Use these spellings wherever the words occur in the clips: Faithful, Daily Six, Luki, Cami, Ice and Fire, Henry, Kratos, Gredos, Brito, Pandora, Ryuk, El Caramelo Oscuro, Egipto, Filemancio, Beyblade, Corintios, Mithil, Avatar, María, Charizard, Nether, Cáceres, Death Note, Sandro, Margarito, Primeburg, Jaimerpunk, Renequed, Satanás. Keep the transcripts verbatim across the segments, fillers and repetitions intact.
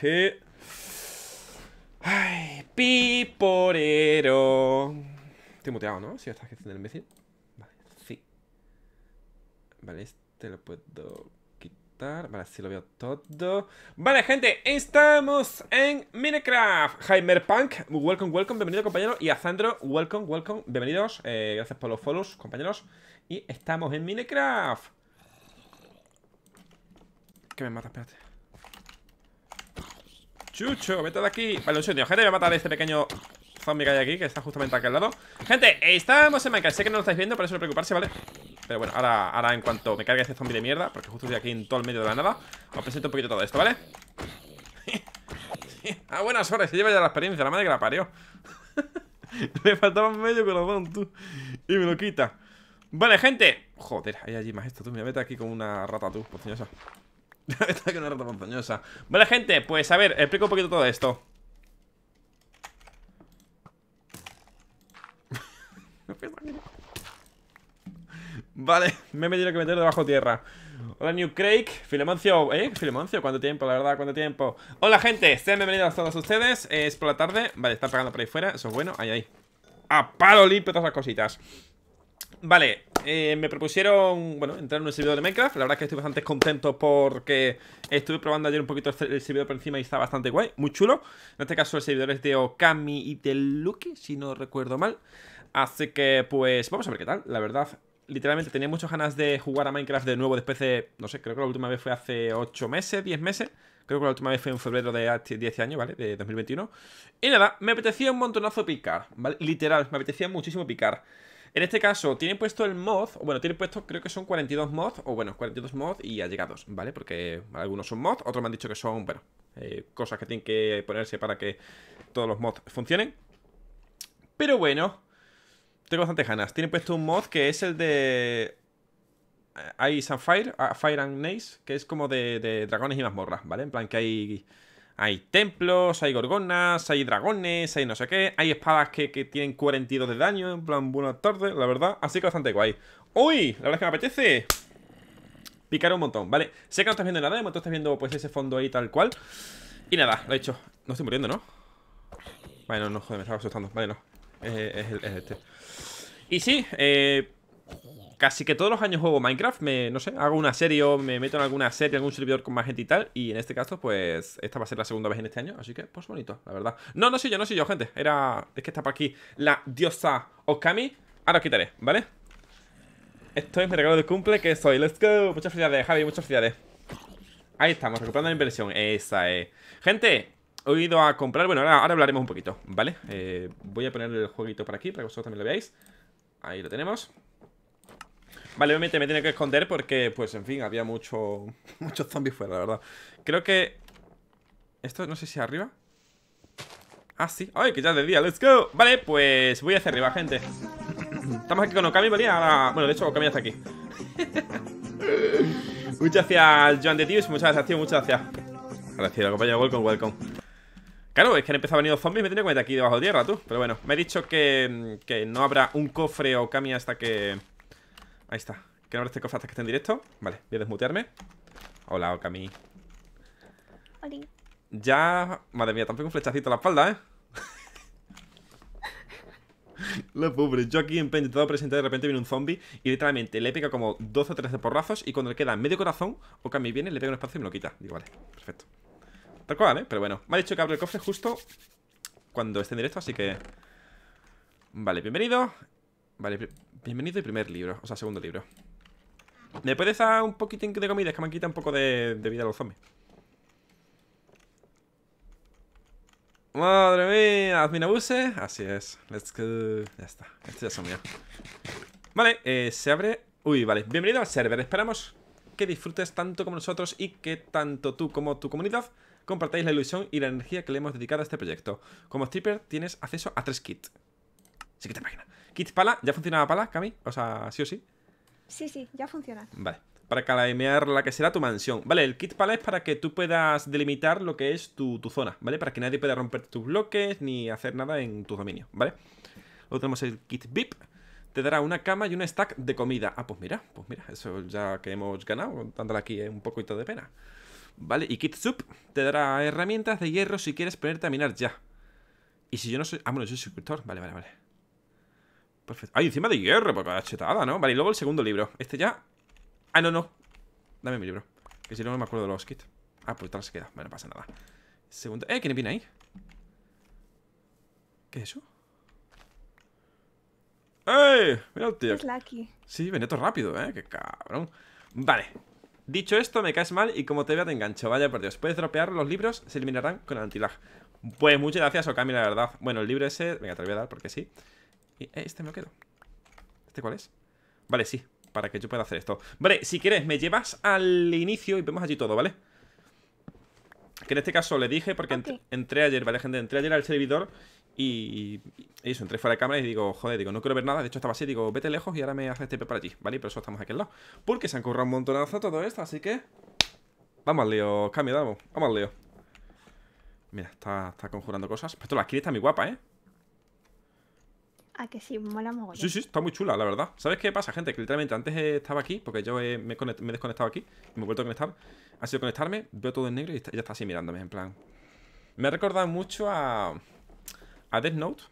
que... Ay, piporero. Estoy muteado, ¿no? Si estás haciendo el imbécil. Vale, sí. Vale, este lo puedo quitar. Vale, así lo veo todo. Vale, gente, estamos en Minecraft. Jaimerpunk, welcome, welcome, bienvenido, compañero. Y a Sandro, welcome, welcome, bienvenidos. Eh, gracias por los follows, compañeros. Y estamos en Minecraft. Que me mata, espérate. Chucho, vete de aquí. Vale, un segundo, gente, voy a matar a este pequeño zombie que hay aquí, que está justamente aquí al lado. Gente, estamos en Minecraft, sé que no lo estáis viendo, por eso no preocuparse, ¿vale? Pero bueno, ahora, ahora en cuanto me cargue este zombie de mierda, porque justo estoy aquí en todo el medio de la nada, os presento un poquito todo esto, ¿vale? A buenas horas, se lleva ya la experiencia, la madre que la parió. Le faltaba medio corazón, tú. Y me lo quita. Vale, gente. Joder, hay allí más esto, tú. Mira, vete aquí con una rata, tú, pozoñosa. Esta que no era tan montañosa. Vale, gente, pues a ver, explico un poquito todo esto. Vale, me he tenido que meter debajo tierra. Hola, New Craig. Filemancio, ¿eh? Filemancio, ¿cuánto tiempo? La verdad, ¿cuánto tiempo? Hola, gente, sean bienvenidos a todos ustedes. Es por la tarde. Vale, están pegando por ahí fuera. Eso es bueno. Ahí, ahí. A palo limpio todas las cositas. Vale, eh, me propusieron, bueno, entrar en un servidor de Minecraft. La verdad es que estoy bastante contento porque estuve probando ayer un poquito el servidor por encima y está bastante guay, muy chulo. En este caso el servidor es de Okami y de Luki, si no recuerdo mal. Así que pues vamos a ver qué tal, la verdad. Literalmente tenía muchas ganas de jugar a Minecraft de nuevo después de, no sé, creo que la última vez fue hace ocho meses, diez meses. Creo que la última vez fue en febrero de diez años, ¿vale? De dos mil veintiuno. Y nada, me apetecía un montonazo picar, ¿vale? Literal, me apetecía muchísimo picar. En este caso, tienen puesto el mod, o bueno, tienen puesto, creo que son cuarenta y dos mods, o bueno, cuarenta y dos mods y allegados, ¿vale? Porque algunos son mods, otros me han dicho que son, bueno, eh, cosas que tienen que ponerse para que todos los mods funcionen. Pero bueno, tengo bastantes ganas. Tienen puesto un mod que es el de... Ice and Fire, uh, Fire and Nace, que es como de, de dragones y mazmorras, ¿vale? En plan que hay... Hay templos, hay gorgonas, hay dragones, hay no sé qué. Hay espadas que, que tienen cuarenta y dos de daño. En plan, buenas tardes, la verdad. Así que bastante guay. ¡Uy! La verdad es que me apetece picar un montón, ¿vale? Sé que no estás viendo nada. De momento estás viendo pues ese fondo ahí tal cual. Y nada, lo he hecho. No estoy muriendo, ¿no? Vale, no, no, joder, me estaba asustando. Vale, no. Es, es, es este. Y sí, eh... casi que todos los años juego Minecraft, me, no sé, hago una serie o me meto en alguna serie, algún servidor con más gente y tal. Y en este caso, pues, esta va a ser la segunda vez en este año, así que, pues, bonito, la verdad. No, no soy yo, no soy yo, gente, era... Es que está por aquí la diosa Okami. Ahora os quitaré, ¿vale? Esto es mi regalo de cumple, que soy, let's go. Muchas felicidades, Javi, muchas felicidades. Ahí estamos, recuperando la inversión, esa es. Gente, he ido a comprar, bueno, ahora, ahora hablaremos un poquito, ¿vale? Eh, voy a poner el jueguito por aquí, para que vosotros también lo veáis. Ahí lo tenemos. Vale, obviamente me tiene que esconder porque, pues, en fin, había mucho, muchos zombies fuera, la verdad. Creo que... Esto, no sé si arriba. Ah, sí. ¡Ay, que ya es de día! ¡Let's go! Vale, pues voy hacia arriba, gente. Estamos aquí con Okami, ¿vale? Ahora... Bueno, de hecho, Okami está aquí. Muchas gracias, Joan de Dios. Muchas gracias, tío. Muchas gracias. Gracias, compañero. Welcome, welcome. Claro, es que han empezado a venir los zombies y me tenía que meter aquí debajo de tierra, tú. Pero bueno, me he dicho que, que no habrá un cofre Okami hasta que... Ahí está, que no habrá este cofre hasta que esté en directo. Vale, voy a desmutearme. Hola, Okami. Hola. Ya... Madre mía, tampoco un flechacito a la espalda, ¿eh? Lo pobre, yo aquí he intentado presentar, de repente viene un zombie y literalmente le pega como doce o trece porrazos. Y cuando le queda medio corazón, Okami viene, le pega un espacio y me lo quita. Digo, vale, perfecto. Tal cual, ¿eh? Pero bueno, me ha dicho que abre el cofre justo cuando esté en directo, así que... Vale, bienvenido. Vale, bienvenido y primer libro, o sea, segundo libro. ¿Me puedes dar un poquitín de comida? Es que me han quitado un poco de, de vida a los zombies. Madre mía, hazme abuse. Así es, let's go. Ya está, esto ya son míos. Vale, eh, se abre. Uy, vale, bienvenido al server. Esperamos que disfrutes tanto como nosotros y que tanto tú como tu comunidad compartáis la ilusión y la energía que le hemos dedicado a este proyecto. Como stripper tienes acceso a tres kits. Sí, que te página. Kit pala, ¿ya funcionaba pala, Cami? O sea, ¿sí o sí? Sí, sí, ya funciona. Vale, para calamear la que será tu mansión. Vale, el kit pala es para que tú puedas delimitar lo que es tu, tu zona, ¿vale? Para que nadie pueda romper tus bloques ni hacer nada en tus dominios, ¿vale? Luego tenemos el kit V I P. Te dará una cama y un stack de comida. Ah, pues mira, pues mira, eso ya que hemos ganado, dándole aquí, ¿eh? Un poquito de pena. Vale, y Kitsup te dará herramientas de hierro si quieres ponerte a minar ya. Y si yo no soy... Ah, bueno, yo soy suscriptor. Vale, vale, vale. Perfecto. Ay, encima de hierro, porque la chetada, ¿no? Vale, y luego el segundo libro. Este ya... Ah, no, no. Dame mi libro, que si no, no me acuerdo de los kits. Ah, pues tal se queda. Bueno, no pasa nada. Segundo... Eh, ¿quién viene ahí? ¿Qué es eso? ¡Ey! Mira el tío. Es Lucky. Sí, venía todo rápido, ¿eh? Qué cabrón. Vale. Dicho esto, me caes mal y como te vea te engancho. Vaya por Dios. Puedes dropear los libros, se eliminarán con antilag. Pues muchas gracias, Okami, la verdad. Bueno, el libro ese... Venga, te lo voy a dar porque sí. Y eh, este me lo quedo. ¿Este cuál es? Vale, sí. Para que yo pueda hacer esto. Vale, si quieres, me llevas al inicio y vemos allí todo, ¿vale? Que en este caso le dije porque okay. ent entré ayer, ¿vale, gente? Entré ayer al servidor y, y eso, entré fuera de cámara y digo, joder, digo, no quiero ver nada. De hecho, estaba así, digo, vete lejos y ahora me haces T P para allí, ¿vale? Pero eso estamos aquí al lado. Porque se han currado un montonazo todo esto, así que... Vamos al lío, Cami, vamos, vamos al lío. Mira, está, está conjurando cosas. Pero esto, la skin está muy guapa, ¿eh? Ah, que sí, mola mogollón. Sí, sí, está muy chula, la verdad. ¿Sabes qué pasa, gente? Que literalmente antes estaba aquí, porque yo he, me, he me he desconectado aquí, me he vuelto a conectar. Ha sido conectarme, veo todo en negro y está, ella está así mirándome, en plan... Me ha recordado mucho a... A Death Note.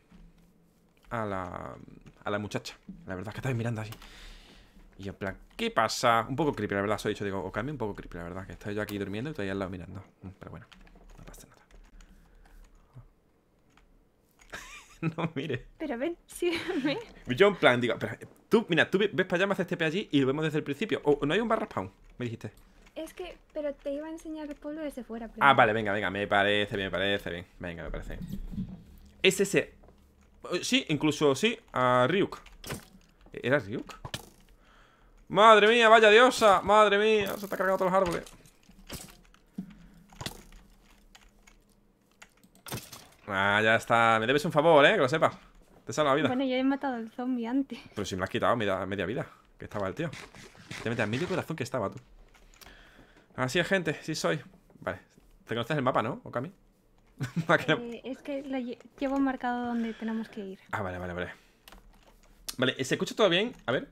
A la... A la muchacha. La verdad es que estaba mirando así. Y en plan, ¿qué pasa? Un poco creepy, la verdad, os he dicho. Digo, Okami, un poco creepy, la verdad. Que estoy yo aquí durmiendo y estoy al lado mirando. Pero bueno, no pasa nada. No, mire. Pero ven, sígueme. Yo en plan, digo, espera, tú, mira, tú ves para allá, me haces T P allí y lo vemos desde el principio. ¿O no hay un barra spawn? Me dijiste. Es que, pero te iba a enseñar el pueblo desde fuera. Primero. Ah, vale, venga, venga, me parece bien, me parece bien. Venga, me parece bien. Es ese. Sí, incluso sí, a Ryuk. ¿Era Ryuk? Madre mía, vaya diosa. Madre mía, se está cargando todos los árboles. Ah, ya está. Me debes un favor, ¿eh? Que lo sepas. Te salva la vida. Bueno, yo he matado al zombie antes. Pero si me lo has quitado media, media vida. Que estaba el tío. Te metes a medio corazón que estaba tú. Así es, gente. Sí soy. Vale. ¿Te conoces el mapa, no, Okami? eh, es que lo llevo marcado donde tenemos que ir. Ah, vale, vale, vale. Vale, ¿se escucha todo bien? A ver.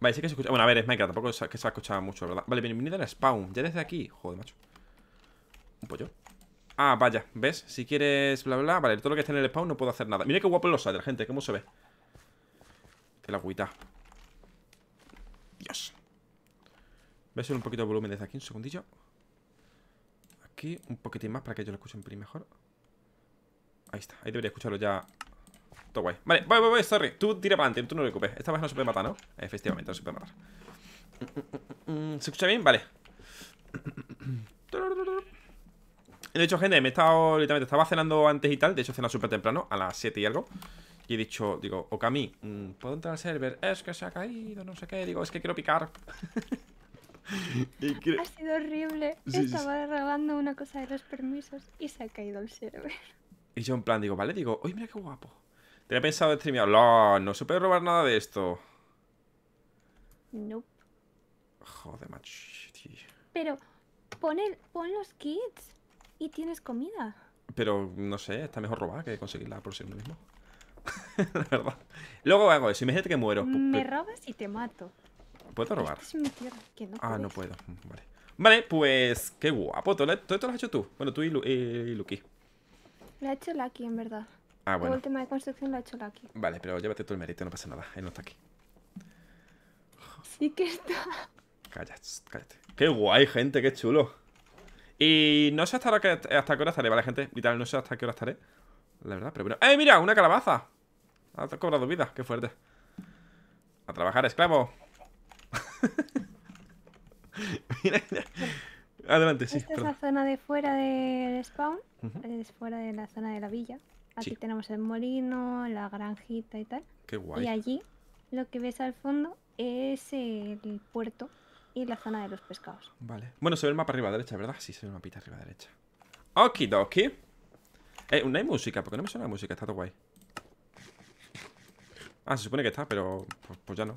Vale, sí que se escucha. Bueno, a ver, es Minecraft. Tampoco es que se ha escuchado mucho, ¿verdad? Vale, bienvenido al spawn. Ya desde aquí. Joder, macho. Un pollo. Ah, vaya, ¿ves? Si quieres bla bla, vale, todo lo que está en el spawn no puedo hacer nada. Mira qué guapo los sale, gente, cómo se ve. Que la agüita. Dios. Voy a hacer un poquito de volumen desde aquí, un segundillo. Aquí, un poquitín más para que yo lo escuche un pelín mejor. Ahí está, ahí debería escucharlo ya. Todo guay. Vale, voy, voy, voy, sorry. Tú tira para adelante, tú no te preocupes. Esta vez no se puede matar, ¿no? Efectivamente, no se puede matar. ¿Se escucha bien? Vale. De hecho, gente, me he estado, literalmente, estaba cenando antes y tal. De hecho, he cenado súper temprano, a las siete y algo. Y he dicho, digo, Okami, ¿puedo entrar al server? Es que se ha caído, no sé qué. Digo, es que quiero picar. creo... Ha sido horrible. Sí, estaba sí. robando una cosa de los permisos y se ha caído el server. Y yo, en plan, digo, vale, digo, uy, mira qué guapo. Tenía pensado streamear. No, no se puede robar nada de esto. Nope. Joder, macho. Pero, pon, el, pon los kits. Y tienes comida. Pero, no sé, está mejor robar que conseguirla por sí mismo. La verdad. Luego hago eso, imagínate que muero. Me robas y te mato. ¿Puedo robar? Este es mi tierra, que no ah, puedes. No puedo, vale. Vale, pues, qué guapo. ¿Todo esto lo has hecho tú? Bueno, tú y, Lu y Luki. Lo ha hecho Lucky, en verdad. Ah, bueno. La última de construcción lo ha hecho Lucky. Vale, pero llévate todo el mérito, no pasa nada. Él no está aquí. Sí que está. Cállate, cállate. Qué guay, gente, qué chulo. Y no sé hasta, la que, hasta qué hora estaré, ¿vale, gente? Literal, no sé hasta qué hora estaré. La verdad, pero bueno. ¡Eh, mira! ¡Una calabaza! Ha cobrado vida, qué fuerte. A trabajar, esclavo. Mira, mira. Adelante, sí. Esta perdón. Es la zona de fuera del spawn. Uh-huh. Es fuera de la zona de la villa. Aquí sí. Tenemos el molino, la granjita y tal. Qué guay. Y allí lo que ves al fondo es el puerto. Y la zona de los pescados. Vale. Bueno, se ve el mapa arriba a la derecha, ¿verdad? Sí, se ve el mapita arriba a la derecha. Okidoki. Eh, no hay música, porque no me suena la música, está todo guay. Ah, se supone que está, pero pues, pues ya no.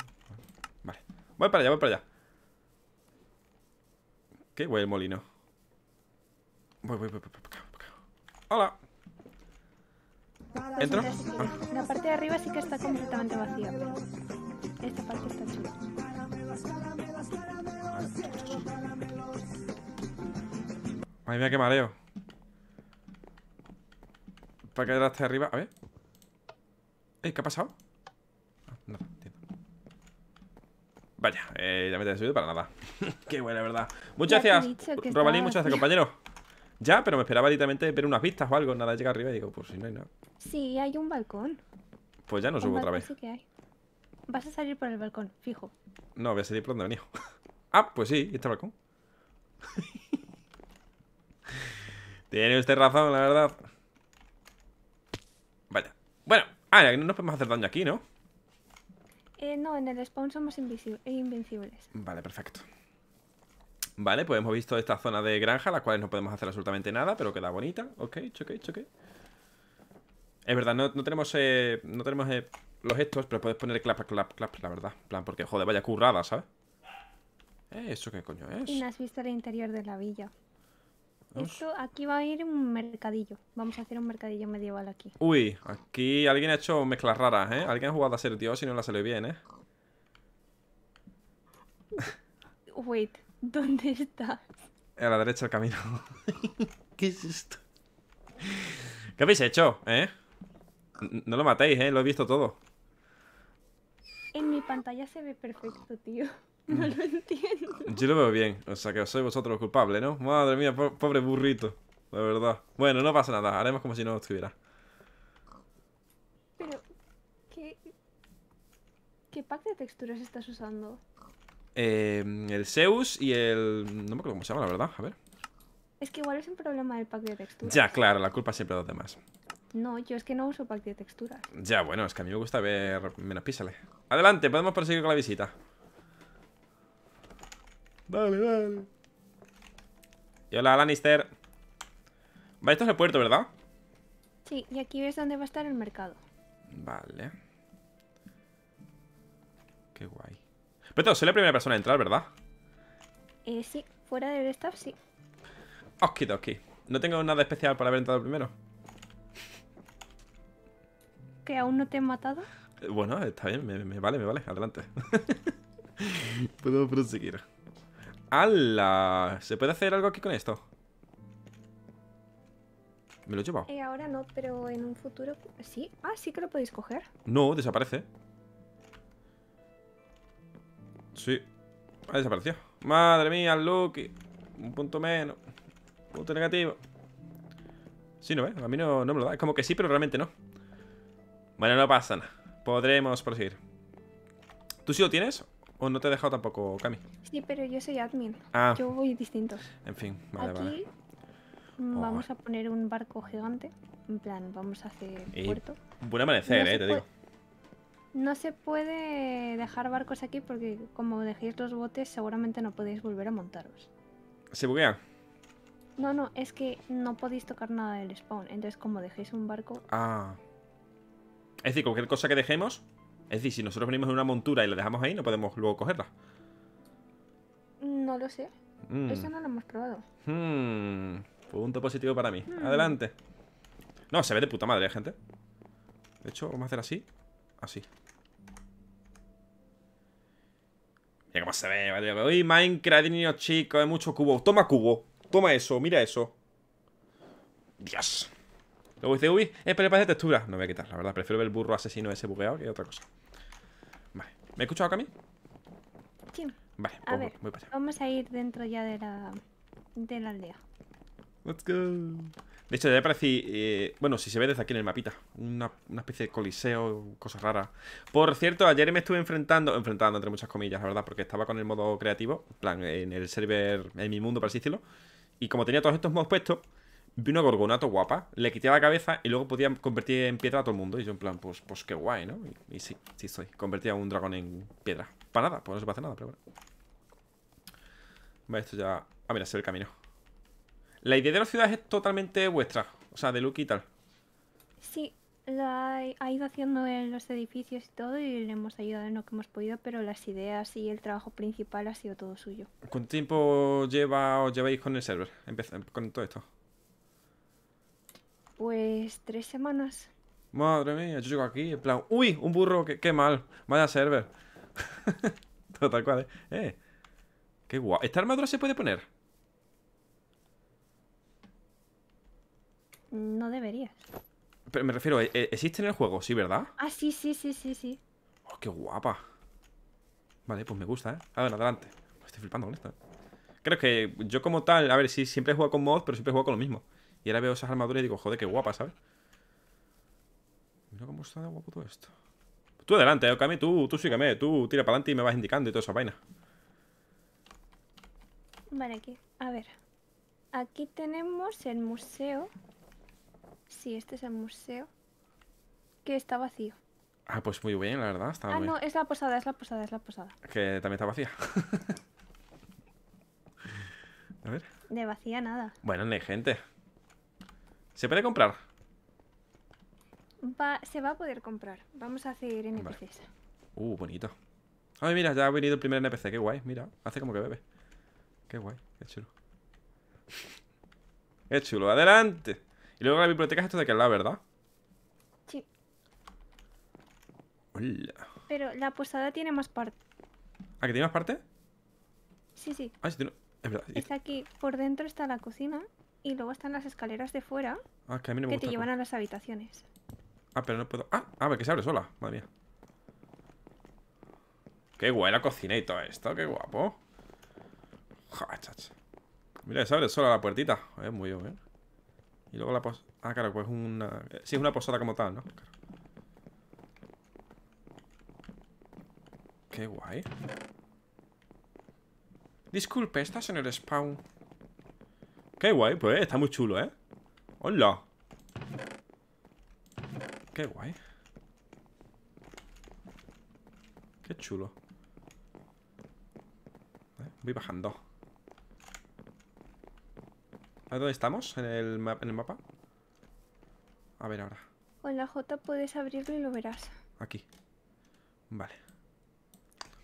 Vale. Voy para allá, voy para allá. Qué guay el molino. Voy, voy, voy, voy, voy, voy. Hola. ¿Entro? Ah. La parte de arriba sí que está completamente vacía, pero esta parte está chula. Madre mía, qué mareo. Para caer hasta arriba. A ver. Eh, ¿qué ha pasado? Ah, no, entiendo. Vaya, eh, ya me te he subido para nada. Qué buena, verdad. Muchas gracias, Robalín, muchas gracias, compañero. Ya, pero me esperaba literalmente ver unas vistas o algo. Nada, llega arriba y digo, pues si no hay nada. Sí, hay un balcón. Pues ya no subo otra vez. Sí que hay. Vas a salir por el balcón, fijo. No, voy a salir por donde venía. Ah, pues sí, este balcón. Tiene usted razón, la verdad. Vaya. Bueno, ah, no nos podemos hacer daño aquí, ¿no? Eh, no, en el spawn somos invencibles. Vale, perfecto. Vale, pues hemos visto esta zona de granja, las cuales no podemos hacer absolutamente nada, pero queda bonita. Ok, choque, choque. Es verdad, no, no tenemos, eh, no tenemos eh, los estos, pero puedes poner clap, clap, clap, la verdad. Plan, porque, joder, vaya currada, ¿sabes? Eh, ¿eso qué coño es? Y no has visto el interior de la villa. ¿Vamos? Esto, aquí va a ir un mercadillo. Vamos a hacer un mercadillo medieval aquí. Uy, aquí alguien ha hecho mezclas raras, ¿eh? Alguien ha jugado a ser dios y no la salió bien, ¿eh? Wait, ¿dónde estás? A la derecha del camino. ¿Qué es esto? ¿Qué habéis hecho, eh? No lo matéis, ¿eh? Lo he visto todo. En mi pantalla se ve perfecto, tío. No lo entiendo. Yo lo veo bien. O sea que sois vosotros los culpables, ¿no? Madre mía, po pobre burrito. La verdad. Bueno, no pasa nada. Haremos como si no estuviera. Pero... ¿Qué... ¿Qué pack de texturas estás usando? Eh... El Zeus y el... No me acuerdo cómo se llama, la verdad. A ver. Es que igual es un problema del pack de texturas. Ya, claro. La culpa siempre de los demás. No, yo es que no uso pack de texturas. Ya, bueno, es que a mí me gusta ver menos píxeles. Adelante, podemos proseguir con la visita. Dale, dale. Y hola, Lannister. Vale, esto es el puerto, ¿verdad? Sí, y aquí ves dónde va a estar el mercado. Vale. Qué guay. Pero soy la primera persona a entrar, ¿verdad? Eh, sí, fuera del staff, sí. Okidoki. No tengo nada especial para haber entrado primero. ¿Que aún no te han matado? Eh, bueno, está bien, me, me vale, me vale. Adelante. Podemos proseguir. ¡Hala! ¿Se puede hacer algo aquí con esto? ¿Me lo he llevado? Eh, ahora no, pero en un futuro... Sí, ah, sí que lo podéis coger. No, desaparece. Sí. Ah, desapareció. Madre mía, Luki. Un punto menos. Punto negativo. Sí, no, ¿eh? A mí no, no me lo da. Es como que sí, pero realmente no. Bueno, no pasa nada. Podremos proseguir. ¿Tú sí lo tienes? ¿O no te he dejado tampoco, Cami? Sí, pero yo soy admin. Ah. Yo voy distinto. En fin, vale, aquí vale. Vamos oh. a poner un barco gigante. En plan, vamos a hacer y puerto. Buen amanecer, no eh, te digo. No se puede dejar barcos aquí porque como dejéis los botes seguramente no podéis volver a montaros. ¿Se buguean? No, no, es que no podéis tocar nada del spawn. Entonces, como dejéis un barco... Ah. Es decir, cualquier cosa que dejemos... Es decir, si nosotros venimos en una montura y la dejamos ahí, no podemos luego cogerla. No lo sé. Mm. Eso no lo hemos probado. Mm. Punto positivo para mí. Mm. Adelante. No, se ve de puta madre, ¿eh, gente? De hecho, vamos a hacer así. Así. Mira cómo se ve, vale. Uy, Minecraft, niños chicos, hay mucho cubo. Toma cubo. Toma eso, mira eso. Dios. Luego dice, uy, es para de textura. No me voy a quitar, la verdad, prefiero ver el burro asesino ese bugueado que otra cosa. Vale, ¿me he escuchado, Cami? Sí. Vale, a pues, ver, voy para allá. Vamos a ir dentro ya de la, de la aldea. Let's go. De hecho, ya parece, eh, bueno, si se ve desde aquí en el mapita, una, una especie de coliseo, cosas raras. Por cierto, ayer me estuve enfrentando, enfrentando entre muchas comillas, la verdad, porque estaba con el modo creativo, en plan, en el server, en mi mundo, para así decirlo. Y como tenía todos estos modos puestos, vi una gorgonato guapa, le quité la cabeza y luego podía convertir en piedra a todo el mundo. Y yo en plan, pues, pues qué guay, ¿no? Y, y sí, sí soy. Convertía a un dragón en piedra. Para nada, pues no se puede hacer nada, pero bueno. Vale, esto ya... Ah, mira, se ve el camino. La idea de la ciudad es totalmente vuestra. O sea, de Luki y tal. Sí, la ha ido haciendo en los edificios y todo y le hemos ayudado en lo que hemos podido, pero las ideas y el trabajo principal ha sido todo suyo. ¿Cuánto tiempo lleva o lleváis con el server? Empecé, con todo esto. Pues tres semanas. Madre mía, yo llego aquí en plan... ¡Uy! Un burro, qué, qué mal. Vaya server. Tal cual, ¿eh? eh. Qué guau. ¿Esta armadura se puede poner? No deberías. Pero me refiero, ¿existe en el juego? Sí, ¿verdad? Ah, sí, sí, sí, sí, sí. Oh, qué guapa. Vale, pues me gusta, ¿eh? A ver, adelante. Estoy flipando con esto, ¿eh? Creo que yo como tal, a ver, sí, siempre he jugado con mods, pero siempre he jugado con lo mismo. Y ahora veo esas armaduras y digo, joder, qué guapa, ¿sabes? Mira cómo está de guapo todo esto. Tú adelante, Okami, tú, tú sígueme. Tú tira para adelante y me vas indicando y toda esa vaina. Vale, aquí, a ver. Aquí tenemos el museo. Sí, este es el museo. Que está vacío. Ah, pues muy bien, la verdad. Está ah, muy no, bien. Es la posada, es la posada, es la posada. Que también está vacía. A ver. De vacía nada. Bueno, no hay gente. ¿Se puede comprar? Va, se va a poder comprar. Vamos a hacer N P Cs. Vale. Uh, bonito. Ay, mira, ya ha venido el primer N P C. Qué guay, mira. Hace como que bebe. Qué guay, qué chulo. Qué chulo, adelante. Y luego la biblioteca es esto de que al lado, ¿verdad? Sí. Hola. Pero la posada tiene más parte. ¿Ah, que tiene más parte? Sí, sí. Ah, sí, tiene... Es verdad. Está aquí, por dentro está la cocina. Y luego están las escaleras de fuera. Ah, que a mí no me gusta. Que te llevan a las habitaciones. Ah, pero no puedo... Ah, a ver, que se abre sola. Madre mía. Qué guay la cocina y todo esto. Qué guapo. Ja, chacha. Mira, se abre sola la puertita. Es muy bien. Y luego la posada. Ah, claro, pues una... Sí, es una posada como tal, ¿no? Claro. Qué guay. Disculpe, ¿estás en el spawn? Qué guay, pues está muy chulo, ¿eh? Hola. Qué guay. Qué chulo. ¿Eh? Voy bajando. ¿A dónde estamos? ¿En el, ma ¿En el mapa? A ver ahora. Con la J puedes abrirlo y lo verás. Aquí. Vale.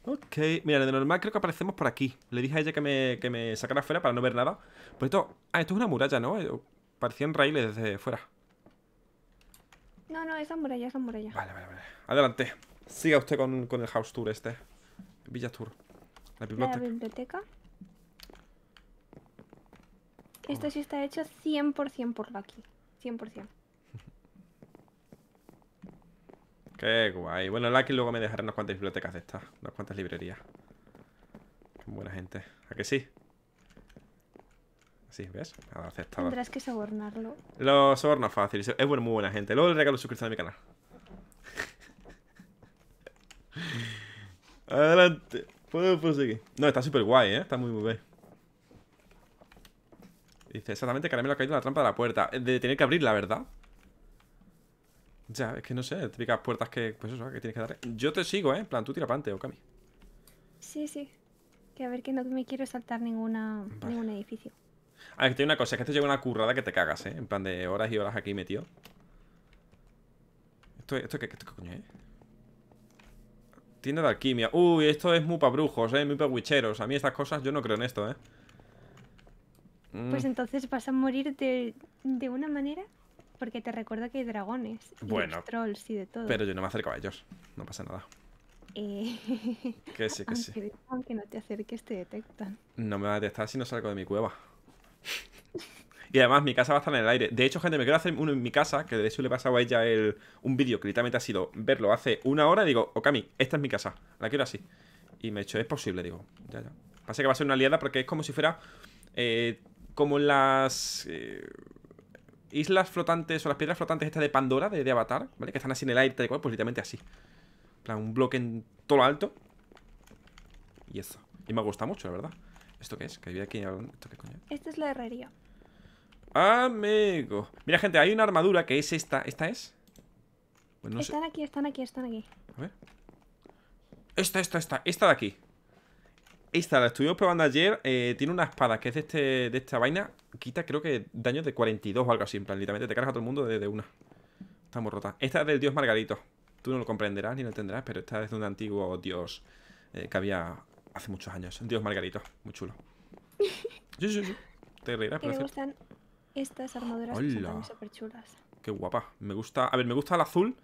Ok. Mira, de normal creo que aparecemos por aquí. Le dije a ella que me, que me sacara fuera para no ver nada. Por esto... Ah, esto es una muralla, ¿no? Parecían raíles desde fuera. No, no, es la muralla, es la muralla. Vale, vale, vale. Adelante. Siga usted con, con el house tour este. Villa tour. La biblioteca. La biblioteca. Esto sí está hecho cien por cien por Luki. cien por cien. Qué guay. Bueno, Luki luego me dejará unas cuantas bibliotecas de estas. Unas cuantas librerías. Qué buena gente. ¿A que sí? Sí, ¿ves? Nada, aceptado. Tendrás que sobornarlo. Lo soborno fácil. Es muy buena gente. Luego le regalo suscripción a mi canal. Adelante. Puedo proseguir. No, está súper guay, ¿eh? Está muy, muy bien. Dice exactamente que ahora me lo ha caído en la trampa de la puerta. De tener que abrirla, ¿verdad? Ya, es que no sé. Típicas puertas que... Pues eso, que tienes que darle. Yo te sigo, ¿eh? En plan, tú tira pa'lante, Okami. Sí, sí. Que a ver, que no me quiero saltar ninguna, vale. Ningún edificio. A ver, que te digo una cosa. Es que esto lleva una currada que te cagas, ¿eh? En plan de horas y horas aquí metido. Esto, esto, ¿qué, qué, qué coño, eh? Tienda de alquimia. Uy, esto es muy pa' brujos, ¿eh? Muy pa' witcheros. A mí estas cosas, yo no creo en esto, ¿eh? Pues entonces vas a morir de, de una manera. Porque te recuerdo que hay dragones y bueno, los trolls y de todo. Pero yo no me acerco a ellos, no pasa nada. eh... Que sí, que aunque, sí. Aunque no te acerques te detectan. No me va a detectar si no salgo de mi cueva. Y además mi casa va a estar en el aire. De hecho, gente, me quiero hacer uno en mi casa. Que de hecho le he pasado a ella el, un vídeo que literalmente ha sido verlo hace una hora y digo, Okami, esta es mi casa, la quiero así. Y me he hecho, es posible, digo, ya, ya. Pasa que va a ser una liada porque es como si fuera... Eh, Como las eh, islas flotantes o las piedras flotantes estas de Pandora, de, de Avatar, ¿vale? Que están así en el aire, tal cual, pues literalmente así. Plan, un bloque en todo lo alto. Y eso. Y me gusta mucho, la verdad. ¿Esto qué es? Que había aquí... ¿Esto qué coño? Esta es la herrería. Amigo. Mira, gente, hay una armadura que es esta. ¿Esta es? Bueno, no están sé. Aquí, están aquí, están aquí. A ver. Esta, esta, esta. Esta de aquí. Esta la estuvimos probando ayer, eh, tiene una espada que es de, este, de esta vaina. Quita creo que daño de cuarenta y dos o algo así. En plan, literalmente te cargas a todo el mundo desde de una. Está muy rota. Esta es del dios Margarito. Tú no lo comprenderás ni lo entenderás, pero esta es de un antiguo dios eh, que había hace muchos años. El dios Margarito, muy chulo. Sí, sí, sí. Te reirás, pero... Me gustan estas armaduras que son súper chulas. Qué guapa, me gusta... A ver, me gusta el azul,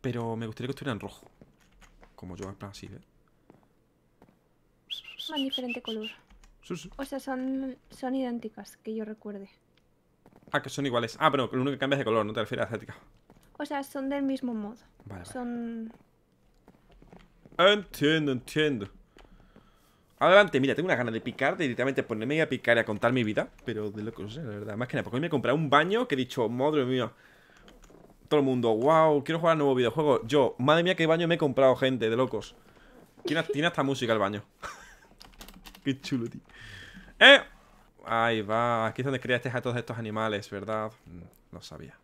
pero me gustaría que estuviera en rojo. Como yo, en plan así, ¿eh? Van diferente color. Sí, sí. O sea, son, son idénticas, que yo recuerde. Ah, que son iguales. Ah, pero lo único que cambia es de color, no te refieres a la estética. O sea, son del mismo modo. Vale, vale. Son... Entiendo, entiendo. Adelante, mira, tengo una ganas de picar, de directamente ponerme a picar y a contar mi vida. Pero de locos, la verdad. Más que nada, porque hoy me he comprado un baño que he dicho, madre mía. Todo el mundo, wow, quiero jugar a nuevo videojuego. Yo, madre mía, qué baño me he comprado, gente, de locos. Tiene hasta música el baño. Qué chulo, tío. ¡Eh! Ahí va, aquí es donde creaste a todos estos animales, ¿verdad? No sabía.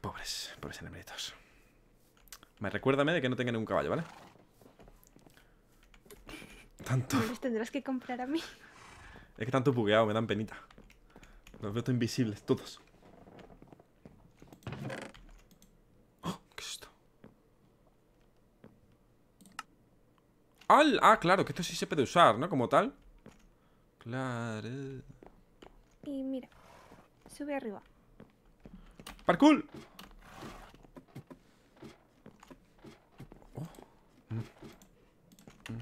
Pobres, pobres animalitos. Me recuérdame de que no tengan un caballo, ¿vale? Tanto. Me los tendrás que comprar a mí. Es que tanto bugueado, me dan penita. Los veo todos invisibles, todos. Oh, ¿qué es esto? ¡Al! Ah, claro, que esto sí se puede usar, ¿no? Como tal. Claro. Y mira, sube arriba. ¡Parkour! Oh. Mm. Mm.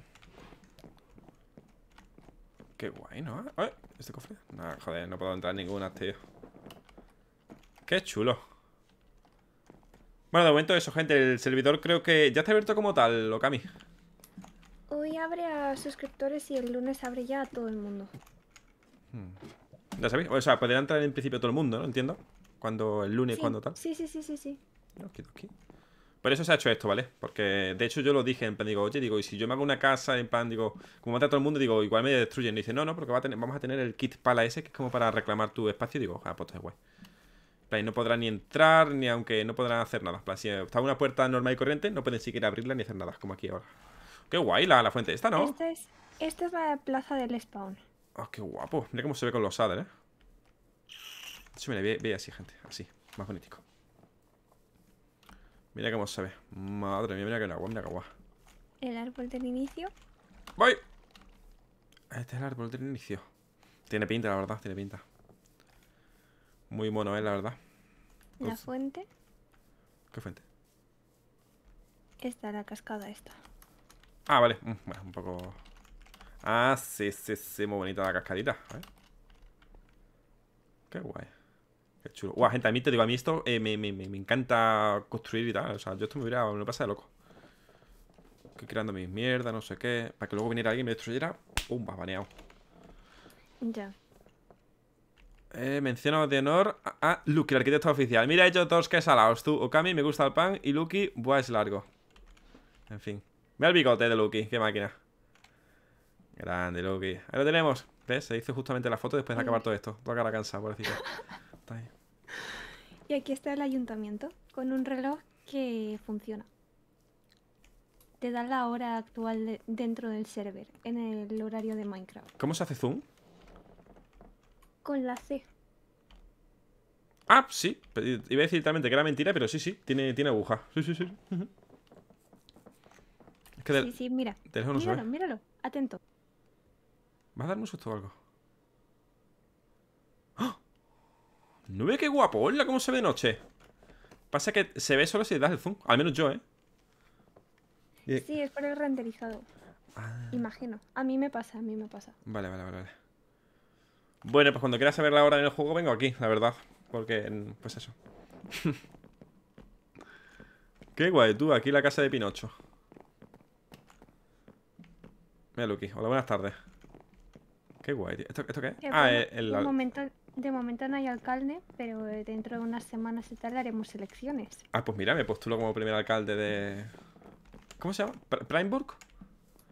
Qué guay, ¿no? ¿Eh? ¿Este cofre? No, joder, no puedo entrar en ninguna, tío. Qué chulo. Bueno, de momento eso, gente. El servidor creo que ya está abierto como tal, Okami. Hoy abre a suscriptores y el lunes abre ya a todo el mundo. Hmm. ¿Ya sabéis? O sea, podría entrar en principio todo el mundo, ¿no? Entiendo. Cuando el lunes, sí, cuando tal. Sí, sí, sí, sí, sí. Por eso se ha hecho esto, ¿vale? Porque de hecho yo lo dije en plan, digo, oye, digo, y si yo me hago una casa en plan, digo, como mata a todo el mundo, digo, igual me destruyen. Y dice, no, no, porque va a tener, vamos a tener el kit pala ese, que es como para reclamar tu espacio. Y digo, ah, pues es guay. Plan, no podrán ni entrar, ni aunque no podrán hacer nada. Plan, si está una puerta normal y corriente, no pueden siquiera abrirla ni hacer nada, como aquí ahora. Qué guay la, la fuente esta, ¿no? Esta es, esta es la plaza del spawn. Ah, oh, qué guapo. Mira cómo se ve con los aders, ¿eh? Sí, mira, ve, ve así, gente. Así, más bonitico. Mira cómo se ve. Madre mía, mira que guay, mira que guay. El árbol del inicio. ¡Voy! Este es el árbol del inicio. Tiene pinta, la verdad, tiene pinta. Muy mono, ¿eh? La verdad. La Uf. fuente. ¿Qué fuente? Esta, la cascada esta. Ah, vale. Bueno, un poco... Ah, sí, sí, sí. Muy bonita la cascadita. A ver. Qué guay. Qué chulo. Guau, gente, a mí te digo, a mí esto eh, me, me, me encanta construir y tal. O sea, yo esto me hubiera... Me lo pasa de loco. Estoy creando mis mierdas, no sé qué. Para que luego viniera alguien y me destruyera. ¡Pum! Vas baneado. Ya. Eh, menciono de honor a, a Luki, el arquitecto oficial. Mira, he hecho dos quesalados. Tú, Okami, me gusta el pan. Y Luki, buah, es largo. En fin. Mira el bigote de Luki. Qué máquina. Grande, Luki. Ahí lo tenemos. ¿Ves? Se hizo justamente la foto después de acabar todo esto. Toda cara cansada, por decirlo. Está ahí. Y aquí está el ayuntamiento, con un reloj que funciona. Te da la hora actual de, dentro del server, en el horario de Minecraft. ¿Cómo se hace zoom? Con la C. Ah, sí. Iba a decir directamente que era mentira, pero sí, sí. Tiene, tiene aguja. Sí, sí, sí. Es que del, sí, sí, mira. No míralo, míralo. Atento. ¿Vas a darme un susto o algo? ¡Oh! ¿No ve qué guapo? ¡Hola! ¿Cómo se ve de noche? Pasa que se ve solo si das el zoom. Al menos yo, ¿eh? Y... Sí, es por el renderizado. Ah. Imagino. A mí me pasa, a mí me pasa. Vale, vale, vale, vale. Bueno, pues cuando quieras saber la hora en el juego, vengo aquí, la verdad. Porque, pues eso. Qué guay, tú. Aquí la casa de Pinocho. Mira, Luki. Hola, buenas tardes. Qué guay, tío. ¿Esto, esto qué? Eh, ah, bueno, el, el... De, momento, de momento no hay alcalde, pero dentro de unas semanas y tal haremos elecciones. Ah, pues mira, me postulo como primer alcalde de... ¿Cómo se llama? ¿Primeburg?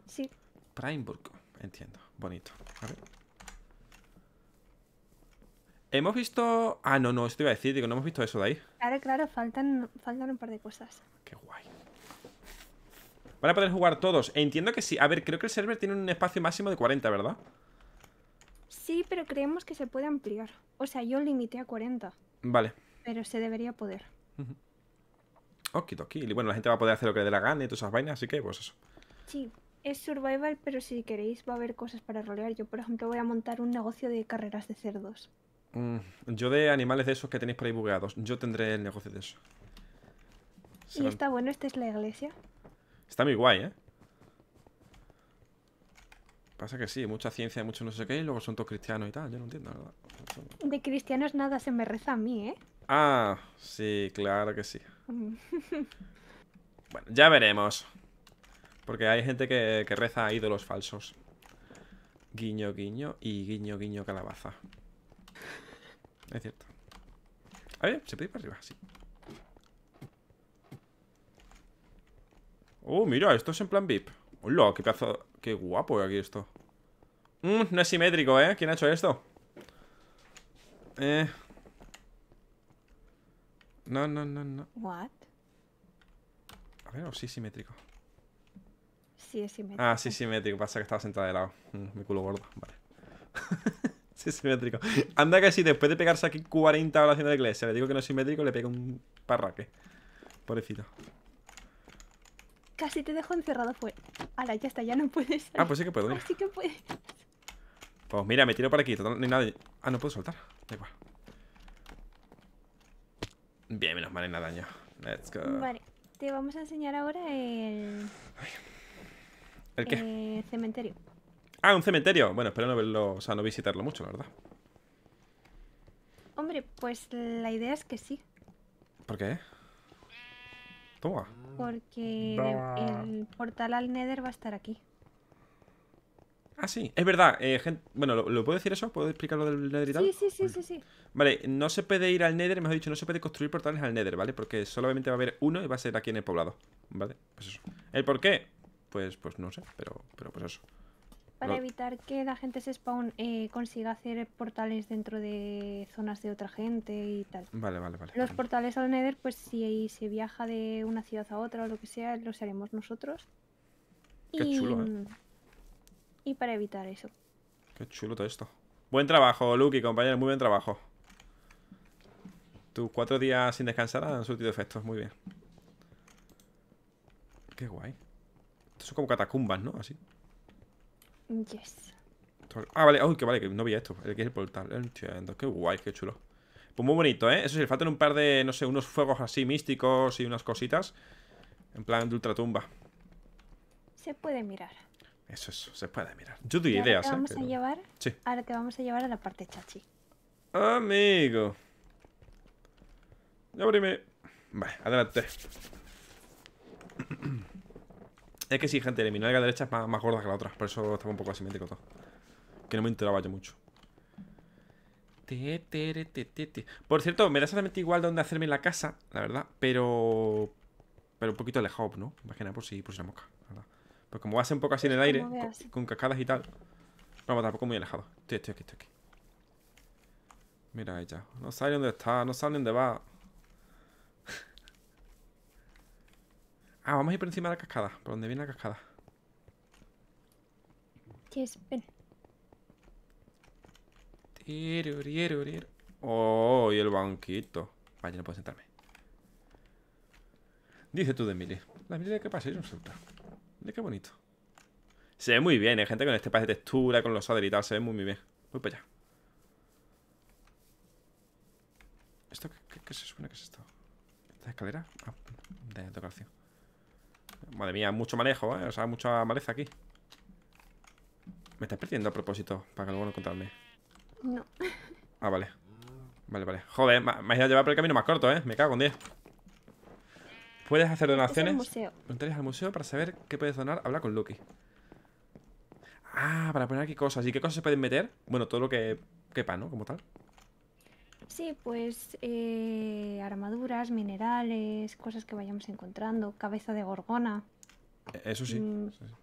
Sí. Primeburg, entiendo. Bonito. A ver. Hemos visto... Ah, no, no, esto iba a decir, digo, no hemos visto eso de ahí. Claro, claro, faltan, faltan un par de cosas. Qué guay. Van a poder jugar todos. Entiendo que sí. A ver, creo que el server tiene un espacio máximo de cuarenta, ¿verdad? Sí, pero creemos que se puede ampliar. O sea, yo limité a cuarenta. Vale. Pero se debería poder. Uh-huh. Okidoki. Y bueno, la gente va a poder hacer lo que le dé la gana y todas esas vainas, así que pues eso. Sí, es survival, pero si queréis va a haber cosas para rolear. Yo, por ejemplo, voy a montar un negocio de carreras de cerdos. Mm, yo de animales de esos que tenéis por ahí bugueados. Yo tendré el negocio de eso. Se y van... está bueno, esta es la iglesia. Está muy guay, ¿eh? Pasa que sí, mucha ciencia, mucho no sé qué, y luego son todos cristianos y tal. Yo no entiendo, la verdad. De cristianos nada se me reza a mí, ¿eh? Ah, sí, claro que sí. Bueno, ya veremos. Porque hay gente que, que reza a ídolos falsos. Guiño, guiño y guiño, guiño, calabaza. Es cierto. A ver, se puede ir para arriba, sí. Oh, mira, esto es en plan V I P. Hola, qué pedazo. Qué guapo aquí esto. Mm, no es simétrico, ¿eh? ¿Quién ha hecho esto? Eh. No, no, no, no. What? A ver, o sí es simétrico. Sí es simétrico. Ah, sí es simétrico. Pasa que estaba sentada de lado. Mm, mi culo gordo. Vale. Sí es simétrico. Anda que sí, después de pegarse aquí cuarenta horas haciendo la iglesia, le digo que no es simétrico, le pego un parraque. Pobrecito. Casi te dejo encerrado fuera. Ala, ya está, ya no puedes salir. Ah, pues sí que puedo. Así que puedes. Pues mira, me tiro para aquí. Total, ni nada. Ah, no puedo soltar. Da igual. Bien, menos mal, en la daño. Let's go. Vale, te vamos a enseñar ahora el... ¿El qué? Eh, cementerio. Ah, un cementerio. Bueno, espero no verlo, o sea, no visitarlo mucho, la verdad. Hombre, pues la idea es que sí. ¿Por qué? Toma. Porque el portal al Nether va a estar aquí. Ah, sí, es verdad. Eh, gente... Bueno, ¿lo, ¿lo puedo decir eso? ¿Puedo explicar lo del Nether y tal? Sí, sí, sí, sí, sí. Vale, no se puede ir al Nether, mejor dicho, no se puede construir portales al Nether, ¿vale? Porque solamente va a haber uno y va a ser aquí en el poblado, ¿vale? Pues eso. ¿El por qué? Pues, pues no sé, pero, pero pues eso. Para no... evitar que la gente se spawn, eh, consiga hacer portales dentro de zonas de otra gente y tal. Vale, vale, vale. Los vale. portales al Nether, pues si se viaja de una ciudad a otra o lo que sea, los haremos nosotros. Qué y... chulo, ¿eh? Y para evitar eso. Qué chulo todo esto. Buen trabajo, Luki, compañero, muy buen trabajo. Tus cuatro días sin descansar han surtido efectos, muy bien. Qué guay. Estos son como catacumbas, ¿no? Así. Yes. Ah, vale, uy, que vale, que no vi esto. El que es el portal, entiendo, qué guay, qué chulo. Pues muy bonito, ¿eh? Eso sí, faltan un par de, no sé, unos fuegos así místicos y unas cositas. En plan de ultratumba. Se puede mirar. Eso, eso, se puede mirar. Yo doy ideas, ¿eh? Ahora te vamos a llevar, sí. Ahora te vamos a llevar a la parte chachi. Amigo. Ábreme. Vale, adelante. Es que sí, gente, eliminar la derecha es más, más gorda que la otra. Por eso estaba un poco asimétrico todo. Que no me enteraba yo mucho. Por cierto, me da exactamente igual dónde hacerme la casa, la verdad. Pero... Pero un poquito alejado, ¿no? Imagina, por si, por si la mosca, la verdad. Pues como va a ser un poco así en el aire, con, con cascadas y tal. Vamos, tampoco muy alejado. Estoy, estoy aquí, estoy aquí. Mira ella. No sabe dónde está, no sabe dónde va. Ah, vamos a ir por encima de la cascada. Por donde viene la cascada. ¿Qué es? Ven. Oh, y el banquito. Vaya, no puedo sentarme. Dice tú de Mili. La Mili, ¿qué pasa? Yo no sé. Mira qué bonito. Se ve muy bien, ¿eh? Gente con este pack de textura, con los adder y tal. Se ve muy, muy bien. Voy para allá. ¿Esto qué, qué, qué se supone que es esto? ¿Esta escalera? Ah, de decoración. Madre mía, mucho manejo, ¿eh? O sea, mucha maleza aquí. Me estás perdiendo a propósito, para que luego no encontrarme. No. Ah, vale. Vale, vale. Joder, me has ido a llevar por el camino más corto, ¿eh? Me cago en diez. Puedes hacer donaciones. Entres al museo para saber qué puedes donar. Habla con Luki. Ah, para poner aquí cosas. ¿Y qué cosas se pueden meter? Bueno, todo lo que quepa, ¿no? Como tal. Sí, pues eh, armaduras, minerales, cosas que vayamos encontrando, cabeza de gorgona. Eso sí. Mm, eso sí.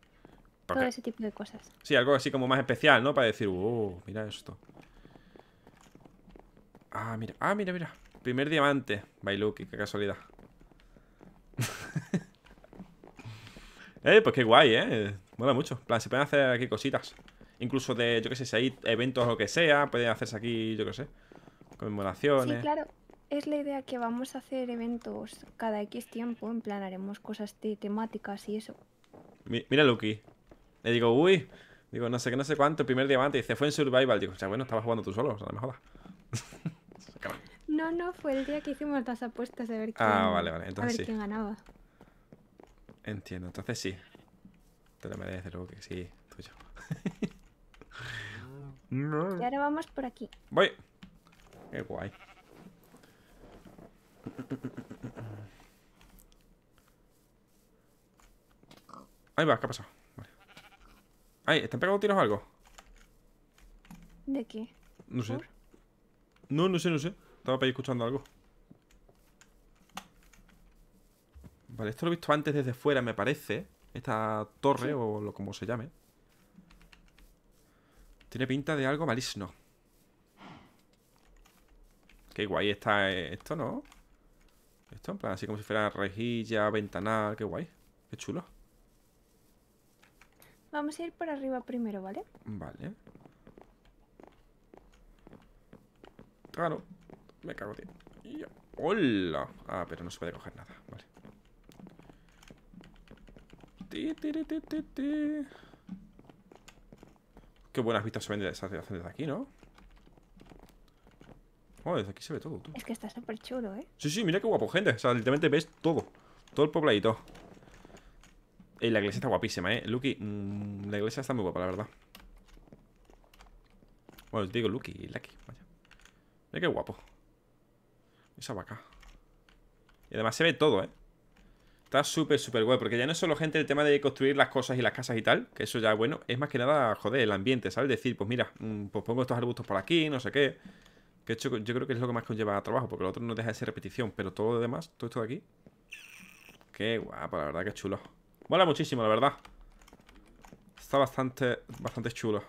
Todo qué? Ese tipo de cosas. Sí, algo así como más especial, ¿no? Para decir, oh, mira esto. Ah, mira, ah, mira, mira. Primer diamante. By Luki, qué casualidad. Eh, pues qué guay, eh. Mola mucho. En plan, se pueden hacer aquí cositas. Incluso de, yo qué sé, si hay eventos o lo que sea, pueden hacerse aquí, yo qué sé. Conmemoraciones. Sí, claro, es la idea que vamos a hacer eventos cada X tiempo. En plan, haremos cosas de temáticas y eso. Mi, mira, Luki. Le digo, uy, digo, no sé qué, no sé cuánto. Primer diamante. Dice, fue en Survival. Digo, o sea, bueno, estabas jugando tú solo, o sea, no me jodas. No, no, fue el día que hicimos las apuestas de ver quién, ah, vale, vale. Entonces, a ver sí. quién ganaba. Entiendo, entonces sí. Te lo mereces, Luki, sí, tuyo. No. Y ahora vamos por aquí. Voy. Qué guay. Ahí va, ¿qué ha pasado? Vale. Ahí, ¿están pegando tiros o algo? ¿De qué? No sé. ¿Por? No, no sé, no sé. Estaba para ir escuchando algo. Vale, esto lo he visto antes desde fuera, me parece. Esta torre, sí, o lo, como se llame. Tiene pinta de algo maligno. Qué guay está esto, ¿no? Esto, en plan, así como si fuera rejilla, ventanal. Qué guay. Qué chulo. Vamos a ir por arriba primero, ¿vale? Vale. Claro. Me cago, tío. Y... ¡Hola! Ah, pero no se puede coger nada. Vale. Ti, ti, ti, ti, ti. Qué buenas vistas se ven desde aquí, ¿no? Oh, desde aquí se ve todo, tú. Es que está súper chulo, ¿eh? Sí, sí, mira qué guapo, gente. O sea, literalmente ves todo. Todo el pobladito. Y la iglesia está guapísima, ¿eh? Luki, mmm, la iglesia está muy guapa, la verdad. Bueno, digo Luki y Lucky, vaya. Mira qué guapo. Esa vaca. Y además se ve todo, ¿eh? Está súper, súper guay. Porque ya no es solo, gente, el tema de construir las cosas y las casas y tal, que eso ya, bueno, es más que nada, joder, el ambiente, ¿sabes? Decir, pues mira, mmm, pues pongo estos arbustos por aquí, no sé qué. Que hecho, yo creo que es lo que más conlleva a trabajo, porque lo otro no deja de ser repetición. Pero todo lo demás, todo esto de aquí. Qué guapo, la verdad, qué chulo. Mola muchísimo, la verdad. Está bastante, bastante chulo.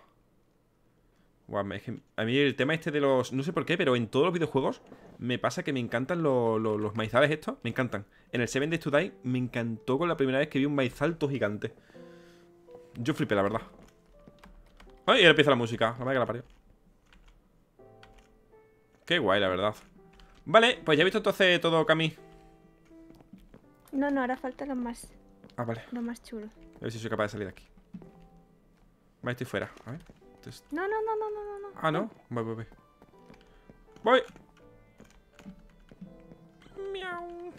Guau, es que a mí el tema este de los... No sé por qué, pero en todos los videojuegos me pasa que me encantan los, los, los maizales estos. Me encantan. En el Seven Days to Die me encantó con la primera vez que vi un maizal todo gigante. Yo flipé, la verdad. Ay, y ahora empieza la música. La madre que la parió. Qué guay, la verdad. Vale, pues ya he visto entonces todo, Cami. No, no, ahora falta lo más... Ah, vale. Lo más chulo. A ver si soy capaz de salir de aquí. Vale, estoy fuera. A ver. Entonces... No, no, no, no, no, no. Ah, ¿no? Voy, voy, voy. ¡Voy! ¡Miau!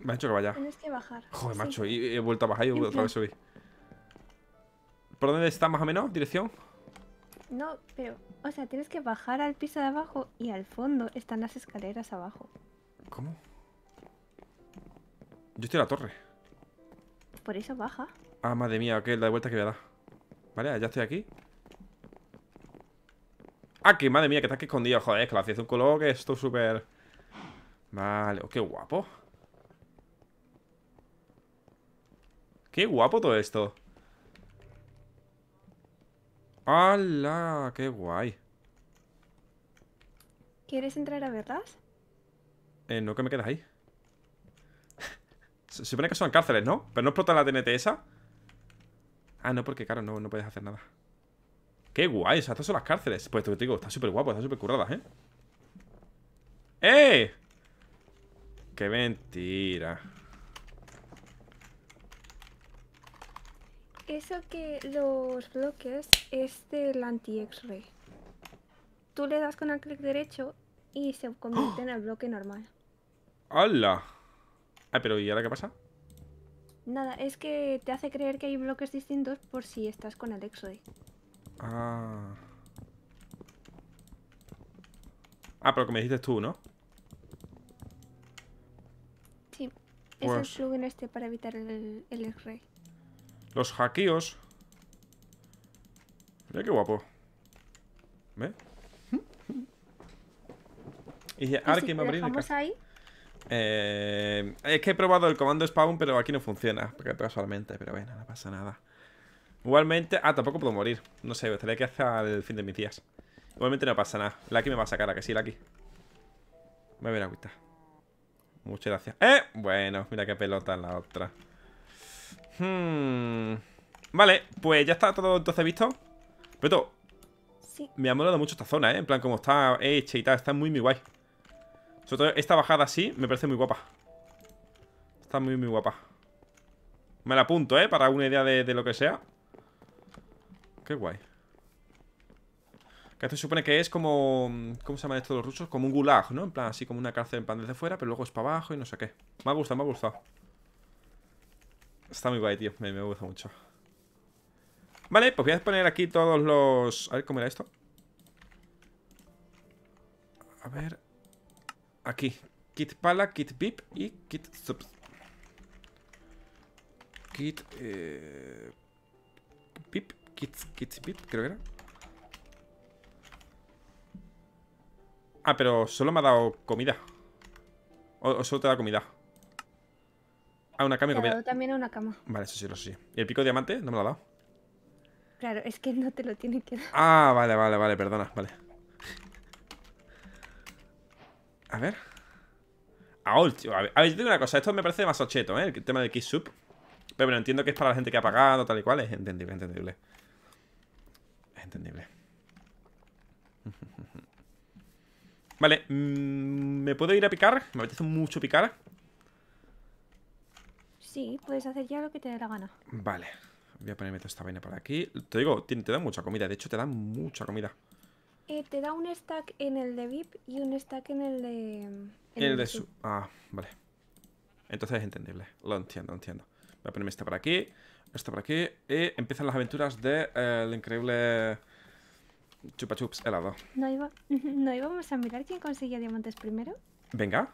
Me ha hecho que vaya. Tienes que bajar. Joder, sí, macho. Y he vuelto a bajar y otra plan? vez subí. ¿Por dónde está más o menos? ¿Dirección? No, pero... O sea, tienes que bajar al piso de abajo y al fondo están las escaleras abajo. ¿Cómo? Yo estoy en la torre. Por eso baja. Ah, madre mía, ok, la de vuelta que voy a dar. Vale, ya estoy aquí. Ah, que madre mía, que está aquí escondido. Joder, es que la hacía de un color que esto súper... Vale, oh, qué guapo. Qué guapo todo esto. ¡Hala! ¡Qué guay! ¿Quieres entrar a verlas? Eh, no, que me quedas ahí. Se supone que son cárceles, ¿no? Pero no explotan la T N T esa. Ah, no, porque claro, no, no puedes hacer nada. ¡Qué guay! O sea, estas son las cárceles. Pues te digo, está súper guapo, está súper curradas, ¿eh? ¡Eh! ¡Qué mentira! Eso que los bloques es del anti-X-ray. Tú le das con el clic derecho y se convierte ¡Oh! en el bloque normal. ¡Hala! Ah, pero ¿y ahora qué pasa? Nada, es que te hace creer que hay bloques distintos por si estás con el X-ray. Ah. Ah, pero que me dijiste tú, ¿no? Sí, pues... es el plugin este para evitar el, el X-ray. Los hackeos. Mira qué guapo. ¿Ve? Y dice, ahora que me abrí. Eh, es que he probado el comando spawn, pero aquí no funciona. Porque pega solamente, pero bueno, no pasa nada. Igualmente. Ah, tampoco puedo morir. No sé, tendré que hacer el fin de mis días. Igualmente no pasa nada. Lucky me va a sacar, ¿a que sí, Lucky? Me voy a agüita. Muchas gracias. ¡Eh! Bueno, mira qué pelota en la otra. Hmm. Vale, pues ya está todo entonces visto. Pero todo, sí. Me ha molado mucho esta zona, ¿eh? En plan, como está hecha y tal, está muy, muy guay. Sobre todo esta bajada así, me parece muy guapa. Está muy, muy guapa. Me la apunto, ¿eh? Para una idea de, de lo que sea. Qué guay. Que esto se supone que es como... ¿Cómo se llaman esto los rusos? Como un gulag, ¿no? En plan, así como una cárcel en pan desde fuera, pero luego es para abajo y no sé qué. Me ha gustado, me ha gustado. Está muy guay, tío. Me, me gusta mucho. Vale, pues voy a poner aquí todos los... A ver, ¿cómo era esto? A ver... Aquí. Kit Pala, Kit Pip y Kit Subs. Kit... Eh... Pip, Kit... Kit Pip, creo que era. Ah, pero solo me ha dado comida. O, o solo te da comida. Ah, una cama y comida. Claro, también una cama. Vale, eso sí, eso sí. ¿Y el pico de diamante? No me lo ha dado. Claro, es que no te lo tiene que dar. Ah, vale, vale, vale, perdona, vale. A ver. Ah, tío, a ver, a ver, yo digo una cosa. Esto me parece más ocheto, ¿eh? El tema del Kiss Sub. Pero bueno, entiendo que es para la gente que ha pagado, tal y cual. Es entendible, entendible. Es entendible. Vale, mmm, ¿me puedo ir a picar? Me apetece mucho picar. Sí, puedes hacer ya lo que te dé la gana. Vale, voy a ponerme toda esta vaina por aquí. Te digo, te, te da mucha comida. De hecho, te da mucha comida. Eh, te da un stack en el de V I P y un stack en el de... En el, el de su... Ah, vale. Entonces es entendible. Lo entiendo, lo entiendo. Voy a ponerme esta por aquí. Esta por aquí. Y empiezan las aventuras de eh, el increíble... Chupa chups helado. ¿No, iba... ¿No íbamos a mirar quién conseguía diamantes primero? Venga.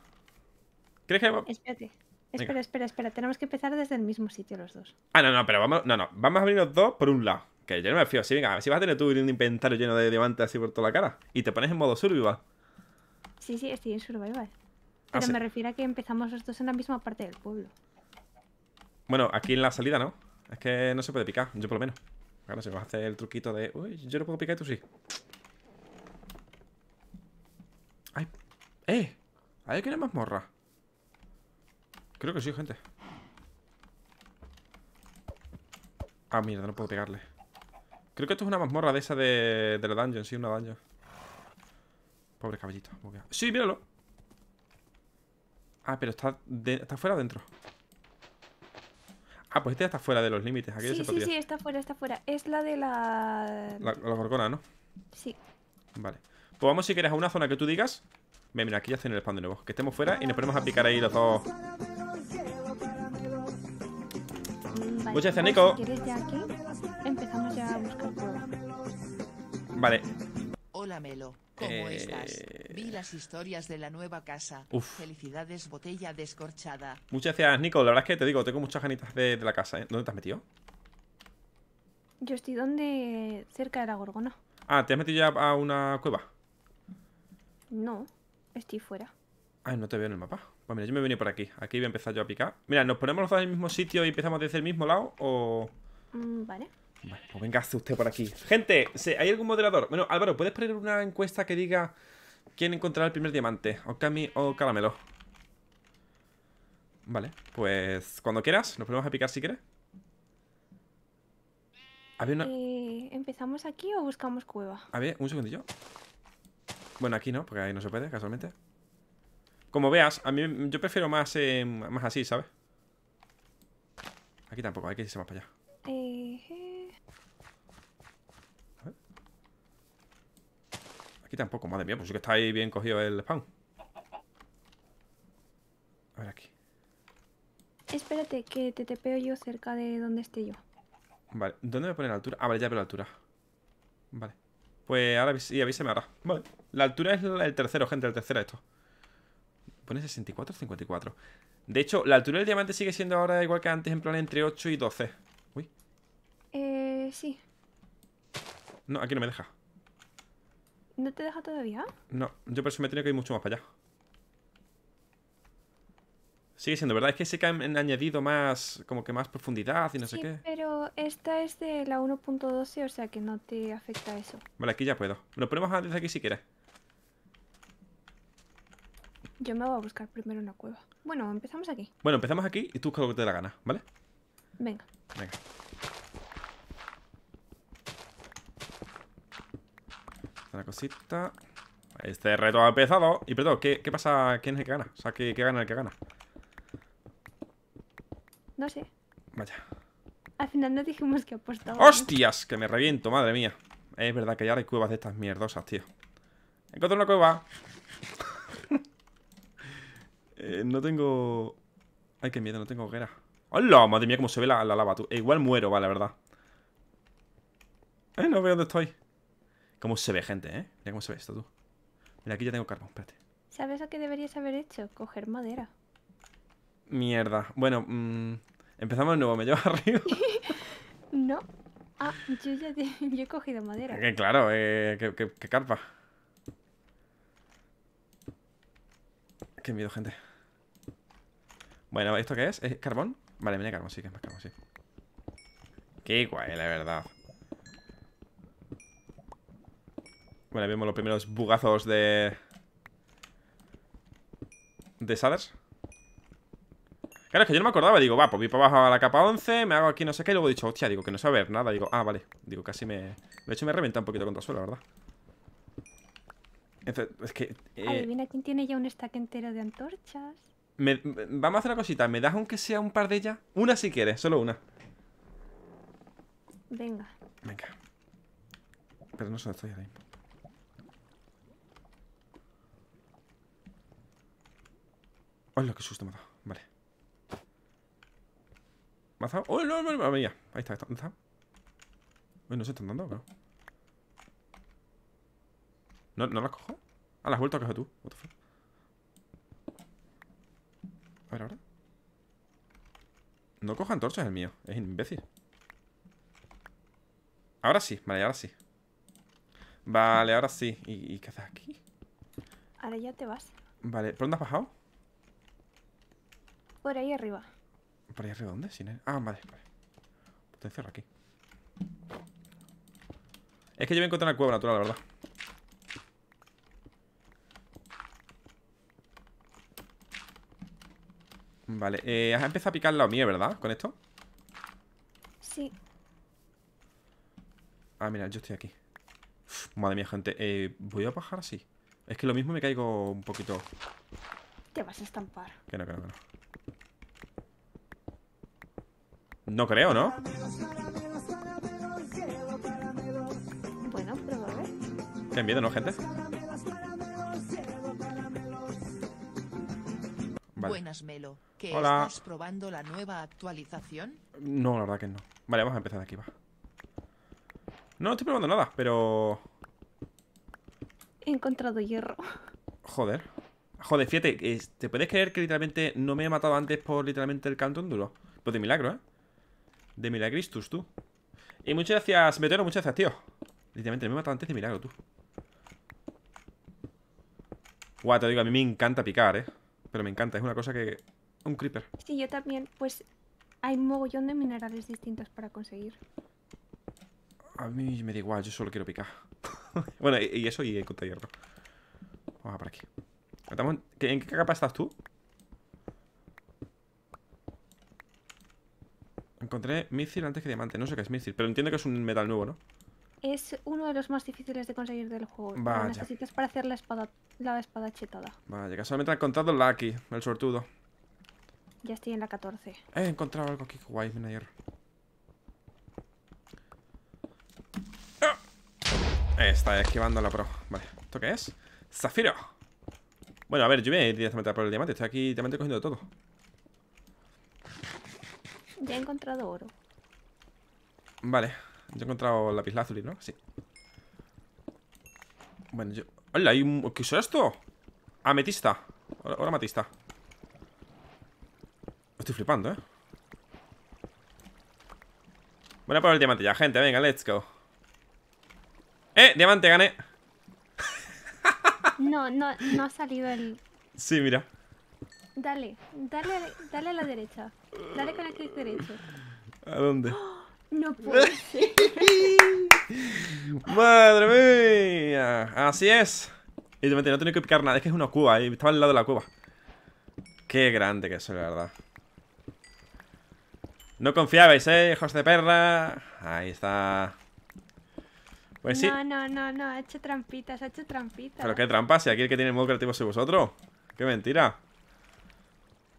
¿Crees que...? Espérate. Venga. Espera, espera, espera, tenemos que empezar desde el mismo sitio los dos. Ah, no, no, pero vamos, no, no, vamos a venir los dos por un lado. Que yo no me fío, sí, venga, a ver si vas a tener tú un inventario lleno de diamantes así por toda la cara. Y te pones en modo survival. Sí, sí, estoy en survival. Pero ah, sí. Me refiero a que empezamos los dos en la misma parte del pueblo. Bueno, aquí en la salida, ¿no? Es que no se puede picar, yo por lo menos. Claro, si vas a hacer el truquito de... Uy, yo no puedo picar y tú sí. Ay, eh, hay aquí una mazmorra. Creo que sí, gente. Ah, mierda, no puedo pegarle. Creo que esto es una mazmorra de esa de, de la dungeon. Sí, una dungeon. Pobre caballito. Sí, míralo. Ah, pero está, de, está fuera o dentro. Ah, pues este ya está fuera de los límites. Aquí sí, se sí, podría. Sí, está fuera, está fuera. Es la de la... La, la gorgona, ¿no? Sí. Vale. Pues vamos, si quieres, a una zona que tú digas. Mira, mira, aquí ya hacen el spawn de nuevo. Que estemos fuera y nos ponemos a picar ahí los dos. Vale, muchas gracias, Nico. Si quieres ya aquí, empezamos ya a buscar prueba. Vale. Hola, Melo. ¿Cómo eh... estás? Vi las historias de la nueva casa. Uf. Felicidades, botella descorchada. Muchas gracias, Nico. La verdad es que te digo, tengo muchas ganitas de, de la casa, ¿eh? ¿Dónde te has metido? Yo estoy donde... cerca de la gorgona. Ah, ¿te has metido ya a una cueva? No, estoy fuera. Ah, no te veo en el mapa. Pues mira, yo me he venido por aquí. Aquí voy a empezar yo a picar. Mira, ¿nos ponemos los dos en el mismo sitio y empezamos desde el mismo lado o...? Mm, vale. Vale, pues venga, hace usted por aquí. Gente, ¿hay algún moderador? Bueno, Álvaro, ¿puedes poner una encuesta que diga quién encontrará el primer diamante? ¿Okami o Caramelo? Vale, pues cuando quieras. ¿Nos ponemos a picar si quieres? ¿Había una... eh, ¿empezamos aquí o buscamos cueva? A ver, un segundillo. Bueno, aquí no, porque ahí no se puede, casualmente. Como veas, a mí yo prefiero más, eh, más así, ¿sabes? Aquí tampoco, hay que irse más para allá. Eh, eh. A ver. Aquí tampoco, madre mía, pues sí que está ahí bien cogido el spawn. A ver aquí. Espérate, que te tepeo yo cerca de donde esté yo. Vale, ¿dónde me pone la altura? Ah, vale, ya veo la altura. Vale. Pues ahora sí, avíseme ahora. Vale, la altura es el tercero, gente, el tercero esto. Pone sesenta y cuatro, cincuenta y cuatro. De hecho, la altura del diamante sigue siendo ahora igual que antes, en plan entre ocho y doce. Uy. Eh, sí. No, aquí no me deja. ¿No te deja todavía? No, yo por eso me he tenido que ir mucho más para allá. Sigue siendo, ¿verdad? Es que sí que han añadido más, como que más profundidad y no sí, sé qué. Pero esta es de la uno punto doce, o sea que no te afecta eso. Vale, aquí ya puedo. Lo ponemos desde aquí si quieres. Yo me voy a buscar primero una cueva. Bueno, empezamos aquí. Bueno, empezamos aquí y tú busca lo que te dé la gana, ¿vale? Venga. Venga. Una cosita. Este reto ha empezado. Y perdón, ¿qué, qué pasa? ¿Quién es el que gana? O sea, ¿qué, qué gana el que gana? No sé. Vaya. Al final no dijimos que apostaba. ¡Hostias! Que me reviento, madre mía. Es verdad que ya hay cuevas de estas mierdosas, tío. Encontré una cueva. Eh, no tengo... Ay, qué miedo, no tengo hoguera. ¡Hola! Madre mía, cómo se ve la, la lava, tú. E igual muero, vale, la verdad. Eh, no veo dónde estoy. Cómo se ve, gente, eh. Mira cómo se ve esto, tú. Mira, aquí ya tengo carbón, espérate. ¿Sabes lo que deberías haber hecho? Coger madera. Mierda. Bueno, mmm, empezamos de nuevo. ¿Me llevas arriba? No. Ah, yo ya te, yo he cogido madera. Que claro, eh, que, que, que carpa. Qué miedo, gente. Bueno, ¿esto qué es? ¿Es carbón? Vale, viene carbón, sí, que es más carbón, sí. Qué guay, la verdad. Bueno, vemos los primeros bugazos de... de shaders. Claro, es que yo no me acordaba. Digo, va, pues voy para abajo a la capa once. Me hago aquí no sé qué. Y luego he dicho, hostia, digo, que no sé ver nada. Digo, ah, vale. Digo, casi me... De hecho, me reventa un poquito contra el suelo, la verdad. Entonces, es que... Eh... Adivina quién tiene ya un stack entero de antorchas. Me... Vamos a hacer una cosita. ¿Me das aunque sea un par de ellas? Una si quieres, solo una. Venga. Venga. Pero no sé dónde estoy ahora mismo. ¡Hola, qué susto me ha dado! Vale. ¿Me ha dado? ¡Oh, no, no, no! Ahí está, ¿dónde está? Uy, no se están dando, bro. ¿No, no las cojo? Ah, las has vuelto a coger tú. What the fuck? A ver, ahora. No cojo antorchas, el mío. Es imbécil. Ahora sí, vale, ahora sí. Vale, ahora sí. ¿Y, y qué haces aquí? Ahora ya te vas. Vale, ¿por dónde has bajado? Por ahí arriba. ¿Por ahí arriba dónde? Sin él. Ah, vale, vale. Te encierro aquí. Es que yo voy a encontrar una cueva natural, la verdad. Vale, eh, has empezado a picar la mía, ¿verdad? ¿Con esto? Sí. Ah, mira, yo estoy aquí. Uf, madre mía, gente. Eh, voy a bajar así. Es que lo mismo me caigo un poquito. Te vas a estampar. Que no, que no, que no. No creo, ¿no? Bueno, pero a ver. Qué miedo, ¿no, gente? Vale. Buenas, Melo. ¿Qué Hola. ¿Estás probando la nueva actualización? No, la verdad que no. Vale, vamos a empezar de aquí, va. No, no estoy probando nada, pero... He encontrado hierro. Joder. Joder, fíjate, ¿te puedes creer que literalmente no me he matado antes por literalmente el cantón duro? Pues de milagro, ¿eh? De milagristus, tú. Y muchas gracias, Meteoro, muchas gracias, tío. Literalmente, me he matado antes de milagro, tú. Guau, te digo, a mí me encanta picar, ¿eh? Pero me encanta, es una cosa que... Un creeper. Sí, yo también, pues... Hay un mogollón de minerales distintos para conseguir. A mí me da igual, yo solo quiero picar. Bueno, y eso y encontrar hierro. Vamos a por aquí. ¿En qué capa estás tú? Encontré Mithil antes que diamante. No sé qué es Mithil, pero entiendo que es un metal nuevo, ¿no? Es uno de los más difíciles de conseguir del juego. Vaya. Lo necesitas para hacer la espada, la espada chetada. Vaya, casualmente he encontrado Lucky, el sortudo. Ya estoy en la catorce. He encontrado algo aquí guay, mira hierro. ¡Ah! Está esquivando la pro. Vale, ¿esto qué es? ¡Zafiro! Bueno, a ver, yo voy a ir directamente a por el diamante. Estoy aquí directamente cogiendo todo. Ya he encontrado oro. Vale, yo he encontrado lapislázuli, ¿no? Sí. Bueno, yo... ¡Hola! Hay un... ¿Qué es esto? Ametista. Oro ametista. Estoy flipando, ¿eh? Voy a por el diamante ya, gente. Venga, let's go. ¡Eh! ¡Diamante! ¡Gané! No, no, no ha salido el... Sí, mira. Dale, dale, dale a la derecha. Dale con el clic derecho. ¿A dónde? ¡Oh! No puede ser. ¡Madre mía! Así es. Y no tengo que picar nada, es que es una cueva, ¿eh? Estaba al lado de la cueva. Qué grande que soy, la verdad. No confiabais, eh, hijos de perra. Ahí está. Pues sí. No, no, no, no, ha hecho trampitas, ha hecho trampitas. Pero qué trampas, si aquí el que tiene el modo creativo soy vosotros. Qué mentira.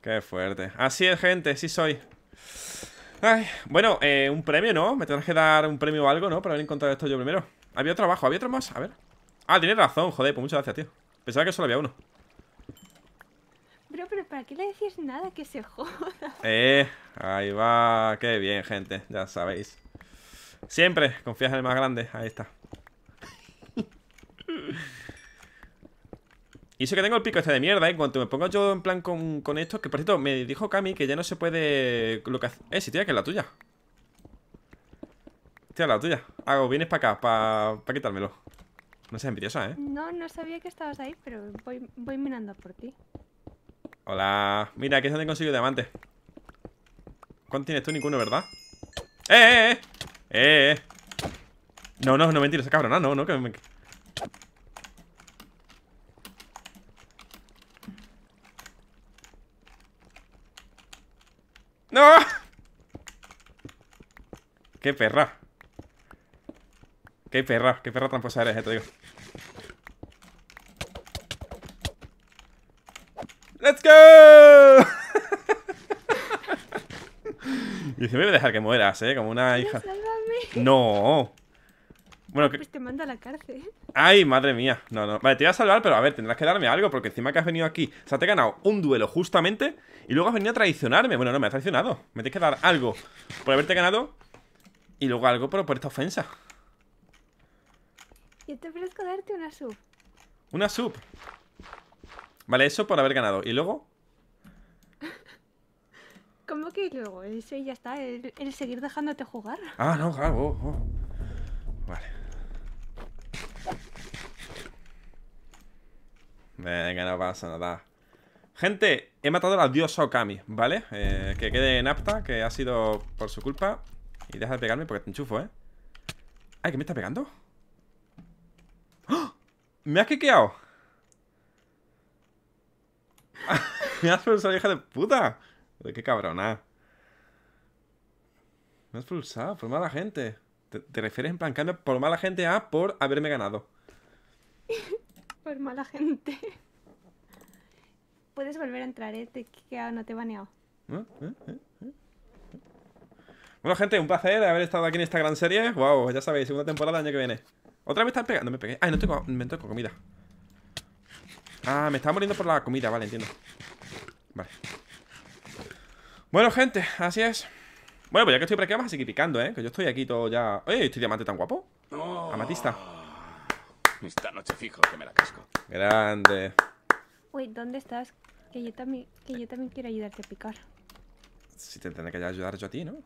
Qué fuerte. Así es, gente, sí soy. Ay, bueno, eh, un premio, ¿no? Me tendrás que dar un premio o algo, ¿no? Para haber encontrado esto yo primero. Había otro abajo, había otro más. A ver. Ah, tienes razón, joder, pues muchas gracias, tío. Pensaba que solo había uno. Pero, pero ¿para qué le decís nada? Que se joda. Eh, ahí va. Qué bien, gente, ya sabéis. Siempre confías en el más grande. Ahí está. Y eso que tengo el pico este de mierda, ¿eh? Cuando me pongo yo en plan con, con esto. Que por cierto, me dijo Cami que ya no se puede lo que hace... Eh, si tía, que es la tuya. Tía, la tuya. Hago, vienes para acá, para pa quitármelo. No seas envidiosa, ¿eh? No, no sabía que estabas ahí, pero voy, voy mirando por ti. Hola. Mira, aquí es donde he conseguido diamantes. ¿Cuánto tienes tú? Ninguno, ¿verdad? ¡Eh, eh, eh! ¡Eh, eh! No, no, no mentira, esa cabrona. No, no, que me... ¡No! ¡Qué perra! ¡Qué perra! ¡Qué perra tramposa eres, eh, te digo! ¡Let's go! Y si me voy a dejar que mueras, eh, como una hija. ¡Sálvame! ¡No! Bueno, que... pues te manda a la cárcel. ¡Ay, madre mía! No, no. Vale, te voy a salvar, pero a ver, tendrás que darme algo. Porque encima que has venido aquí, o sea, te he ganado un duelo justamente. Y luego has venido a traicionarme. Bueno, no, me has traicionado. Me tienes que dar algo por haberte ganado. Y luego algo por, por esta ofensa. Yo te ofrezco darte una sub. ¿Una sub? Vale, eso por haber ganado. ¿Y luego? ¿Cómo que luego? Eso ya está. El, el seguir dejándote jugar. Ah, no, claro. Oh, oh. Vale. Venga, no pasa nada. Gente, he matado a la diosa Okami, ¿vale? Eh, que quede en apta, que ha sido por su culpa. Y deja de pegarme porque te enchufo, ¿eh? Ay, que me está pegando. ¡Oh! ¡Me has quiqueado! ¡Me has pulsado, hija de puta! ¡Qué cabrona! Me has pulsado por mala gente. Te, te refieres en plan cambio por mala gente a por haberme ganado. Por mala gente. Puedes volver a entrar, ¿eh? Te he quedado, no te he baneado. ¿Eh? ¿Eh? ¿Eh? ¿Eh? Bueno, gente, un placer haber estado aquí en esta gran serie. Wow, ya sabéis, segunda temporada el año que viene. Otra vez están pegando, me pegué. Ay, no tengo, me toco comida. Ah, me estaba muriendo por la comida, vale, entiendo. Vale. Bueno, gente, así es. Bueno, pues ya que estoy por aquí, vamos a seguir picando, ¿eh? Que yo estoy aquí todo ya... ¡Oye, este diamante tan guapo! Oh. Amatista. Esta noche fijo que me la casco. Grande. Uy, ¿dónde estás? Que yo también, que yo también quiero ayudarte a picar. Si te tendré que ayudar yo a ti, ¿no?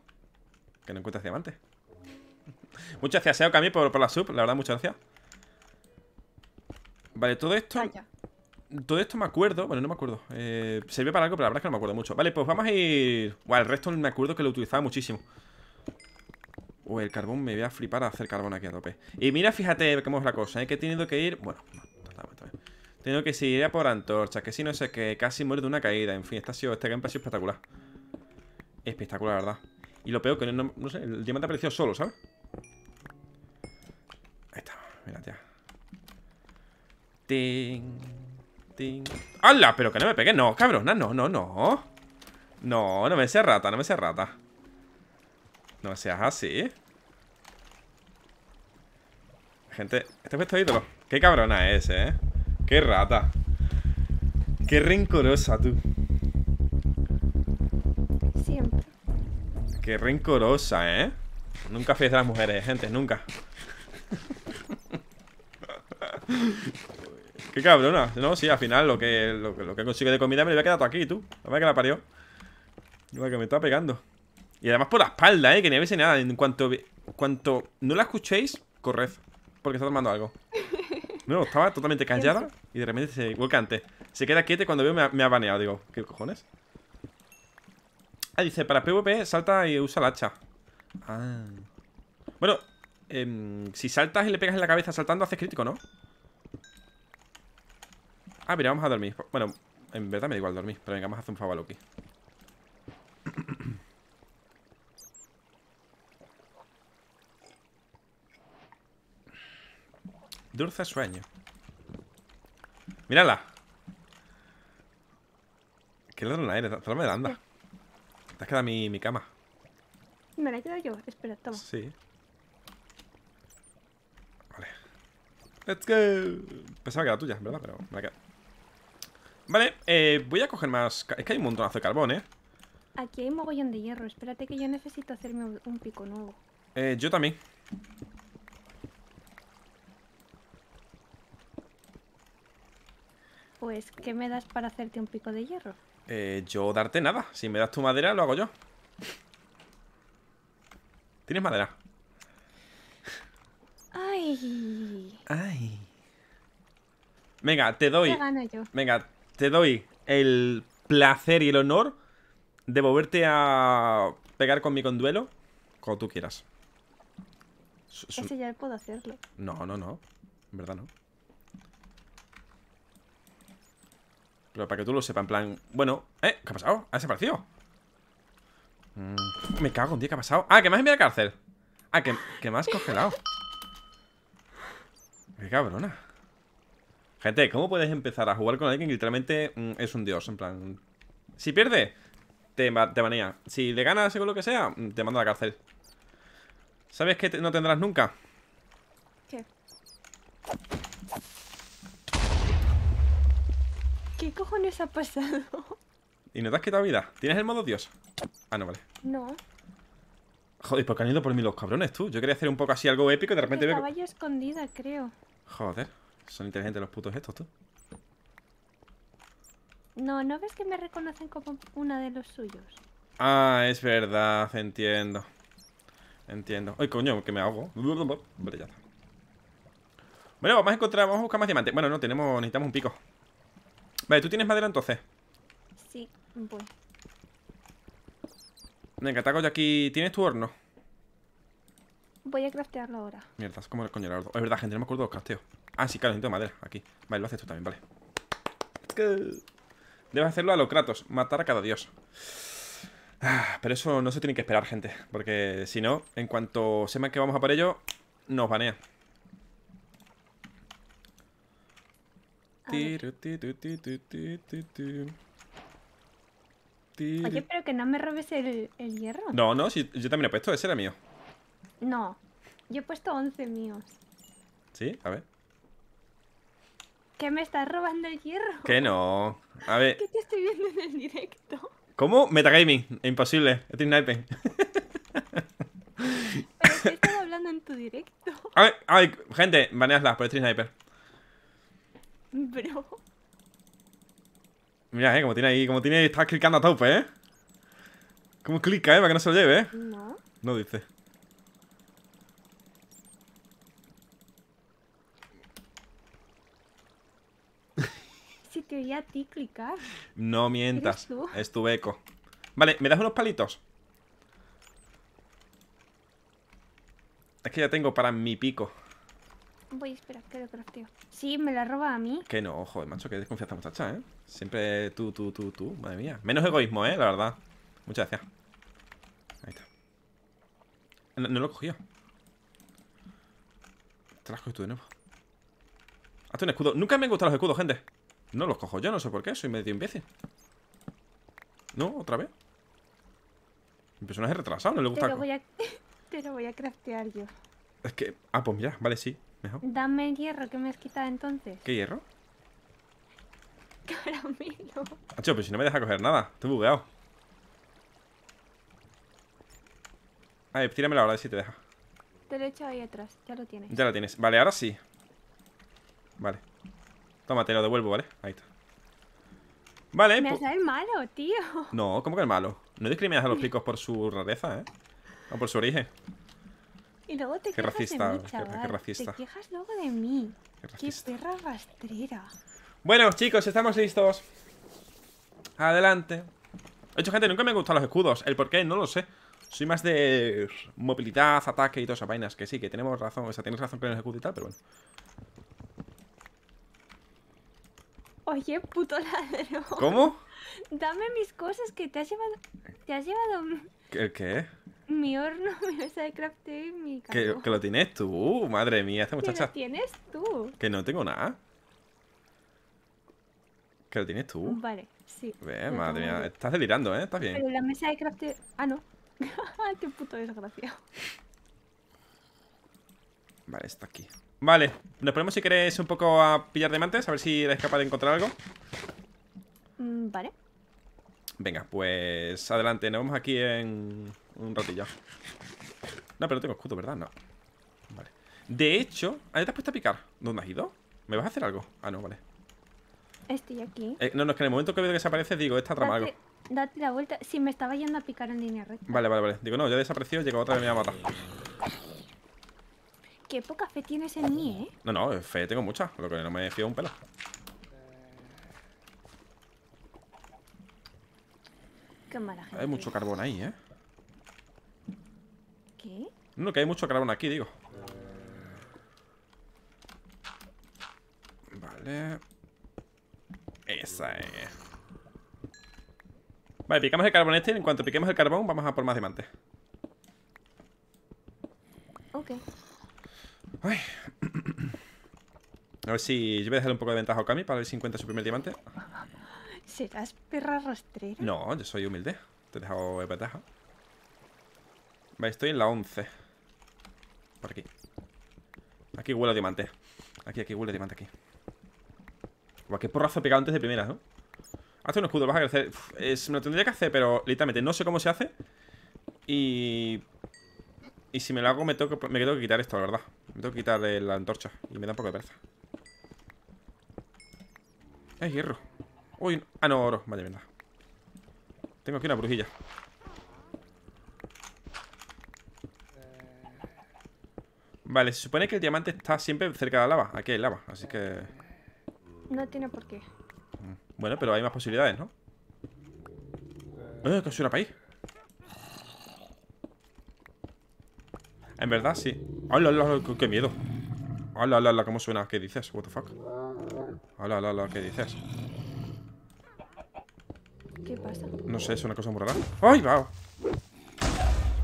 Que no encuentras diamantes. Muchas gracias, Seo, Cami, por, por la sub. La verdad, muchas gracias. Vale, todo esto... Vaya. Todo esto me acuerdo... Bueno, no me acuerdo. Eh, sirve para algo, pero la verdad es que no me acuerdo mucho. Vale, pues vamos a ir... Bueno, el resto me acuerdo que lo utilizaba muchísimo. Uy, el carbón, me voy a flipar a hacer carbón aquí a tope. Y mira, fíjate cómo es la cosa, ¿eh? Que he tenido que ir... Bueno, no, totalmente. He tenido que ir a por antorchas, que si no sé qué, casi muero de una caída. En fin, este, ha sido, este gameplay ha sido espectacular. Espectacular, la verdad. Y lo peor que no, no sé, el diamante apareció solo, ¿sabes? Ahí está, mira, ya. Ting, ting. ¡Hala! Pero que no me pegué, no, cabrón, no, no, no. No, no, no me seas rata, no me seas rata. No seas así. Gente, este fue este ídolo. Qué cabrona es, eh. Qué rata. Qué rencorosa, tú. Siempre. Qué rencorosa, eh. Nunca fíes de las mujeres, gente, nunca. Qué cabrona. No, sí, al final lo que, lo, lo que consigue de comida me lo voy a quedar todo aquí, tú. La verdad que la parió. La que me está pegando. Y además por la espalda, eh, que ni habéis nada. En cuanto, cuanto no la escuchéis, corred, porque está tomando algo. No, estaba totalmente callada. Y de repente se vuelca antes. Se queda quieta cuando veo me, me ha baneado. Digo, ¿qué cojones? Ah, dice, para PvP salta y usa la hacha. Ah. Bueno, eh, si saltas y le pegas en la cabeza saltando, haces crítico, ¿no? Ah, mira, vamos a dormir. Bueno, en verdad me da igual dormir. Pero venga, vamos a hacer un favor a Luki. Dulce sueño. Mírala. Qué ladrona eres, tráeme de anda. Te has quedado mi, mi cama. Me la he quedado yo, espera, toma. Sí. Vale. Let's go. Pensaba que era tuya, ¿verdad? Pero me la he quedado. Vale, eh, voy a coger más... Es que hay un montonazo de carbón, ¿eh? Aquí hay mogollón de hierro. Espérate que yo necesito hacerme un pico nuevo. Eh, yo también. Pues, ¿qué me das para hacerte un pico de hierro? Eh, yo darte nada. Si me das tu madera, lo hago yo. ¿Tienes madera? Ay. Ay. Venga, te doy. ¿Qué gano yo? Venga, te doy el placer y el honor de volverte a pegar con mi conduelo cuando tú quieras. Ese Su... ya puedo hacerlo. No, no, no. En verdad no. Pero para que tú lo sepas, en plan... Bueno... ¿Eh? ¿Qué ha pasado? ¿Ha desaparecido? Mm, me cago en día, ¿qué ha pasado? Ah, que me has enviado a la cárcel. Ah, que, que me has congelado. Qué cabrona. Gente, ¿cómo puedes empezar a jugar con alguien que literalmente mm, es un dios? En plan... Si pierde, te, te banea. Si le ganas según lo que sea, te manda a la cárcel. ¿Sabes qué te, no tendrás nunca? ¿Qué? ¿Qué cojones ha pasado? ¿Y no te has quitado vida? ¿Tienes el modo dios? Ah, no, vale. No. Joder, ¿por qué han ido por mí los cabrones, tú? Yo quería hacer un poco así algo épico y de repente... Estaba yo escondida, creo. Joder, son inteligentes los putos estos, tú. No, ¿no ves que me reconocen como una de los suyos? Ah, es verdad, entiendo. Entiendo. Ay, coño, que me ahogo. Vale, ya está. Bueno, vamos a encontrar, vamos a buscar más diamantes. Bueno, no, tenemos, necesitamos un pico. Vale, ¿tú tienes madera entonces? Sí, voy. Venga, te hago yo aquí... ¿Tienes tu horno? Voy a craftearlo ahora. Mierda, es como el coño. Es verdad, gente, no me acuerdo de los crafteos. Ah, sí, claro, necesito madera, aquí. Vale, lo haces tú también, vale. Debes hacerlo a los Kratos, matar a cada dios. Ah, pero eso no se tiene que esperar, gente. Porque si no, en cuanto sepan que vamos a por ello, nos banean. Oye, pero que no me robes el, el hierro. No, no, si, yo también he puesto, ese era mío. No, yo he puesto once míos. ¿Sí? A ver. ¿Qué me estás robando el hierro? Que no, a ver. ¿Qué te estoy viendo en el directo? ¿Cómo? Metagaming, imposible, estoy sniping. Pero te estás hablando en tu directo. A ver, a ver, gente, baneasla por stream sniper. Bro. Mira, eh, como tiene ahí, como tiene, está clicando a tope, eh. Como clica, eh, para que no se lo lleve, eh. No. No dice. Si te oía a ti clicar. No mientas. Es tu eco. Vale, ¿me das unos palitos? Es que ya tengo para mi pico. Voy a esperar, que lo crafteo. Sí, me la roba a mí. Que no, joder, macho, que desconfianza muchacha, ¿eh? Siempre tú, tú, tú, tú, madre mía. Menos egoísmo, ¿eh? La verdad. Muchas gracias. Ahí está. No, no lo he cogido. Te las coges tú de nuevo. Hazte un escudo. Nunca me han gustado los escudos, gente. No los cojo yo, no sé por qué. Soy medio imbécil. No, otra vez. Mi personaje es retrasado, no le gusta. Te lo voy a, te lo voy a craftear yo. Es que... Ah, pues mira, vale, sí. Mejor. Dame el hierro que me has quitado entonces. ¿Qué hierro? Caramelo. Acho, pero si no me deja coger nada. Estoy bugueado. A ver, tíramelo ahora, a ver si te deja. Te lo he hecho ahí atrás, ya lo tienes. Ya lo tienes, vale, ahora sí. Vale. Tómate, lo devuelvo, ¿vale? Ahí está. Vale. Me haces el malo, tío. No, ¿cómo que el malo? No discriminas a los picos por su rareza, ¿eh? O por su origen. Y luego te qué quejas racista, de mí, chaval. Qué, qué racista. Te quejas luego de mí. Qué, qué perra rastrera. Bueno, chicos, estamos listos. Adelante. De hecho, gente, nunca me han gustado los escudos. El por qué, no lo sé. Soy más de movilidad, ataque y todas esas vainas. Que sí, que tenemos razón. O sea, tienes razón con el escudo y tal, pero bueno. Oye, puto ladrón. ¿Cómo? Dame mis cosas que te has llevado. Te has llevado... ¿El qué? Mi horno, mi mesa de crafteo y mi café. Que lo tienes tú, madre mía, esta muchacha. Que lo tienes tú. Que no tengo nada. Que lo tienes tú. Vale, sí. Ve, madre mía, estás delirando, ¿eh? Estás bien. Pero la mesa de crafteo... Ah, no. Qué puto desgraciado. Vale, está aquí. Vale, nos ponemos si queréis un poco a pillar diamantes. A ver si eres capaz de encontrar algo. Vale. Venga, pues adelante, nos vemos aquí en un ratillo. No, pero tengo escudo, ¿verdad? No. Vale. De hecho, ¿ahí te has puesto a picar? ¿Dónde has ido? ¿Me vas a hacer algo? Ah, no, vale. Estoy aquí. Eh, no, no, es que en el momento que veo que desaparece, digo, esta trama algo. Date la vuelta. Sí, me estaba yendo a picar en línea recta. Vale, vale, vale. Digo, no, ya desapareció, llegó otra vez, me va a matar. Qué poca fe tienes en mí, ¿eh? No, no, fe tengo mucha, lo que no me fío un pelo. Qué mala gente. Hay mucho carbón ahí, ¿eh? ¿Qué? No, que hay mucho carbón aquí, digo. Vale. Esa es. Vale, picamos el carbón este y en cuanto piquemos el carbón vamos a por más diamantes. Ok. Ay. A ver si... Yo voy a dejarle un poco de ventaja a Okami para ver si encuentra su primer diamante. ¿Serás perra rastrera? No, yo soy humilde. Te he dejado de ventaja. Vale, estoy en la once. Por aquí. Aquí huele a diamante. Aquí, aquí huele a diamante, aquí. Guau, qué porrazo he pegado antes de primeras, ¿no? Hazte un escudo, vas a crecer. Uf, es, me lo tendría que hacer, pero literalmente no sé cómo se hace. Y... Y si me lo hago, me tengo que, me tengo que quitar esto, la verdad. Me tengo que quitar eh, la antorcha. Y me da un poco de pereza. ¡Eh, hierro! Uy, no. Ah, no, oro. Vaya, venga. Tengo aquí una brujilla. Vale, se supone que el diamante está siempre cerca de la lava. Aquí hay lava, así que... No tiene por qué. Bueno, pero hay más posibilidades, ¿no? Eh, que suena para ahí. En verdad, sí. ¡Hala, hala! ¡Qué miedo! ¡Hala, hala! ¿Cómo suena? ¿Qué dices? ¿What the fuck? ¡Hala, hala! ¿Qué dices? ¿Qué pasa? No sé, es una cosa muy rara. ¡Ay, va!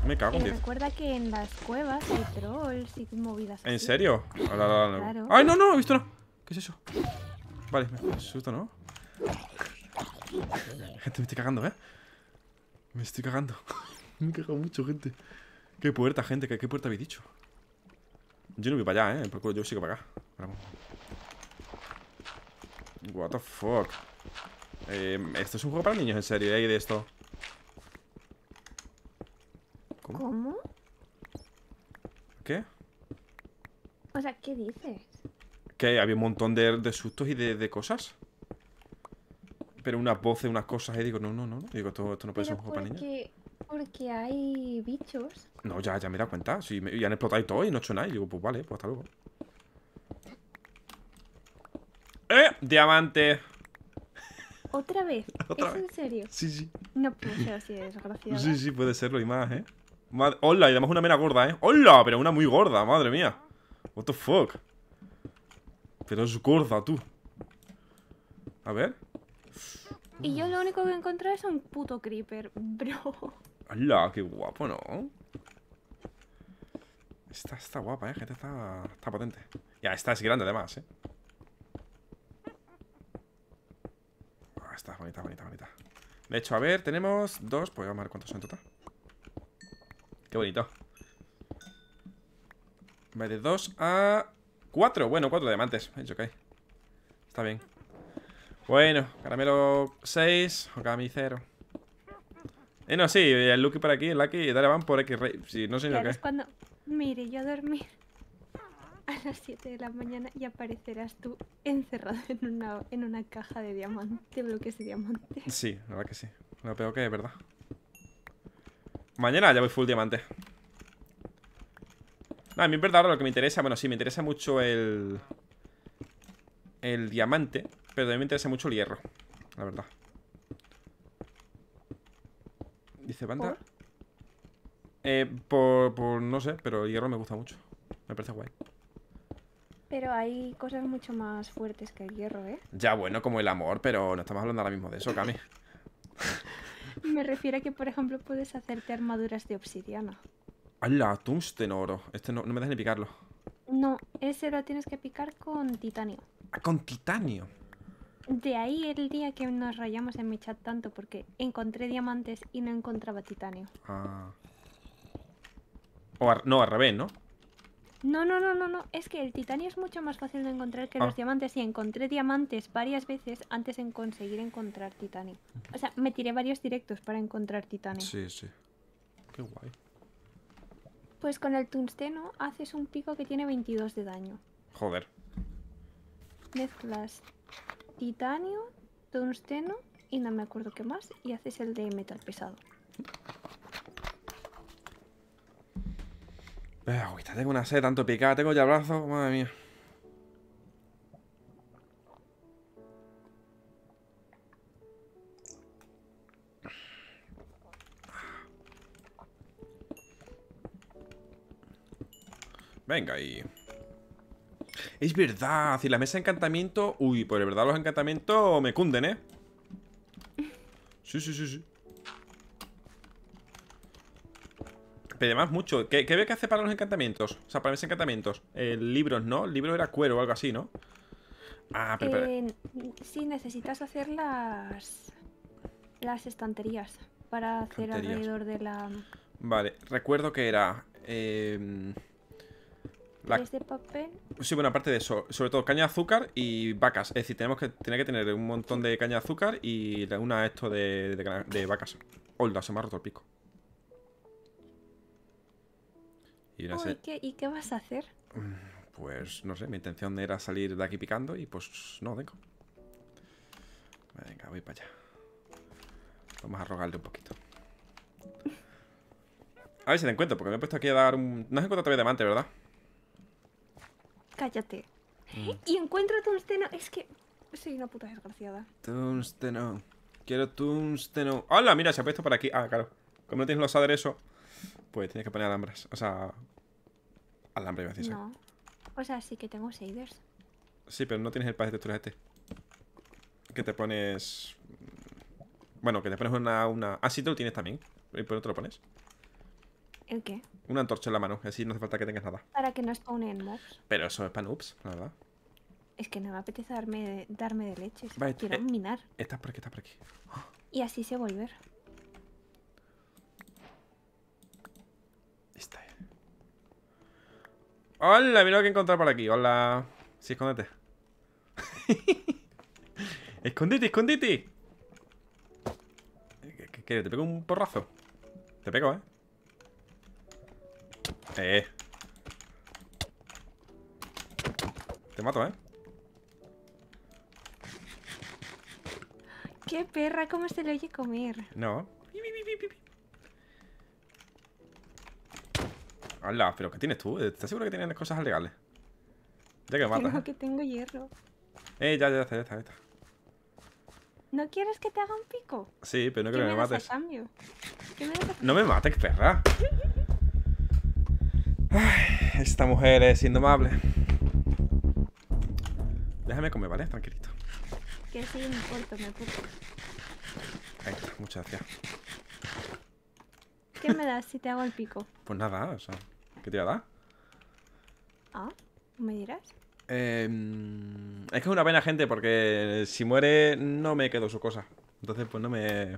Me cago en diez. Recuerda que en las cuevas hay trolls y movidas así. ¿En serio? ¡Hala, hala, hala! Claro. ¡Ay, no, no! He visto una... ¿Qué es eso? Vale, me asusto, ¿no? Gente, me estoy cagando, ¿eh? Me estoy cagando. Me he cagado mucho, gente. Qué puerta, gente, ¿qué, qué puerta habéis dicho? Yo no voy para allá, eh. Por culo, yo sigo para acá. Vamos. What the fuck. Eh, esto es un juego para niños, en serio, ¿eh? De esto. ¿Cómo? ¿Cómo? ¿Qué? O sea, ¿qué dices? Que había un montón de, de sustos y de, de cosas. Pero unas voces, unas cosas, y digo, no, no, no. Digo, esto, esto no puede ser un juego para niños. Porque hay bichos. No, ya, ya me he dado cuenta. Sí, me, ya han explotado y todo y no he hecho nada. Y digo, pues vale, pues hasta luego. ¡Eh! ¡Diamante! ¿Otra vez? ¿Otra ¿Es vez? En serio? Sí, sí. No puede ser así, desgraciado. Sí, sí, puede serlo y más, ¿eh? Mad ¡Hola! Y además una mera gorda, ¿eh? ¡Hola! Pero una muy gorda, madre mía. What the fuck. Pero es gorda, tú. A ver. Y yo lo único que encontré es un puto creeper, bro. ¡Hala! ¡Qué guapo, ¿no? Esta está guapa, ¿eh? Gente, está, está potente. Ya, esta es grande además, ¿eh? Ah, está bonita, bonita, bonita. De hecho, a ver, tenemos dos. Pues vamos a ver cuántos son en total. ¡Qué bonito! Vale, de dos a... Cuatro, bueno, cuatro diamantes. He dicho que hay. Está bien. Bueno, caramelo seis, Okami cero. Eh, no, sí, el Luki por aquí, el Lucky, dale van por X Ray. Sí, no sé lo que es. Cuando mire yo a dormir a las siete de la mañana y aparecerás tú encerrado en una, en una caja de diamante, bloques de diamante. Sí, la verdad que sí. Lo peor que es, ¿verdad? Mañana ya voy full diamante. No, a mí en verdad ahora lo que me interesa, bueno, sí, me interesa mucho el... El diamante. Pero también me interesa mucho el hierro, la verdad. Dice banda. ¿Por? Eh, por, por no sé, pero el hierro me gusta mucho. Me parece guay. Pero hay cosas mucho más fuertes que el hierro, ¿eh? Ya, bueno, como el amor, pero no estamos hablando ahora mismo de eso, Cami. Me refiero a que, por ejemplo, puedes hacerte armaduras de obsidiana. ¡Hala! Tungsteno oro. Este no, no me dejas ni picarlo. No, ese lo tienes que picar con titanio. Ah, con titanio. De ahí el día que nos rayamos en mi chat tanto, porque encontré diamantes y no encontraba titanio. Ah. O a, no, al revés, ¿no? No, no, no, no, no. Es que el titanio es mucho más fácil de encontrar que ah. los diamantes. Y encontré diamantes varias veces antes de conseguir encontrar titanio. O sea, me tiré varios directos para encontrar titanio. Sí, sí. Qué guay. Pues con el tungsteno haces un pico que tiene veintidós de daño. Joder. Mezclas titanio, tungsteno y no me acuerdo qué más. Y haces el de metal pesado. Uy, tengo una sed tanto picada, tengo ya brazo, madre mía. Venga ahí. Es verdad, si la mesa de encantamiento... Uy, pues de verdad los encantamientos me cunden, ¿eh? Sí, sí, sí, sí. Pero además mucho. ¿Qué, qué ve que hace para los encantamientos? O sea, para mis encantamientos. Eh, libros, ¿no? El libro era cuero o algo así, ¿no? Ah, pero... Eh, sí, necesitas hacer las... Las estanterías. Para hacer estanterías. Alrededor de la... Vale, recuerdo que era... Eh, la... ¿Es de papel? Sí, bueno, aparte de eso. Sobre todo caña de azúcar y vacas. Es decir, tenemos que, tenía que tener un montón de caña de azúcar y una esto de, de, de vacas. Hola, se me ha roto el pico. Y, oh, ¿y, qué, ¿Y qué vas a hacer? Pues no sé, mi intención era salir de aquí picando y pues no, vengo. Venga, voy para allá. Vamos a rogarle un poquito. A ver si te encuentro, porque me he puesto aquí a dar un... No has encontrado todavía diamante, ¿verdad? Cállate. Mm. Y encuentro tungsteno, es que... Soy una puta desgraciada. Tungsteno. Quiero tungsteno. ¡Hola! Mira, se ha puesto por aquí. Ah, claro. Como no tienes los aderezos... Pues tienes que poner alambres. O sea... Alambre iba a decir. No. O sea, sí que tengo shaders. Sí, pero no tienes el pack de texturas este. Que te pones... Bueno, que te pones una... una... Ah, sí, tú lo tienes también. ¿Y por qué no te lo pones? ¿El qué? Una antorcha en la mano. Así no hace falta que tengas nada. Para que no spawnen mobs. Pero eso es para noobs, la verdad. Es que no me apetece darme, darme de leche. Vale, quiero eh, minar. Estás por aquí, estás por aquí. Oh. Y así sé volver. Hola, mira lo que he encontrado por aquí. Hola. Sí, escóndete. Escóndete, escóndete. ¿Qué quieres? ¿Te pego un porrazo? Te pego, ¿eh? Eh. Te mato, ¿eh? Qué perra, cómo se le oye comer. No. Hola, pero ¿qué tienes tú? ¿Estás seguro que tienes cosas legales? Ya que me matas. No, que tengo hierro. Eh, ya, ya, ya está, ya está, ya está. ¿No quieres que te haga un pico? Sí, pero no quiero que me, me mates. Cambio? ¿Qué me das a cambio? No me mates, perra. Ay, esta mujer es indomable. Déjame comer, ¿vale? Tranquilito. Que sí, me importa, me puto. Ahí está, muchas gracias. ¿Qué me das si te hago el pico? Pues nada, o sea... ¿Qué te va a dar? Ah, ¿me dirás? Eh, es que es una pena, gente, porque si muere no me quedo su cosa. Entonces, pues no me...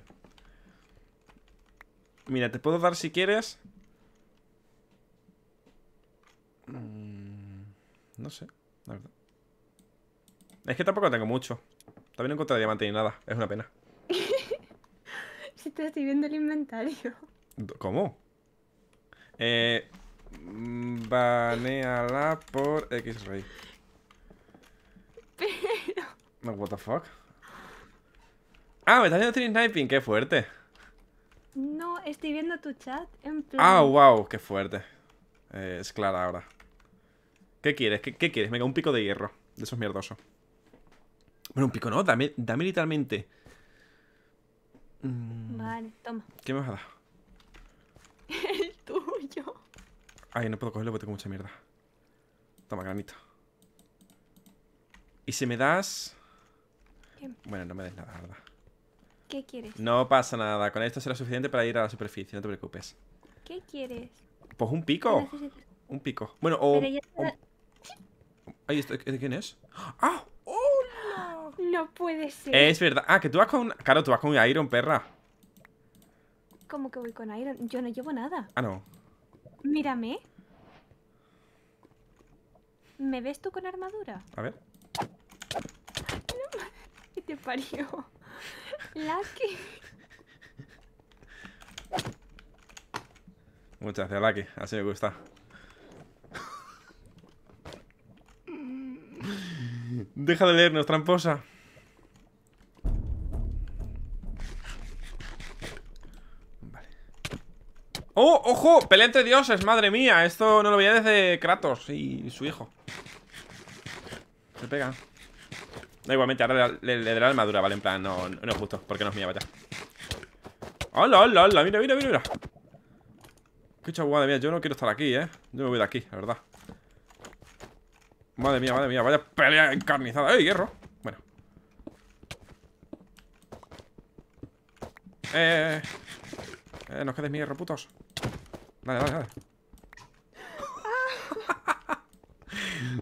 Mira, te puedo dar si quieres... Mm, no sé, la verdad. Es que tampoco tengo mucho. También no encontré diamante ni nada, es una pena. Si te estoy viendo el inventario. ¿Cómo? Eh... Baneala por X-Ray. Pero... No, what the fuck. Ah, me estás viendo stream sniping, qué fuerte. No, estoy viendo tu chat en plan... Ah, wow, qué fuerte. eh, Es clara ahora. ¿Qué quieres? ¿Qué, qué quieres? Venga, un pico de hierro. De esos mierdosos. Bueno, un pico no, dame, dame literalmente. mm. Vale, toma. ¿Qué me vas a dar? El tuyo. Ay, no puedo cogerlo porque tengo mucha mierda. Toma, granito. ¿Y si me das...? ¿Qué? Bueno, no me des nada, la verdad. ¿Qué quieres? No pasa nada. Con esto será suficiente para ir a la superficie. No te preocupes. ¿Qué quieres? Pues un pico. Un pico. Bueno, o... Pero ya te da... o... Ahí estoy. ¿De quién es? ¡Ah! ¡Hola! No puede ser. Es verdad. Ah, que tú vas con... Claro, tú vas con Iron, perra. ¿Cómo que voy con Iron? Yo no llevo nada. Ah, no. Mírame. ¿Me ves tú con armadura? A ver. No, ¿qué te parió? Lucky. Muchas gracias, Lucky. Así me gusta. Deja de leernos, tramposa. Vale. ¡Oh, ojo! ¡Pelea entre dioses! ¡Madre mía! Esto no lo veía desde Kratos y su hijo. Se pega. No, igualmente, ahora le, le, le da la armadura, ¿vale? En plan, no, no, no es justo, porque no es mía, vaya. ¡Hola, hola, hola! ¡Mira, mira, mira, mira! ¡Qué chavo, madre mía! Yo no quiero estar aquí, ¿eh? Yo me voy de aquí, la verdad. Madre mía, madre mía, vaya pelea encarnizada. ¡Eh, hierro! Bueno. Eh, eh, eh, eh nos quedes mi hierro, putos. Dale, dale, dale.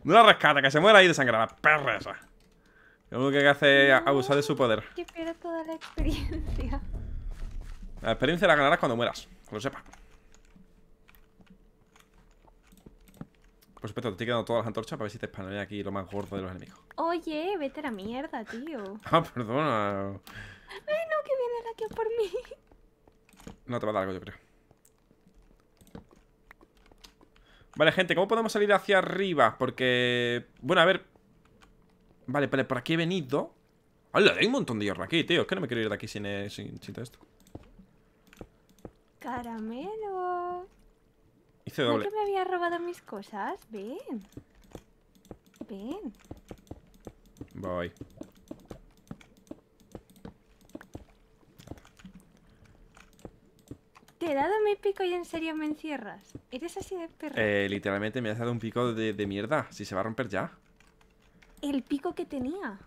No la rescata, que se muera ahí de sangre, la perra esa. Lo único que hace es abusar de su poder. Que pierdo toda la experiencia. La experiencia la ganarás cuando mueras, que lo sepa. Por supuesto, te estoy quedando todas las antorchas para ver si te spawnan aquí lo más gordo de los enemigos. Oye, vete a la mierda, tío. Ah, perdona. Ay, no, que viene aquí por mí. No te va a dar algo, yo creo. Vale, gente, ¿cómo podemos salir hacia arriba? Porque... Bueno, a ver... Vale, pero por aquí he venido. ¡Hala! Hay un montón de hierro aquí, tío. Es que no me quiero ir de aquí sin, eh, sin, sin todo esto. Caramelo. Hice doble. ¿No que me había robado mis cosas? Ven. Ven. Voy. Te he dado mi pico y en serio me encierras. ¿Eres así de perro? Eh, literalmente me has dado un pico de, de mierda. Si se va a romper ya. El pico que tenía.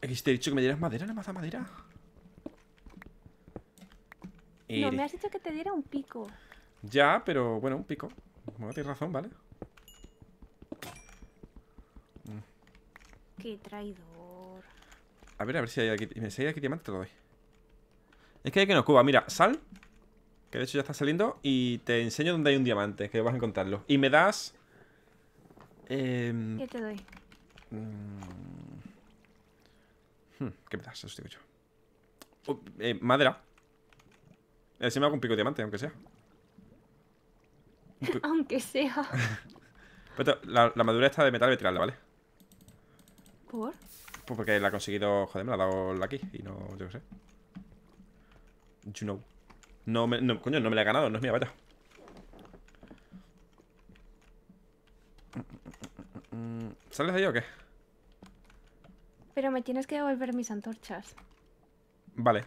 Es que te he dicho que me dieras madera, nada más da madera. No, me has dicho que te diera un pico. Ya, pero bueno, un pico. Bueno, tienes razón, ¿vale? Qué traidor. A ver, a ver si hay aquí. Si hay aquí diamante, te lo doy. Es que hay que no cuba. Mira, sal. Que de hecho ya está saliendo. Y te enseño dónde hay un diamante. Que vas a encontrarlo. Y me das. Eh... ¿Qué te doy? Hmm, ¿Qué me das? Eso digo yo. Oh, eh, madera. Eh, si me hago un pico de diamante, aunque sea. Aunque sea. Pero la, la madura esta de metal voy a tirarla, ¿vale? ¿Por? Pues porque la ha conseguido. Joder, me la ha dado Lucky. Y no, yo qué sé. You know. No, me, no, coño, no me la he ganado, no es mía, vaya. ¿Sales de ahí o qué? Pero me tienes que devolver mis antorchas. Vale.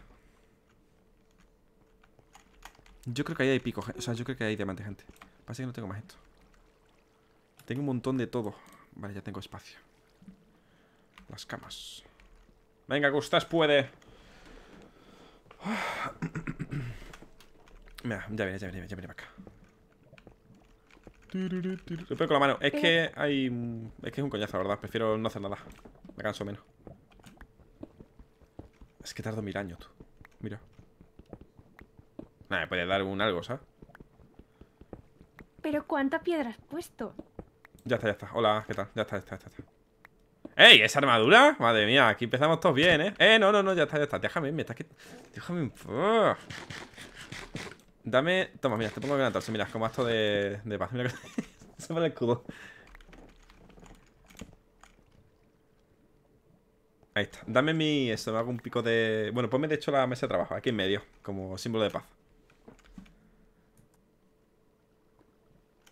Yo creo que ahí hay pico, o sea, yo creo que ahí hay diamante, gente. Pasa que no tengo más esto. Tengo un montón de todo. Vale, ya tengo espacio. Las camas. Venga, Gustas puede. Mira, ya viene, ya viene, ya viene para acá. Lo pego con la mano. Es que hay... Es que es un coñazo, la verdad. Prefiero no hacer nada. Me canso menos. Es que tardo mil años, tú. Mira. Nada, me puede dar un algo, ¿sabes? Pero ¿cuánta piedra has puesto? Ya está, ya está. Hola, ¿qué tal? Ya está, ya está, ya está. ¡Ey! ¿Esa armadura? Madre mía, aquí empezamos todos bien, ¿eh? Eh, no, no, no, ya está, ya está. Déjame, me estás que... Déjame... Oh. Dame... Toma, mira, te pongo el antorcha. Mira, es como esto de... de paz. Mira, se pone el escudo. Ahí está. Dame mi... Eso, me hago un pico de... Bueno, ponme de hecho la mesa de trabajo. Aquí en medio. Como símbolo de paz.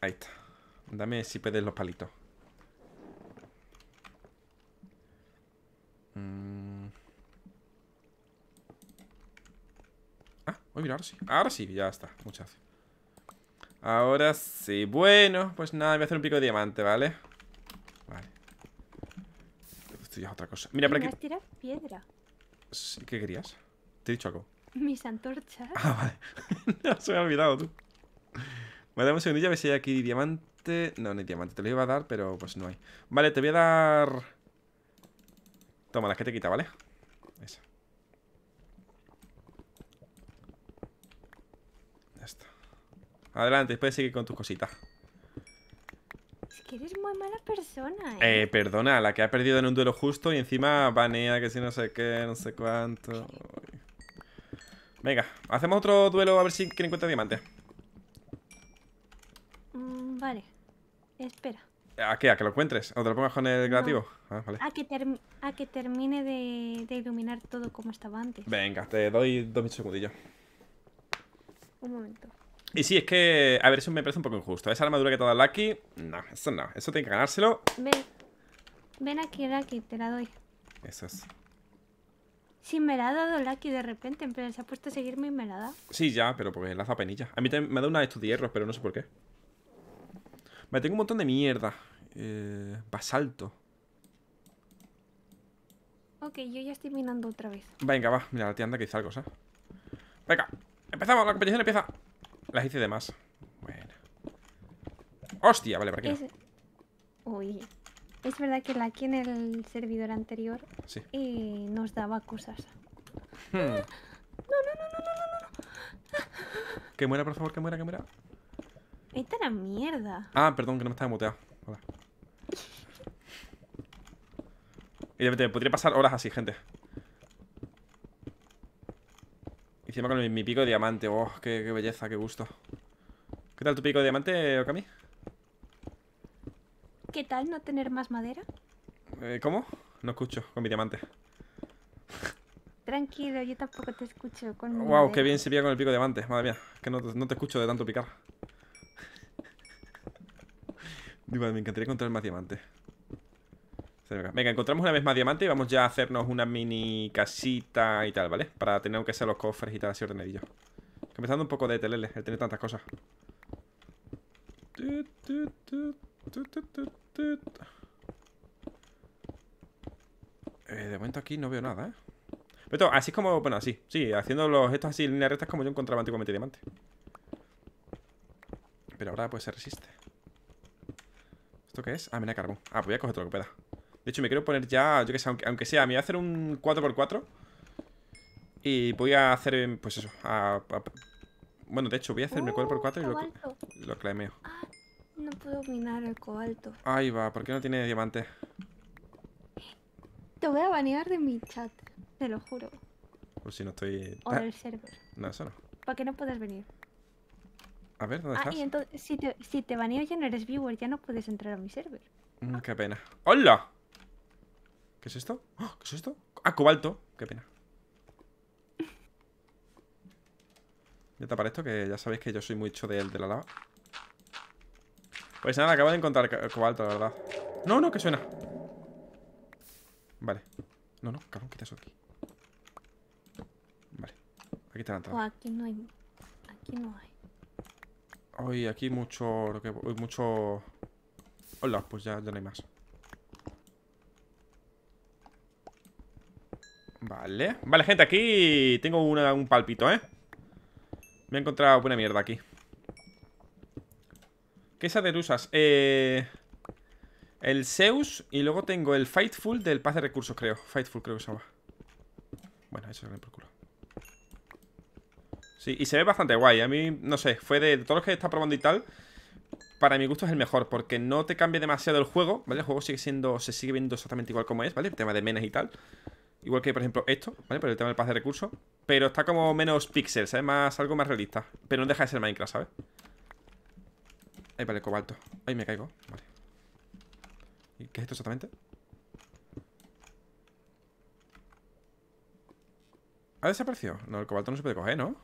Ahí está. Dame si puedes los palitos. Mm. Ah, oh, mira, ahora sí. Ahora sí, ya está. Muchas gracias. Ahora sí. Bueno, pues nada, voy a hacer un pico de diamante, ¿vale? Vale. Esto ya es otra cosa. Mira, por aquí. ¿Tiras piedra? ¿Qué querías? Te he dicho algo. Mis antorchas. Ah, vale. No, se me ha olvidado, tú. Voy a dar un segundillo a ver si hay aquí diamante. No, no hay diamante, te lo iba a dar, pero pues no hay. Vale, te voy a dar. Toma, las que te quita, ¿vale? Esa. Ya está. Adelante, puedes seguir con tus cositas. Es que eres muy mala persona, ¿eh? Eh, perdona, la que ha perdido en un duelo justo y encima banea, que si no sé qué, no sé cuánto. Venga, hacemos otro duelo a ver si quién encuentra diamantes. Mm, vale, espera. ¿A qué? ¿A que lo encuentres? ¿O te lo pongas con el creativo? No. Ah, vale. A que, term a que termine de, de iluminar todo como estaba antes. Venga, te doy dos segundillos. Un momento. Y sí, es que... A ver, eso me parece un poco injusto. Esa armadura que te ha dado Lucky... No, eso no. Eso tiene que ganárselo. Ven, ven aquí, Lucky. Te la doy. Eso es. Sí, me la ha dado Lucky de repente. En plan, se ha puesto a seguirme y me la ha dado. Sí, ya, pero porque la ha dado penilla. A mí también me ha dado una de estos hierros, pero no sé por qué. Vale, tengo un montón de mierda. Eh, basalto. Ok, yo ya estoy minando otra vez. Venga, va. Mira, la tía anda que hizo algo, ¿sabes? Venga, empezamos. La competición empieza. Las hice de más. Bueno. ¡Hostia! Vale, para qué. Es... No. Uy. Es verdad que Lucky en el servidor anterior sí. eh, nos daba cosas. Hmm. No, no, no, no, no, no, no. Que muera, por favor, que muera, que muera. Esta era mierda. Ah, perdón, que no me estaba muteado. Hola. Y de repente, podría pasar horas así, gente. Y encima con mi, mi pico de diamante. Oh, qué, qué belleza, qué gusto. ¿Qué tal tu pico de diamante, Okami? ¿Qué tal no tener más madera? Eh, ¿Cómo? No escucho con mi diamante. Tranquilo, yo tampoco te escucho con mi Wow, madera. Qué bien se pica con el pico de diamante. Madre mía, que no, no te escucho de tanto picar. Me encantaría encontrar más diamantes. Venga, encontramos una vez más diamante y vamos ya a hacernos una mini casita y tal, ¿vale? Para tener aunque sea los cofres y tal, así ordenadillo. Que me está dando un poco de telele el tener tantas cosas. Eh, de momento aquí no veo nada, ¿eh? Pero así es como, bueno, así. Sí, haciendo los estos así en líneas rectas como yo encontraba antiguamente diamante. Pero ahora pues se resiste. ¿Esto qué es? Ah, mira, carbón. Ah, pues voy a coger todo lo que pueda. De hecho, me quiero poner ya, yo que sé, aunque, aunque sea, me voy a hacer un cuatro por cuatro. Y voy a hacer, pues eso, a, a, bueno, de hecho, voy a hacerme uh, cuatro por cuatro cobalto. Y lo, lo clameo. Ah, no puedo minar el cobalto. Ahí va, ¿por qué no tiene diamante? Te voy a banear de mi chat, te lo juro. Pues si no estoy... O ah. del server. No, eso no. Para que no puedas venir. A ver, ¿dónde ah, estás? Ah, y entonces, si te, si te baneo ya no eres viewer, ya no puedes entrar a mi server. Mm, ah. Qué pena. ¡Hola! ¿Qué es esto? ¡Oh! ¿Qué es esto? ¡Ah, cobalto! ¡Qué pena! Voy a tapar esto, que ya sabéis que yo soy mucho de, de la lava. Pues nada, acabo de encontrar cobalto, la verdad. ¡No, no! ¿Qué suena? Vale. No, no, cabrón, quita eso aquí. Vale. Aquí está la entrada. Oh, aquí no hay... Aquí no hay. Uy, aquí mucho... Lo que, uy, mucho... Hola, pues ya, ya no hay más. Vale. Vale, gente, aquí tengo una, un palpito, ¿eh? Me he encontrado buena mierda aquí. ¿Qué es esa de rusas? Eh... El Zeus y luego tengo el Faithful del Paz de Recursos, creo. Faithful creo que se llama. Bueno, eso me procuro. Sí, y se ve bastante guay. A mí, no sé, fue de, de todos los que está probando y tal. Para mi gusto es el mejor, porque no te cambia demasiado el juego, ¿vale? El juego sigue siendo, se sigue viendo exactamente igual como es, ¿vale? El tema de menas y tal. Igual que, por ejemplo, esto, ¿vale? Pero el tema del paz de recursos. Pero está como menos píxeles, ¿sabes? Más, algo más realista. Pero no deja de ser Minecraft, ¿sabes? Ahí vale, cobalto. Ahí me caigo, vale. ¿Y qué es esto exactamente? ¿Ha desaparecido? No, el cobalto no se puede coger, ¿no?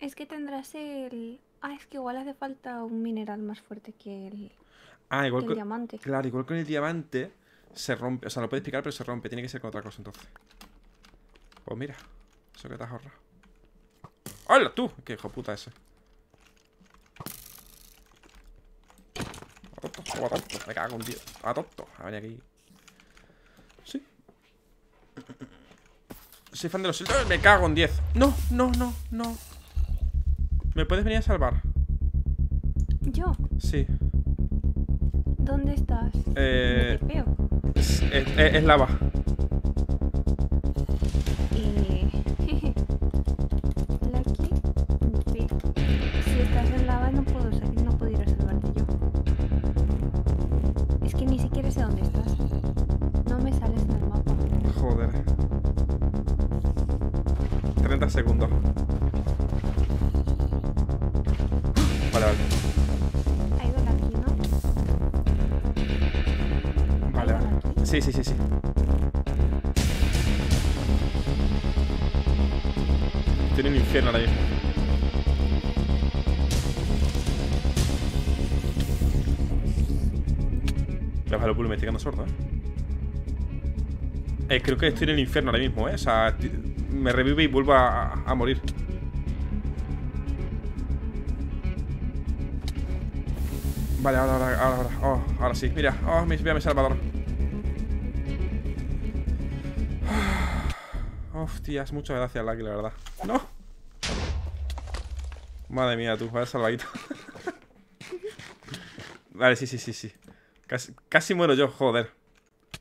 Es que tendrás el... Ah, es que igual hace falta un mineral más fuerte que el, ah, igual que el con... diamante. Claro, igual con el diamante se rompe. O sea, lo puedes picar, pero se rompe. Tiene que ser con otra cosa, entonces. Pues mira, eso que te has ahorrado. ¡Hola, tú! ¡Qué hijo puta ese! ¡Atopto! ¡Oh, atopto! Me cago en Dios. ¡Atopto! A ver aquí. Sí. Soy fan de los siltos. ¡Me cago en diez! ¡No, no, no, no! ¿Me puedes venir a salvar? ¿Yo? Sí. ¿Dónde estás? Eh... ¿Me te peo? Es, es, es, es lava. Eh... Lucky. Si estás en lava no puedo salir, no puedo ir a salvarte yo. ni siquiera sé dónde estás. No me sales en el mapa. Joder. treinta segundos. Vale, vale. ¿Ha ido la aquí, no? Vale, vale. Sí, sí, sí, sí. Tiene un infierno ahora mismo. La Valopul me está quedando sordo, ¿eh? ¿eh? Creo que estoy en el infierno ahora mismo, ¿eh? O sea, me revive y vuelvo a, a morir. Vale, ahora, ahora, ahora, ahora. Oh, ahora sí, mira. Oh, me voy a mi salvador. Hostias, muchas gracias, Lucky, la verdad. ¡No! Madre mía, tú, vaya salvadito. Vale, sí, sí, sí, sí. Casi, casi muero yo, joder.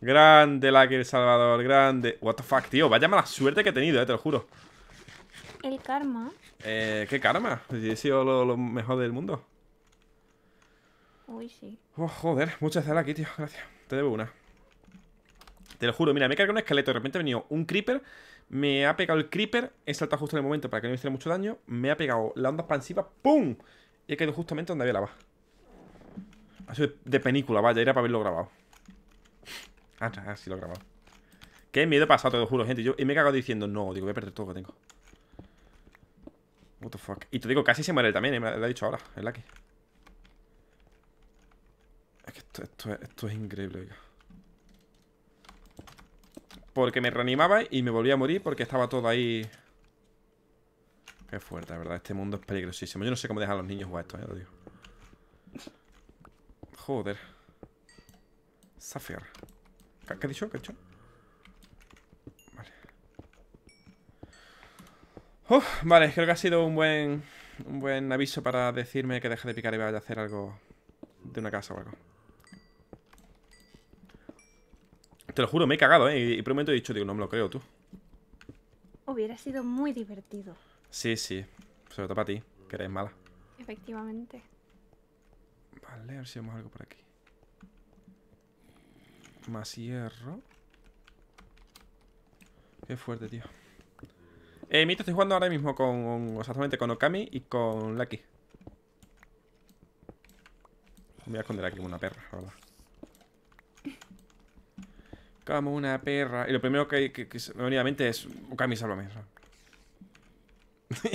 Grande, Lucky el Salvador, grande. What the fuck, tío, vaya mala suerte que he tenido, eh, te lo juro. El karma. Eh, ¿qué karma? He sido lo, lo mejor del mundo. Uy, sí. Oh, joder, muchas gracias, Lucky, tío, gracias. Te debo una. Te lo juro, mira, me he cargado un esqueleto. De repente ha venido un creeper. Me ha pegado el creeper. He saltado justo en el momento para que no me hiciera mucho daño. Me ha pegado la onda expansiva. ¡Pum! Y he caído justamente donde había lava. Ha sido de película, vaya, era para haberlo grabado. Ah, ah, sí lo he grabado. Qué miedo pasado, te lo juro, gente. Yo y me he cagado diciendo, no, digo, voy a perder todo lo que tengo. What the fuck. Y te digo, casi se muere él también, eh, me lo ha dicho ahora, el Lucky. Es que esto, esto, esto es increíble, oiga. Porque me reanimaba y me volvía a morir porque estaba todo ahí. Qué fuerte, la verdad, este mundo es peligrosísimo. Yo no sé cómo dejar a los niños jugar esto, eh, lo digo. Joder. Zafir. ¿Qué ha dicho? ¿Qué ha dicho? Vale. Oh, vale, creo que ha sido un buen un buen aviso para decirme que deje de picar y vaya a hacer algo de una casa o algo. Te lo juro, me he cagado, ¿eh? Y por un momento he dicho, digo, no me lo creo, tú. Hubiera sido muy divertido. Sí, sí. Sobre todo para ti, que eres mala. Efectivamente. Vale, a ver si vemos algo por aquí. Más hierro. Qué fuerte, tío. Eh, Mito, estoy jugando ahora mismo con... Exactamente, con Okami y con Lucky. Me voy a esconder aquí como una perra, la verdad. Como una perra. Y lo primero que, que, que me venía a la mente es... Okami, sálvame.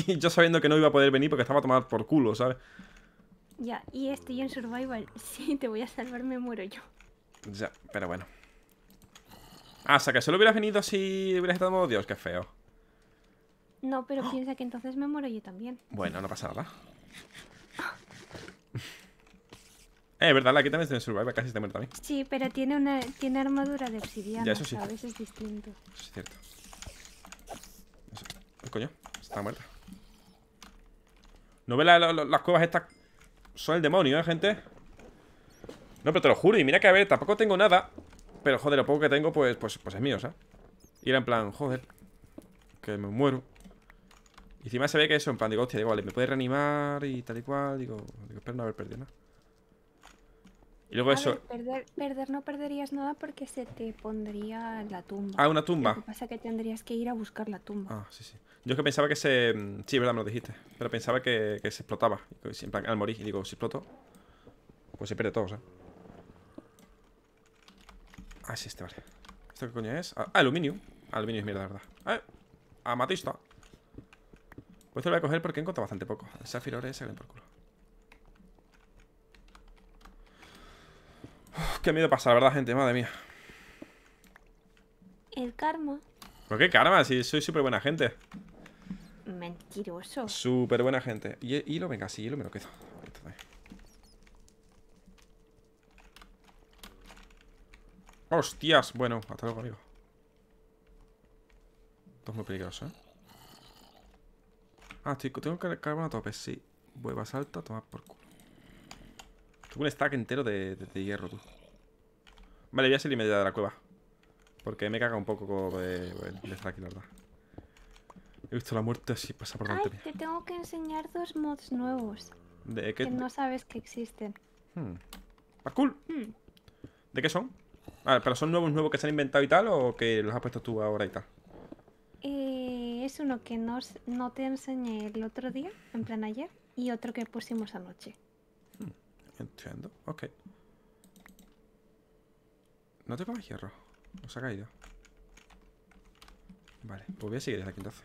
Y yo sabiendo que no iba a poder venir porque estaba a tomar por culo, ¿sabes? Ya, y estoy en survival. Sí, te voy a salvar, me muero yo. Ya, pero bueno. Ah, o sea, que solo hubieras venido si hubieras estado... Dios, qué feo. No, pero ¡oh! Piensa que entonces me muero yo también. Bueno, no pasa nada. Eh, verdad, Lucky también está en survival, casi te muero también. Sí, pero tiene una tiene armadura de obsidiana, ya, eso sí. A veces es distinto. Eso es cierto. Eso. ¿Qué coño? Está muerta. ¿No ves la, la, la, las cuevas estas...? Soy el demonio, ¿eh, gente? No, pero te lo juro. Y mira que, a ver, tampoco tengo nada. Pero, joder, lo poco que tengo, pues pues, pues es mío, ¿sabes? Y era en plan, joder, que me muero. Y encima se ve que eso, en plan, digo, hostia, digo, vale, me puede reanimar y tal y cual. Digo, digo espero no haber perdido nada. Y luego a eso... Ver, perder, perder no perderías nada porque se te pondría la tumba. Ah, una tumba. Lo que pasa es que tendrías que ir a buscar la tumba. Ah, sí, sí. Yo es que pensaba que se... Sí, verdad, me lo dijiste. Pero pensaba que, que se explotaba. En plan, al morir. Y digo, si exploto, pues se pierde todo, ¿sabes? Ah, sí, este, vale. ¿Esto qué coño es? Ah, aluminio. Aluminio es mierda, la verdad. Ah, amatista. Pues te lo voy a coger porque he encontrado bastante poco. Zafiro, ore, salen por culo. Uf, qué miedo pasa, la verdad, gente. Madre mía. El karma. ¿Pero qué karma? Si soy súper buena gente. Mentiroso. Súper buena gente. Y hilo, venga, sí, hilo me lo quedo. Hostias. Bueno, hasta luego, amigo. Esto es muy peligroso, ¿eh? Ah, chico, tengo que cargar a tope, sí. Voy a salta, a tomar por culo. Tengo un stack entero de, de, de hierro, tú. Vale, voy a salir media de la cueva. Porque me caga un poco de, de stack, la verdad. He visto la muerte así, pasa por delante. Te tengo que enseñar dos mods nuevos. ¿De qué? Que no sabes que existen. Hmm. ¡Ah, cool! Hmm. ¿De qué son? A ver, ¿pero son nuevos nuevos que se han inventado y tal? ¿O que los has puesto tú ahora y tal? Eh, es uno que no, no te enseñé el otro día, en plan ayer, y otro que pusimos anoche. Hmm, entiendo, ok. ¿No te pagas hierro? ¿No se ha caído? Vale, pues voy a seguir desde aquí entonces.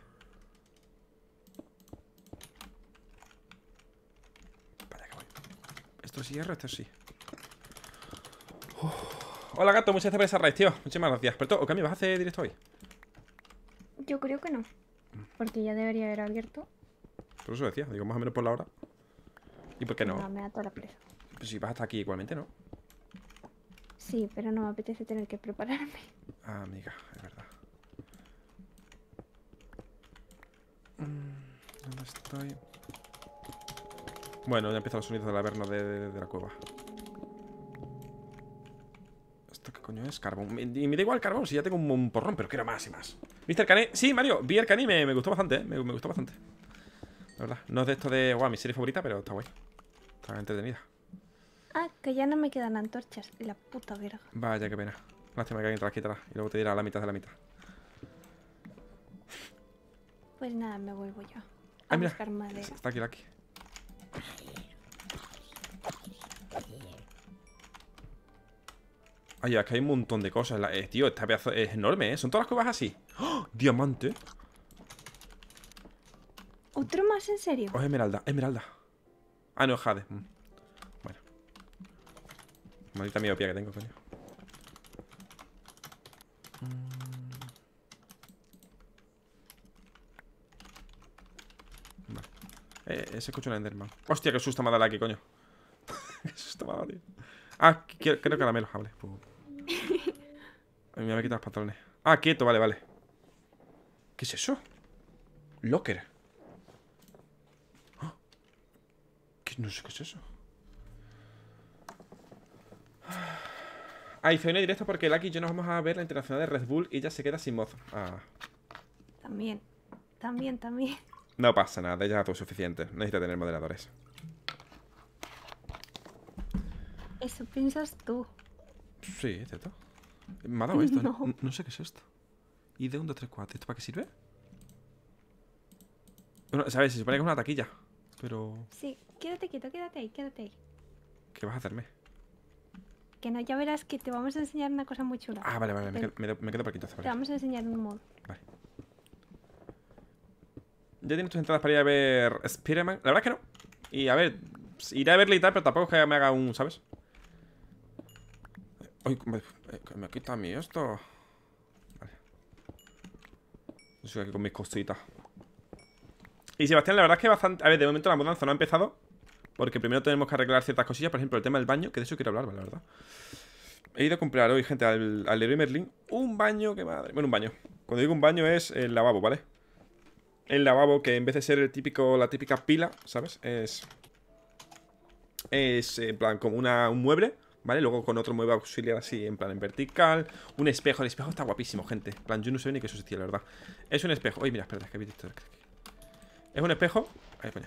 Vale, que voy. Esto es hierro, esto sí. Uf. Hola gato, muchas gracias por esa raíz, tío. Muchísimas gracias. Pero todo, Okami, ¿vas a hacer directo hoy? Yo creo que no. Porque ya debería haber abierto. Por eso decía, digo, más o menos por la hora. ¿Y por qué no? No, me da toda la presa. Pues si vas hasta aquí igualmente, ¿no? Sí, pero no me apetece tener que prepararme. Ah, amiga, es verdad. ¿Dónde estoy? Bueno, ya empiezan los sonidos del averno de, de, de la cueva. ¿Esto qué coño es? Carbón. Y me da igual carbón, si ya tengo un, un porrón, pero quiero más y más. ¿Viste el Cané? Sí, Mario, vi el Cané y me, me gustó bastante, ¿eh? Me, me gustó bastante. La verdad, no es de esto de... Guau, mi serie favorita, pero está guay. Está entretenida. Ah, que ya no me quedan antorchas. La puta verga. Vaya, qué pena. Lástima que alguien te las quitará. Y luego te dirá la mitad de la mitad. Pues nada, me vuelvo yo. A ah, buscar mira. Madera. Está aquí, aquí. Ay, es que hay un montón de cosas. La, eh, tío, esta pedazo es enorme, ¿eh? Son todas las cuevas así. ¡Oh! ¡Diamante! ¿Otro más, en serio? Oh, esmeralda, esmeralda. Ah, no, es jade. Mm. Maldita miopía que tengo, coño. Vale. Eh, se escucha un Enderman. Hostia, qué susto me ha dado aquí, coño. Qué susto me ha dado, tío. Ah, creo que ahora me los hable. A mí me voy a quitar los pantalones. Ah, quieto, vale, vale. ¿Qué es eso? Locker. ¿Ah? ¿Qué? No sé qué es eso. Ahí se viene directo porque Lucky y yo nos vamos a ver la internacional de Red Bull y ella se queda sin mozo. Ah. También, también, también. No pasa nada, ella es suficiente. Necesita tener moderadores. Eso piensas tú. Sí, es cierto. Me ha dado esto. No, no, no sé qué es esto. ¿Y de uno, dos, tres, cuatro? ¿Esto para qué sirve? Bueno, sabes, se supone que es una taquilla. Pero... Sí, quédate quieto, quédate ahí, quédate ahí. ¿Qué vas a hacerme? Que no, ya verás que te vamos a enseñar una cosa muy chula. Ah, vale, vale, me quedo, me, me quedo por aquí entonces. Te vamos a enseñar un mod. Vale. Ya tienes tus entradas para ir a ver Spider-Man. La verdad es que no. Y a ver, iré a verle y tal, pero tampoco es que me haga un, ¿sabes? Ay, me, me quita a mí esto. Vale. Yo sigo aquí con mis cositas. Y Sebastián, la verdad es que bastante... A ver, de momento la mudanza no ha empezado. Porque primero tenemos que arreglar ciertas cosillas. Por ejemplo, el tema del baño, que de eso quiero hablar, la verdad. He ido a comprar hoy, gente, al, al Leroy Merlin un baño, que madre... Bueno, un baño. Cuando digo un baño es el lavabo, ¿vale? El lavabo que en vez de ser el típico, la típica pila, ¿sabes? Es... Es, en plan, como una, un mueble, ¿vale? Luego con otro mueble auxiliar así, en plan, en vertical. Un espejo. El espejo está guapísimo, gente. En plan, yo no sé ni qué eso existía, la verdad. Es un espejo. Oye, mira, espera, es que había visto... Es un espejo... Ahí, coño.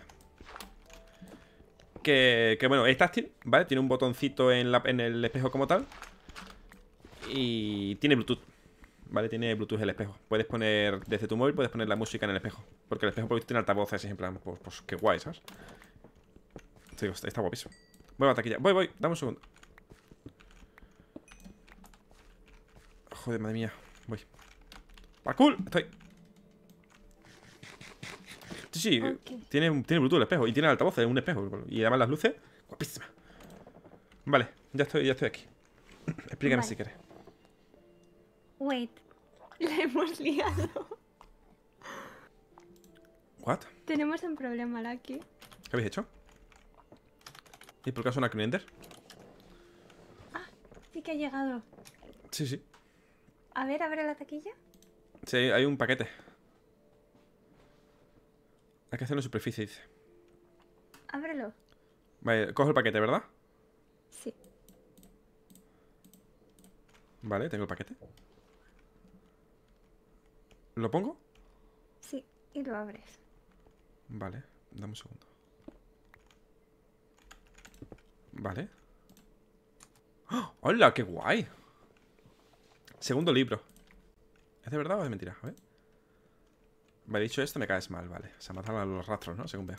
Que, que bueno, es táctil, ¿vale? Tiene un botoncito en, la, en el espejo como tal. Y tiene Bluetooth, ¿vale? Tiene Bluetooth el espejo. Puedes poner, desde tu móvil, puedes poner la música en el espejo. Porque el espejo por tiene altavoces, en plan, pues, pues qué guay, ¿sabes? Sí, está guapísimo. Voy a la taquilla, voy, voy, dame un segundo. Joder, madre mía, voy. ¡Parkour! Estoy. Sí, sí, okay. tiene, tiene Bluetooth el espejo. Y tiene el altavoz, es un espejo. Y además las luces, guapísima. Vale, ya estoy, ya estoy aquí. Explícame vale. si quieres. Wait, la hemos liado. What? Tenemos un problema, Luki. ¿Qué habéis hecho? ¿Y por qué suena Ender? Ah, sí que ha llegado. Sí, sí. A ver, abre la taquilla. Sí, hay un paquete. Hay que hacer la superficie, dice. Ábrelo. Vale, cojo el paquete, ¿verdad? Sí. Vale, tengo el paquete. ¿Lo pongo? Sí, y lo abres. Vale, dame un segundo. Vale. ¡Oh! ¡Hola! ¡Qué guay! Segundo libro. ¿Es de verdad o es de mentira? A ver. Me he dicho esto, me caes mal, vale. O sea, matan a los rastros, ¿no? Según veo.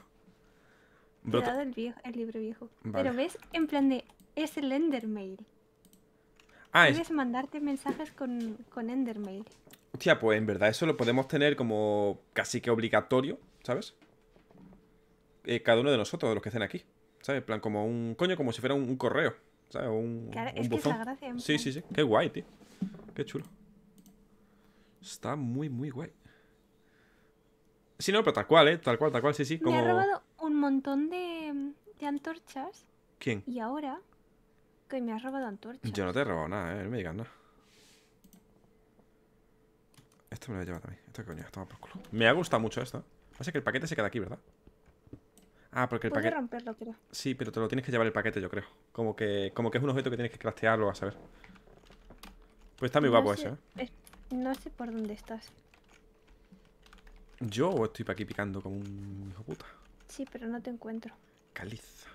Te he dado el, viejo, el libro viejo. Vale. Pero ves, en plan de... Es el Endermail. Ah, Debes es... mandarte mensajes con, con Endermail. Hostia, pues en verdad eso lo podemos tener como casi que obligatorio, ¿sabes? Eh, cada uno de nosotros, de los que estén aquí, ¿sabes? En plan, como un... Coño, como si fuera un, un correo, ¿sabes? Un, claro, un es buzón. Que es la gracia. Sí, plan. sí, sí. Qué guay, tío. Qué chulo. Está muy, muy guay. Sí, no, pero tal cual, ¿eh? Tal cual, tal cual, sí, sí. Como... Me ha robado un montón de, de antorchas. ¿Quién? Y ahora... Que me has robado antorchas. Yo no te he robado nada, ¿eh? No me digas nada. Esto me lo he llevado también. Esto, coño, esto va por culo. Me ha gustado mucho esto. Pasa que el paquete se queda aquí, ¿verdad? Ah, porque el paquete... Puedo romperlo, creo. Sí, pero te lo tienes que llevar el paquete, yo creo. Como que, como que es un objeto que tienes que craftearlo, a saber. Pues está muy no guapo sé, eso, ¿eh? Es... No sé por dónde estás. ¿Yo o estoy para aquí picando como un hijo puta? Sí, pero no te encuentro. Caliza.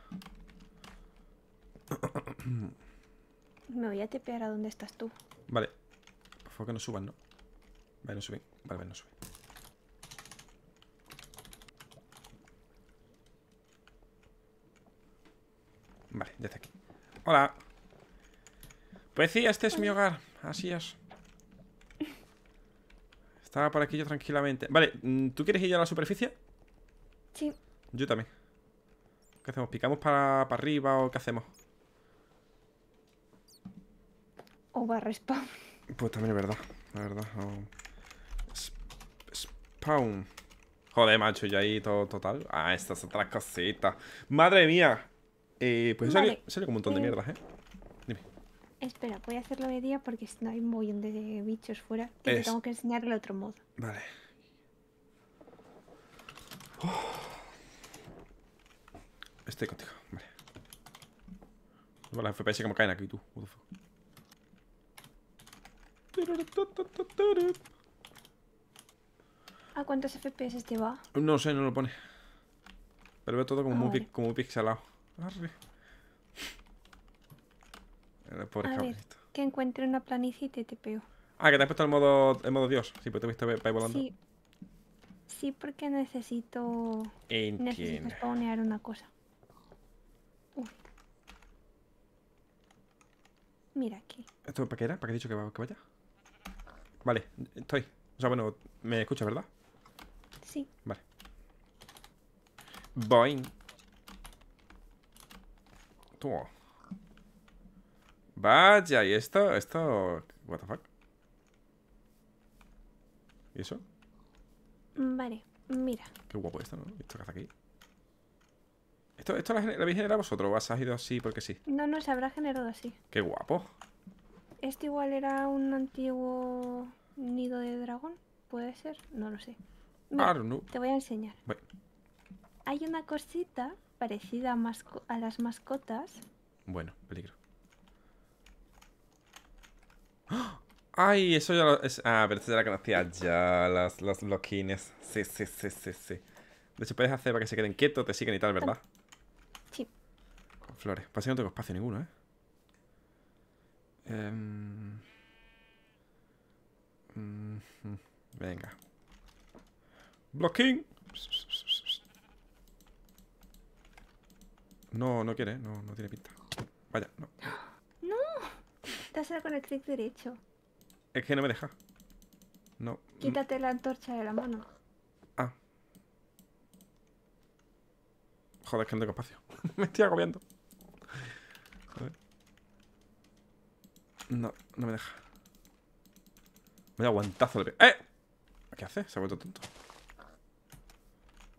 Me voy a tepear a donde estás tú. Vale. Por favor que no suban, ¿no? Vale, no suben. Vale, vale, no suben. Vale, ya está aquí. ¡Hola! Pues sí, este es mi hogar. Así es. Estaba por aquí yo tranquilamente. Vale, ¿tú quieres ir a la superficie? Sí. Yo también. ¿Qué hacemos? ¿Picamos para, para arriba o qué hacemos? O barra spawn. Pues también es verdad, la verdad. Oh. Spawn. Joder, macho, yo ahí todo total. Ah, estas otras cositas. ¡Madre mía! Eh, pues vale. sale, sale como un montón eh, de mierdas, ¿eh? Dime. Espera, voy a hacerlo de día porque si no hay un montón de bichos fuera. Que es... te tengo que enseñar el otro modo. Vale. Oh. Estoy contigo, vale. Bueno, las F P S que me caen aquí, tú. What the fuck. ¿A cuántos F P S te va? No sé, no lo pone. Pero veo todo como, ah, muy, vale. pi como muy pixelado. Arre. Pobre a ver, que encuentre una planicie y te tepeo. Ah, que te has puesto el modo, el modo Dios. Sí, pues te viste para ir volando. Sí, sí, porque necesito... Entiendo. Necesito spawnear una cosa. Uy. Mira aquí. ¿Esto para qué era? ¿Para qué he dicho que vaya? Vale, estoy. O sea, bueno, ¿me escuchas, verdad? Sí. Vale. Boing. Toma. Vaya, ¿y esto? ¿Esto? ¿What the fuck? ¿Y eso? Vale, mira. Qué guapo esto, ¿no? Esto que hace aquí. ¿Esto, esto lo, lo habéis generado vosotros o has ido así porque sí? No, no, se habrá generado así. ¡Qué guapo! Este igual era un antiguo nido de dragón. ¿Puede ser? No lo sé. Mira, no. Te voy a enseñar. Voy. Hay una cosita parecida a, masco a las mascotas. Bueno, peligro. ¡Oh! ¡Ay! Eso ya lo... Es... Ah, pero esto ya la conocía ya. Las, los loquines. Sí, sí, sí, sí, sí. De hecho, puedes hacer para que se queden quietos, te siguen y tal, ¿verdad? Ah. Flores, parece que no tengo espacio ninguno, ¿eh? eh... Mm -hmm. Venga. ¡Blocking! No, no quiere, no, no tiene pinta. Vaya, no. ¡No! Te has dado con el clic derecho. Es que no me deja. No. Quítate la antorcha de la mano. Ah. Joder, es que no tengo espacio. Me estoy agobiando. A ver. No, no me deja. Me da guantazo de... ¡Eh! ¿Qué hace? Se ha vuelto tonto.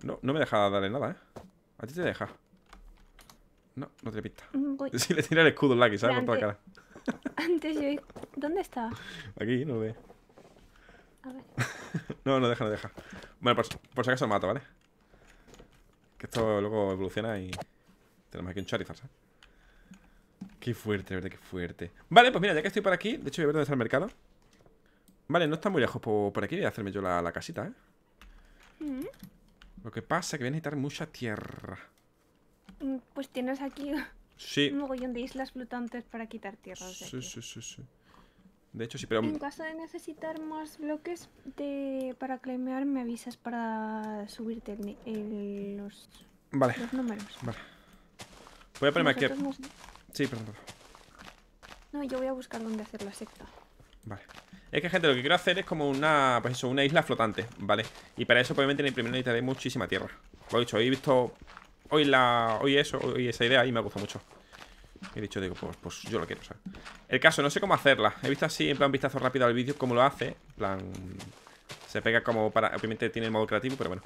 No, no me deja darle nada, ¿eh? A ti te deja. No, no tiene pista. Voy. Si le tira el escudo en Lucky, ¿sabes? Con toda la cara. Antes yo... ¿Dónde está? Aquí, no lo ve. A ver. No, no deja, no deja. Bueno, por, por si acaso lo mato, ¿vale? Que esto luego evoluciona y... Tenemos aquí un Charizard, ¿sabes? Qué fuerte, verdad, qué fuerte. Vale, pues mira, ya que estoy por aquí, de hecho voy a ver dónde está el mercado. Vale, no está muy lejos por, por aquí. Voy a hacerme yo la, la casita, ¿eh? ¿Mm? Lo que pasa es que voy a necesitar mucha tierra. Pues tienes aquí Sí. Un mogollón de islas flotantes para quitar tierras. Sí, sí, sí, sí. De hecho, sí, pero... En caso de necesitar más bloques de... para claimear, me avisas para subirte el... El... Los... Vale. los números. Vale. Voy a ponerme aquí... Nos... Sí, perdón, perdón. No, yo voy a buscar dónde hacer la secta. Vale. Es que, gente, lo que quiero hacer es como una... Pues eso, una isla flotante, ¿vale? Y para eso, obviamente, en el primer necesitaré muchísima tierra. Lo he dicho, hoy he visto... Hoy la... Hoy eso, hoy esa idea y me ha gustado mucho. He dicho, digo, pues, pues yo lo quiero, ¿sabes? El caso, no sé cómo hacerla. He visto así, en plan, vistazo rápido al vídeo, cómo lo hace. En plan... Se pega como para... Obviamente tiene el modo creativo, pero bueno.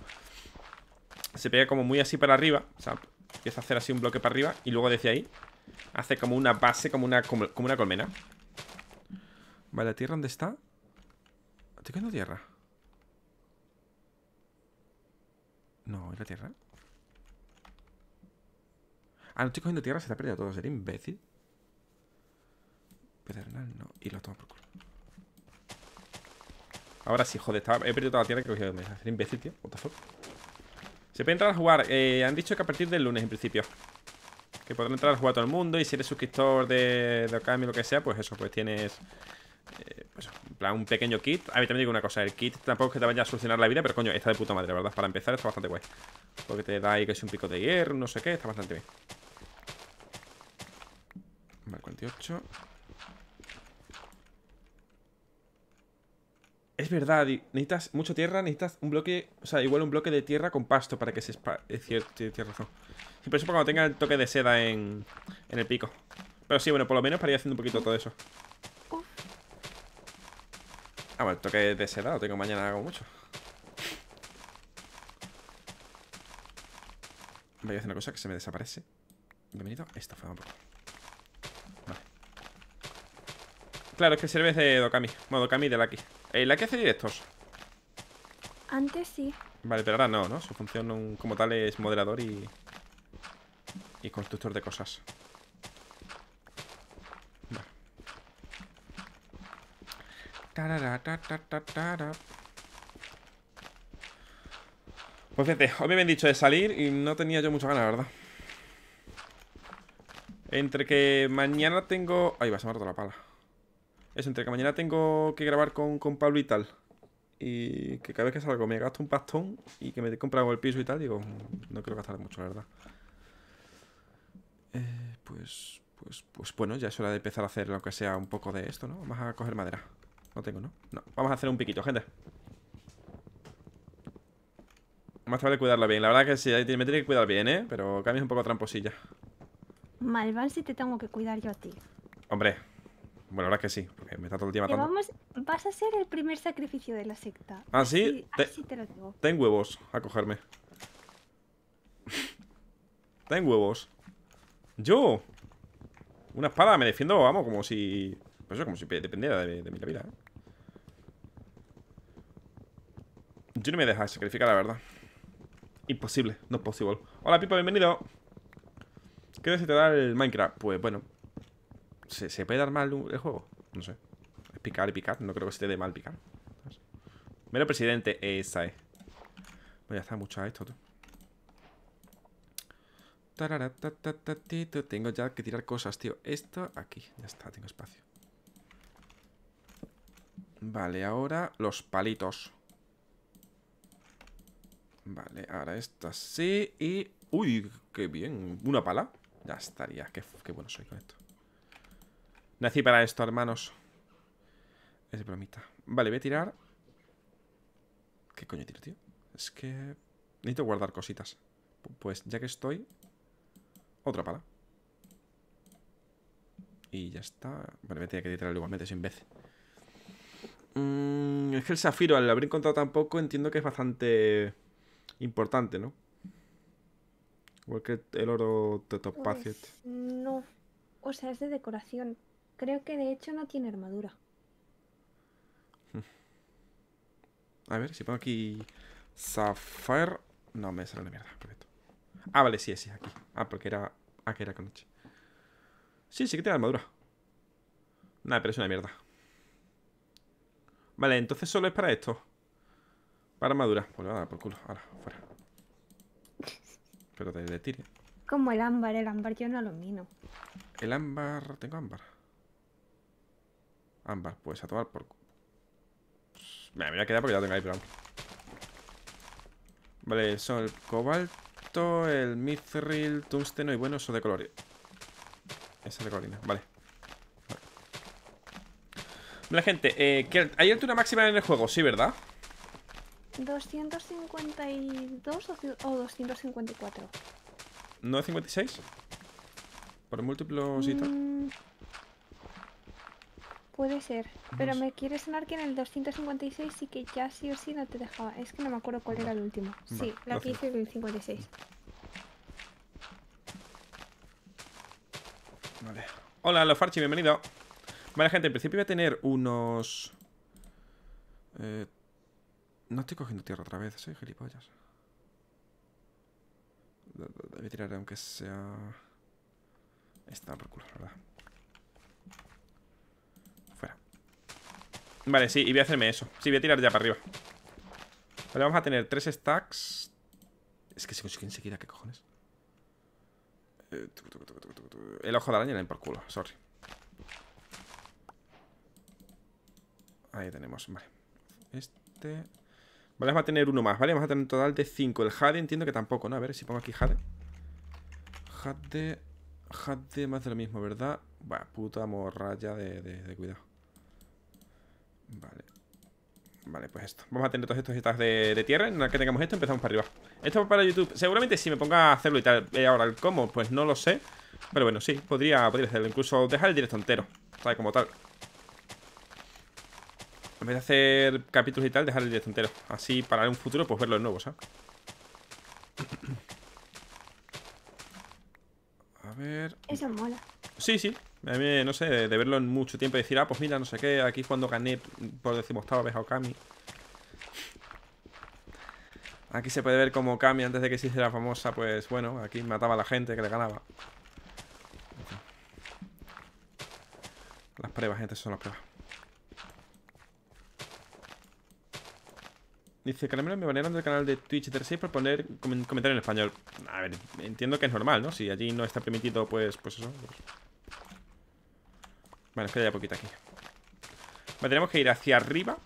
Se pega como muy así para arriba. O sea, empieza a hacer así un bloque para arriba. Y luego desde ahí hace como una base, como una, como, como una colmena. Vale, ¿la tierra dónde está? ¿Estoy quedando tierra? No, ¿es la tierra? Ah, no estoy cogiendo tierra, se la ha perdido todo. ¿Sería imbécil? Pedernal, no. Y lo tomo por culo. Ahora sí, joder, estaba... he perdido toda la tierra que he cogido. Sería imbécil, tío. What the fuck. Se puede entrar a jugar. Eh, han dicho que a partir del lunes, en principio. Que podrá entrar a jugar a todo el mundo. Y si eres suscriptor de, de Okami o lo que sea, pues eso, pues tienes... Eh, pues, en plan, un pequeño kit. A mí también digo una cosa. El kit tampoco es que te vaya a solucionar la vida, pero coño, está de puta madre, ¿verdad? Para empezar está bastante guay. Porque te da ahí que es un pico de hierro, no sé qué. Está bastante bien. Vale, cuarenta y ocho. Es verdad, necesitas mucha tierra. Necesitas un bloque, o sea, igual un bloque de tierra con pasto para que se esparza. Es cierto, tienes razón. Sí, pero eso para cuando tenga el toque de seda en, en el pico. Pero sí, bueno, por lo menos para ir haciendo un poquito todo eso. Ah, bueno, el toque de seda lo tengo mañana, hago mucho. Voy a hacer una cosa que se me desaparece. Bienvenido, esta fue un poco. Claro, es que sirves de Okami. Bueno, Okami de Luki. Eh, ¿Luki hace directos? Antes sí. Vale, pero ahora no, ¿no? Su función como tal es moderador y... Y constructor de cosas. Vale. Pues fíjate, hoy me habían dicho de salir y no tenía yo mucha ganas, la verdad. Entre que mañana tengo... Ahí va, se me ha roto la pala. Eso, entre que mañana tengo que grabar con, con Pablo y tal. Y que cada vez que salgo me gasto un pastón. Y que me he comprado el piso y tal. Digo, no quiero gastar mucho, la verdad. eh, Pues, pues, pues bueno, ya es hora de empezar a hacer lo que sea un poco de esto, ¿no? Vamos a coger madera. No tengo, ¿no? No, vamos a hacer un piquito, gente. Más vale cuidarla bien. La verdad que sí, me tiene que cuidar bien, ¿eh? Pero Cami es un poco tramposilla. Malván si te tengo que cuidar yo a ti. Hombre. Bueno, la verdad es que sí, porque me está todo el día matando. Vamos, vas a ser el primer sacrificio de la secta. ¿Ah, sí? Así, te, así te lo digo. Ten huevos a cogerme. Ten huevos. Yo. Una espada, me defiendo, vamos, como si... Pues eso, como si dependiera de, de mi vida, ¿eh? Yo no me deja sacrificar, la verdad. Imposible, no es posible. Hola, Pipa, bienvenido. ¿Qué se te da el Minecraft? Pues bueno. ¿Se, ¿Se puede dar mal el juego? No sé. Es picar y picar. No creo que se te dé mal picar. No sé. Mero presidente. Esa es. Bueno, ya está mucho a esto, tú. Tengo ya que tirar cosas, tío. Esto aquí. Ya está, tengo espacio. Vale, ahora los palitos. Vale, ahora esto así. Y... ¡Uy! ¡Qué bien! Una pala. Ya estaría. Qué, qué bueno soy con esto. Nací para esto, hermanos. Es bromita. Vale, voy a tirar. ¿Qué coño tiro, tío? Es que... Necesito guardar cositas. Pues ya que estoy... Otra pala. Y ya está. Bueno, voy a tener que tirarlo igualmente, soy imbécil. Mm, es que el zafiro, al haber encontrado tampoco, entiendo que es bastante importante, ¿no? Igual que el oro de top packet. Pues no. O sea, es de decoración. Creo que de hecho no tiene armadura. A ver, si pongo aquí Sapphire. No, me sale la mierda, perfecto. Ah, vale, sí, sí, aquí. Ah, porque era... Ah, que era con H. Sí, sí que tiene armadura. Nada, pero es una mierda. Vale, entonces solo es para esto. Para armadura. Pues le voy a dar por culo, ahora, fuera. Pero te, te tire. como el ámbar, el ámbar yo no lo mino. El ámbar, tengo ámbar. Ámbar, pues a tomar por... Me voy a quedar porque ya tengo ahí, pero... Vale, son el cobalto, el mithril, tungsteno y bueno, eso de color. Esa de colorina, vale. Vale, gente, eh, ¿qué, ¿hay altura máxima en el juego? Sí, ¿verdad? ¿doscientos cincuenta y dos o, o doscientos cincuenta y cuatro? ¿No es cincuenta y seis? ¿Por múltiplos y tal? Mm, puede ser, pero me quiere sonar que en el doscientos cincuenta y seis sí que ya sí o sí no te dejaba. Es que no me acuerdo cuál era el último. Sí, la que hice el cincuenta y seis. Vale. Hola, Lofarchi, bienvenido. Vale, gente, en principio voy a tener unos... Eh... No estoy cogiendo tierra otra vez, soy gilipollas. Voy a tirar aunque sea... Está por culo, la verdad. Fuera. Vale, sí, y voy a hacerme eso. Sí, voy a tirar ya para arriba. Vale, vamos a tener tres stacks. Es que si consigo enseguida, ¿qué cojones? Eh, tu, tu, tu, tu, tu, tu. El ojo de araña le por culo, sorry. Ahí tenemos, vale. Este... Vale, vamos a tener uno más, ¿vale? Vamos a tener un total de cinco. El jade entiendo que tampoco, ¿no? A ver si pongo aquí jade. Jade... Jade más de lo mismo, ¿verdad? Va, puta morralla de, de, de cuidado. Vale. Vale, pues esto. Vamos a tener todos estos estas de, de tierra. En la que tengamos esto, empezamos para arriba. Esto para YouTube. Seguramente si me ponga a hacerlo y tal. Eh, ahora el cómo, pues no lo sé. Pero bueno, sí, podría, podría hacerlo. Incluso dejar el directo entero, ¿sabes? Como tal. En vez de hacer capítulos y tal, dejar el directo entero. Así para un futuro, pues verlo de nuevo, ¿sabes? A ver... Eso mola. Sí, sí. A mí, no sé, de, de verlo en mucho tiempo y decir, ah, pues mira, no sé qué, aquí cuando gané por decimoctava vez a Okami. Aquí se puede ver como Okami, antes de que se hiciera famosa, pues bueno, aquí mataba a la gente que le ganaba. Las pruebas, gente, son las pruebas. Dice, Caramelo, me banearon del canal de Twitch de R seis por poner comentario en español. A ver, entiendo que es normal, ¿no? Si allí no está permitido, pues, pues eso pues... Vale, espera ya poquito aquí. Vale, tenemos que ir hacia arriba.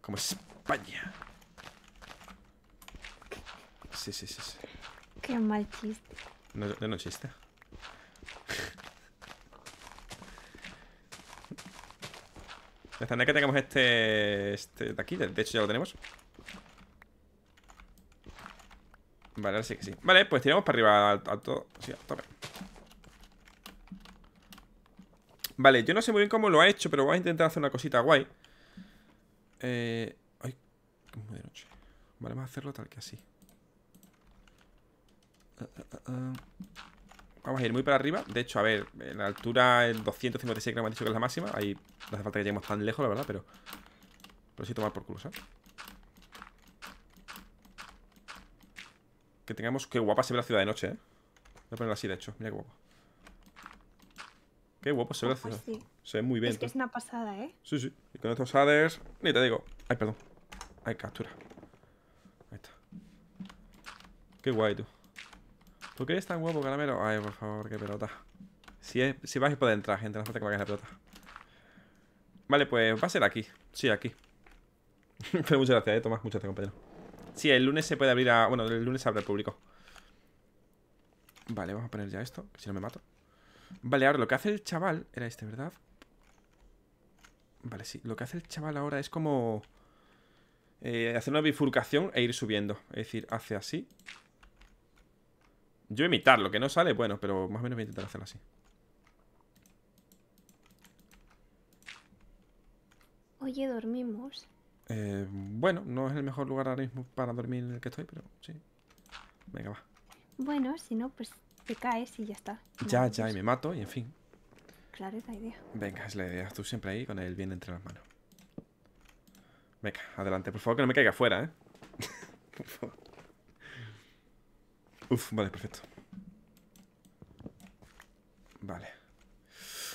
Como España. Sí, sí, sí, sí. Qué mal chiste. No, no, no chiste. Hasta que tengamos este, este de aquí. De hecho ya lo tenemos. Vale, ahora sí que sí. Vale, pues tiramos para arriba al, al todo. Sí, al tope. Vale, yo no sé muy bien cómo lo ha hecho, pero voy a intentar hacer una cosita guay. Eh. Ay, muy de noche. Vale, vamos a hacerlo tal que así. Uh, uh, uh. Vamos a ir muy para arriba. De hecho, a ver, en la altura el doscientos cincuenta y seis que me han dicho que es la máxima. Ahí no hace falta que lleguemos tan lejos, la verdad, pero. Pero sí tomar por culo, ¿sabes? Que tengamos... Qué guapa se ve la ciudad de noche, ¿eh? Voy a ponerlo así, de hecho. Mira qué guapo. Qué guapo se ve la ciudad. Sí. Se ve muy bien. Es que es una pasada, ¿eh? Sí, sí. Y con estos shaders... Ni te digo. Ay, perdón. Ay, captura. Ahí está. Qué guay, tú. ¿Por qué eres tan guapo, Caramelo? Ay, por favor, qué pelota. Si, es... si vas a poder entrar, gente. No falta que me hagas la pelota. Vale, pues va a ser aquí. Sí, aquí. Pero muchas gracias, ¿eh? Tomás, muchas gracias, compañero. Sí, el lunes se puede abrir a... Bueno, el lunes se abre al público. Vale, vamos a poner ya esto, que si no me mato. Vale, ahora lo que hace el chaval era este, ¿verdad? Vale, sí, lo que hace el chaval ahora es como eh, hacer una bifurcación e ir subiendo. Es decir, hace así. Yo voy a imitar, lo que no sale, bueno, pero más o menos voy a intentar hacerlo así. Oye, dormimos. Eh, bueno, no es el mejor lugar ahora mismo para dormir en el que estoy, pero sí. Venga, va. Bueno, si no, pues te caes y ya está. Ya, ya, y me mato y en fin. Claro, es la idea. Venga, es la idea. Tú siempre ahí con el bien entre las manos. Venga, adelante. Por favor, que no me caiga afuera, ¿eh? Por favor. Uf, vale, perfecto. Vale.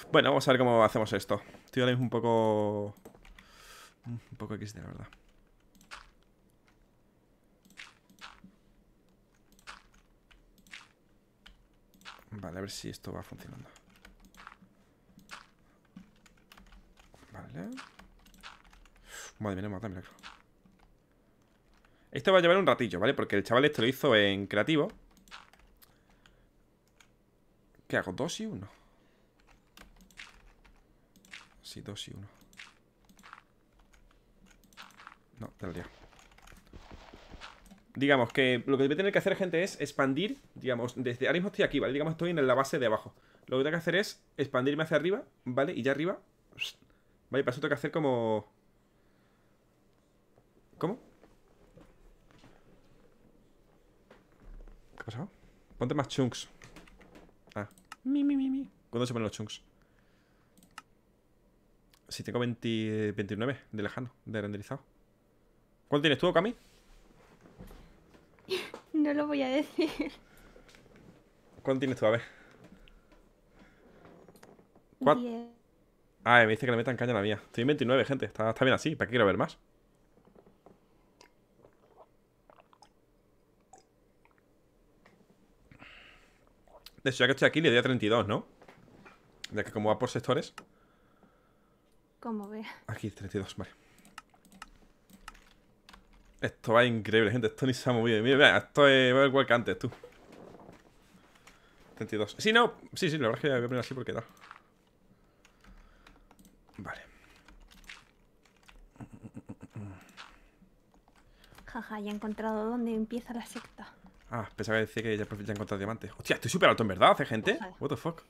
Bueno, vamos a ver cómo hacemos esto. Estoy ahora mismo un poco... Un poco equis de, la verdad. Vale, a ver si esto va funcionando. Vale. Madre mía, me mata, milagro. Esto va a llevar un ratillo, ¿vale? Porque el chaval este lo hizo en creativo. ¿Qué hago? ¿Dos y uno? Sí, dos y uno. No, te lo lío. Digamos que lo que voy a tener que hacer, gente, es expandir. Digamos, desde ahora mismo estoy aquí, ¿vale? Digamos, estoy en la base de abajo. Lo que tengo que hacer es expandirme hacia arriba, ¿vale? Y ya arriba, vale, para eso tengo que hacer como... ¿Cómo? ¿Qué ha pasado? Ponte más chunks. Ah, mi, mi, mi, mi. ¿Cuándo se ponen los chunks? Si tengo veinte, veintinueve de lejano, de renderizado. ¿Cuál tienes tú, Cami? No lo voy a decir. ¿Cuál tienes tú? A ver. ¿Cuál? diez. Ah, me dice que le metan caña a la mía. Estoy en veintinueve, gente. Está, está bien así. ¿Para qué quiero ver más? De hecho, ya que estoy aquí, le doy a treinta y dos, ¿no? Ya que como va por sectores. Como vea. Aquí, treinta y dos, vale. Esto va increíble, gente. Esto ni se ha movido. Mira, mira, esto es igual que antes, tú. treinta y dos. Sí, no. Sí, sí, la verdad es que voy a poner así porque tal. Vale. Jaja, ya he encontrado dónde empieza la secta. Ah, pensaba que decía que ya, ya he encontrado diamantes. Hostia, estoy súper alto en verdad, ¿eh, gente? What the fuck.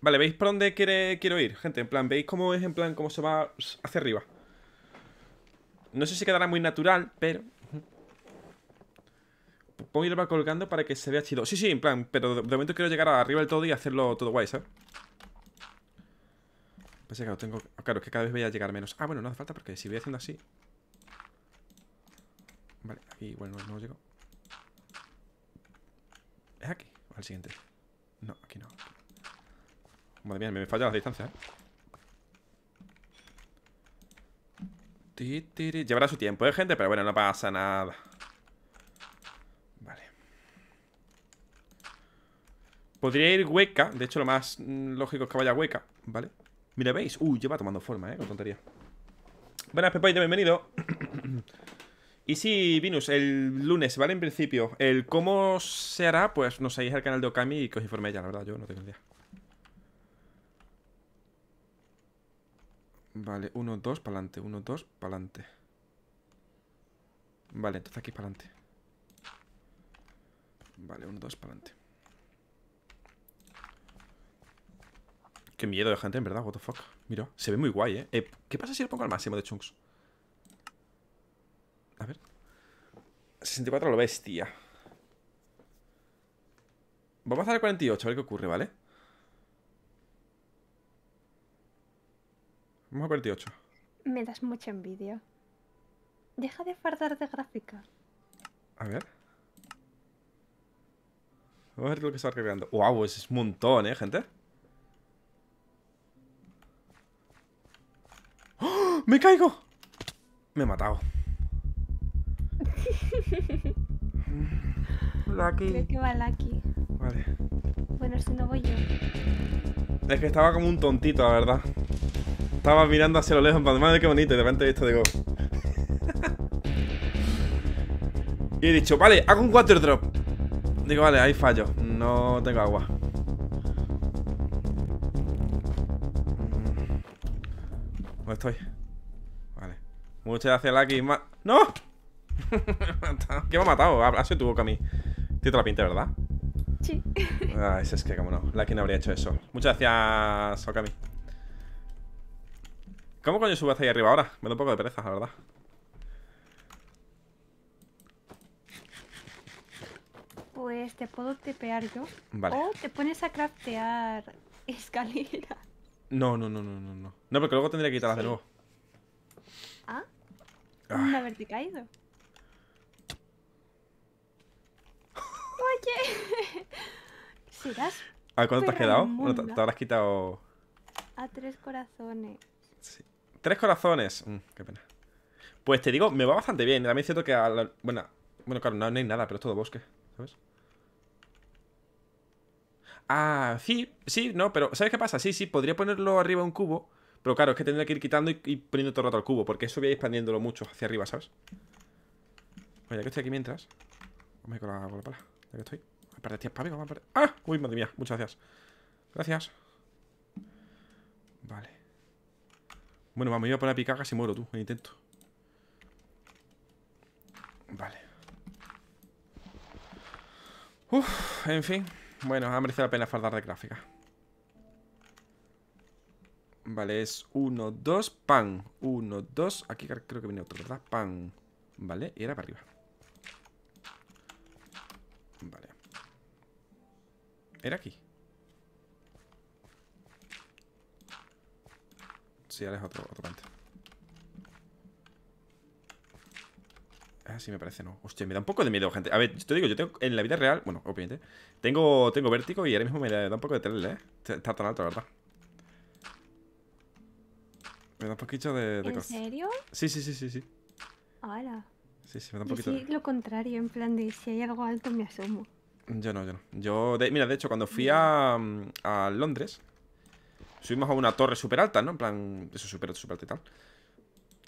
Vale, ¿veis por dónde quiere, quiero ir, gente? En plan, ¿veis cómo es? En plan, cómo se va hacia arriba. No sé si quedará muy natural, pero... Puedo irlo colgando para que se vea chido. Sí, sí, en plan, pero de momento quiero llegar arriba del todo y hacerlo todo guay, ¿sabes? Pensé que lo tengo... Claro, es que cada vez voy a llegar menos. Ah, bueno, no hace falta porque si voy haciendo así... Vale, aquí igual no, no llego. ¿Es aquí? O al siguiente. No, aquí no. Madre mía, me fallan las distancias, ¿eh? Llevará su tiempo, ¿eh, gente? Pero bueno, no pasa nada. Vale. Podría ir hueca. De hecho, lo más lógico es que vaya hueca, ¿vale? Mira, ¿veis? Uy, lleva tomando forma, ¿eh? Con tontería. Buenas, Pepoy, bienvenido. Y sí, Vinus, el lunes, ¿vale? En principio. El cómo se hará, pues nos seguís al canal de Okami y que os informe ella, la verdad. Yo no tengo idea. Vale, uno, dos, para adelante, uno, dos, para adelante. Vale, entonces aquí para adelante. Vale, uno, dos, para adelante. Qué miedo de gente, en verdad, what the fuck. Mira, se ve muy guay, ¿eh? eh ¿Qué pasa si lo pongo al máximo de chunks? A ver. sesenta y cuatro lo bestia. Vamos a hacer el cuarenta y ocho, a ver qué ocurre, ¿vale? Vamos a cuarenta y ocho. Me das mucha envidia. Deja de fardar de gráfica. A ver. Vamos a ver lo que se va cargando. Wow, ese es un montón, ¿eh, gente? ¡Oh! ¡Me caigo! Me he matado. Lucky. Creo que va Lucky. Vale. Bueno, si no voy yo. Es que estaba como un tontito, la verdad. Estaba mirando hacia lo lejos, en plan, madre, qué bonito, y de repente esto digo... Y he dicho, vale, hago un water drop. Digo, vale, ahí fallo, no tengo agua. ¿Dónde estoy? Vale. Muchas gracias, Lucky. Ma ¡No! ¿Qué me ha matado? Ha sido tu boca a mí. Tío, te la pinté, ¿verdad? Sí. Ay, es que como no, Lucky no habría hecho eso. Muchas gracias, Okami. ¿Cómo coño subes ahí arriba ahora? Me da un poco de pereza, la verdad. Pues te puedo tepear yo. Vale. O te pones a craftear escalera. No, no, no, no, no, no. No, porque luego tendría que quitarlas, sí, de nuevo. ¿Ah? No haberte caído. Oye. ¿Serás? ¿A cuánto te has quedado? Bueno, te, te habrás quitado... A tres corazones. Sí. Tres corazones. Mm, qué pena. Pues te digo, me va bastante bien. También es cierto que a la... Bueno, bueno, claro, no, no hay nada, pero es todo bosque, ¿sabes? Ah, sí, sí, no, pero ¿sabes qué pasa? Sí, sí, podría ponerlo arriba un cubo. Pero claro, es que tendría que ir quitando y, y poniendo todo el rato el cubo, porque eso voy a ir expandiéndolo mucho hacia arriba, ¿sabes? Oye, ya que estoy aquí mientras. Vamos con la, con la pala. Ya que estoy. Aparte, tía, papi, vamos a perder. ¡Ah! Uy, madre mía, muchas gracias. Gracias. Vale. Bueno, vamos, me voy a poner a picar casi muero, tú. Me intento. Vale. Uff, en fin. Bueno, ha merecido la pena fardar de gráfica. Vale, es uno, dos, pan. uno, dos. Aquí creo que viene otro, ¿verdad? Pan. Vale, y era para arriba. Vale. Era aquí. Sí, ahora es otro, otro pan. Ah, sí, me parece, no. Hostia, me da un poco de miedo, gente. A ver, te digo, yo tengo en la vida real. Bueno, obviamente. Tengo, tengo vértigo y ahora mismo me da un poco de tele, ¿eh? Está tan alto, la verdad. Me da un poquito de, de ¿En serio? Sí, sí, sí, sí, sí. Ahora. Sí, sí, me da un poquito. Sí, de... lo contrario, en plan de si hay algo alto me asomo. Yo no, yo no. Yo, de, mira, de hecho, cuando fui a, a Londres, subimos a una torre súper alta, ¿no? En plan, eso súper alto, súper alto y tal.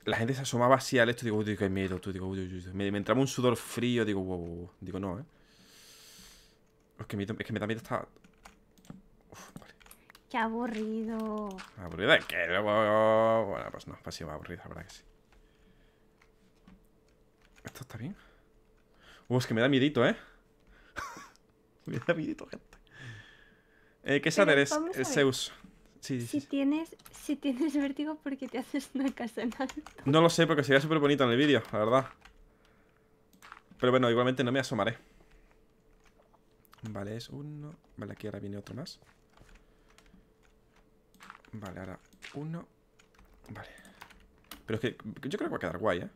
La gente se asomaba así al esto, digo, uy, qué miedo, tú, digo, uy, uy, uy. Me, me entraba un sudor frío, digo, wow, wow, wow. Digo, no, ¿eh? Es que, mi, es que me da miedo hasta... Uf, vale. Qué aburrido. ¿Aburrido de qué? Bueno, pues no, pasiva aburrida, la verdad que sí. ¿Esto está bien? Uy, es que me da miedito, ¿eh? Me da miedito, gente. Eh, ¿Qué saber es el Zeus? Sí, sí, si, sí. Tienes, si tienes vértigo, ¿por qué te haces una casa en alto? No lo sé, porque sería súper bonito en el vídeo, la verdad. Pero bueno, igualmente no me asomaré. Vale, es uno. Vale, aquí ahora viene otro más. Vale, ahora uno. Vale. Pero es que yo creo que va a quedar guay, ¿eh?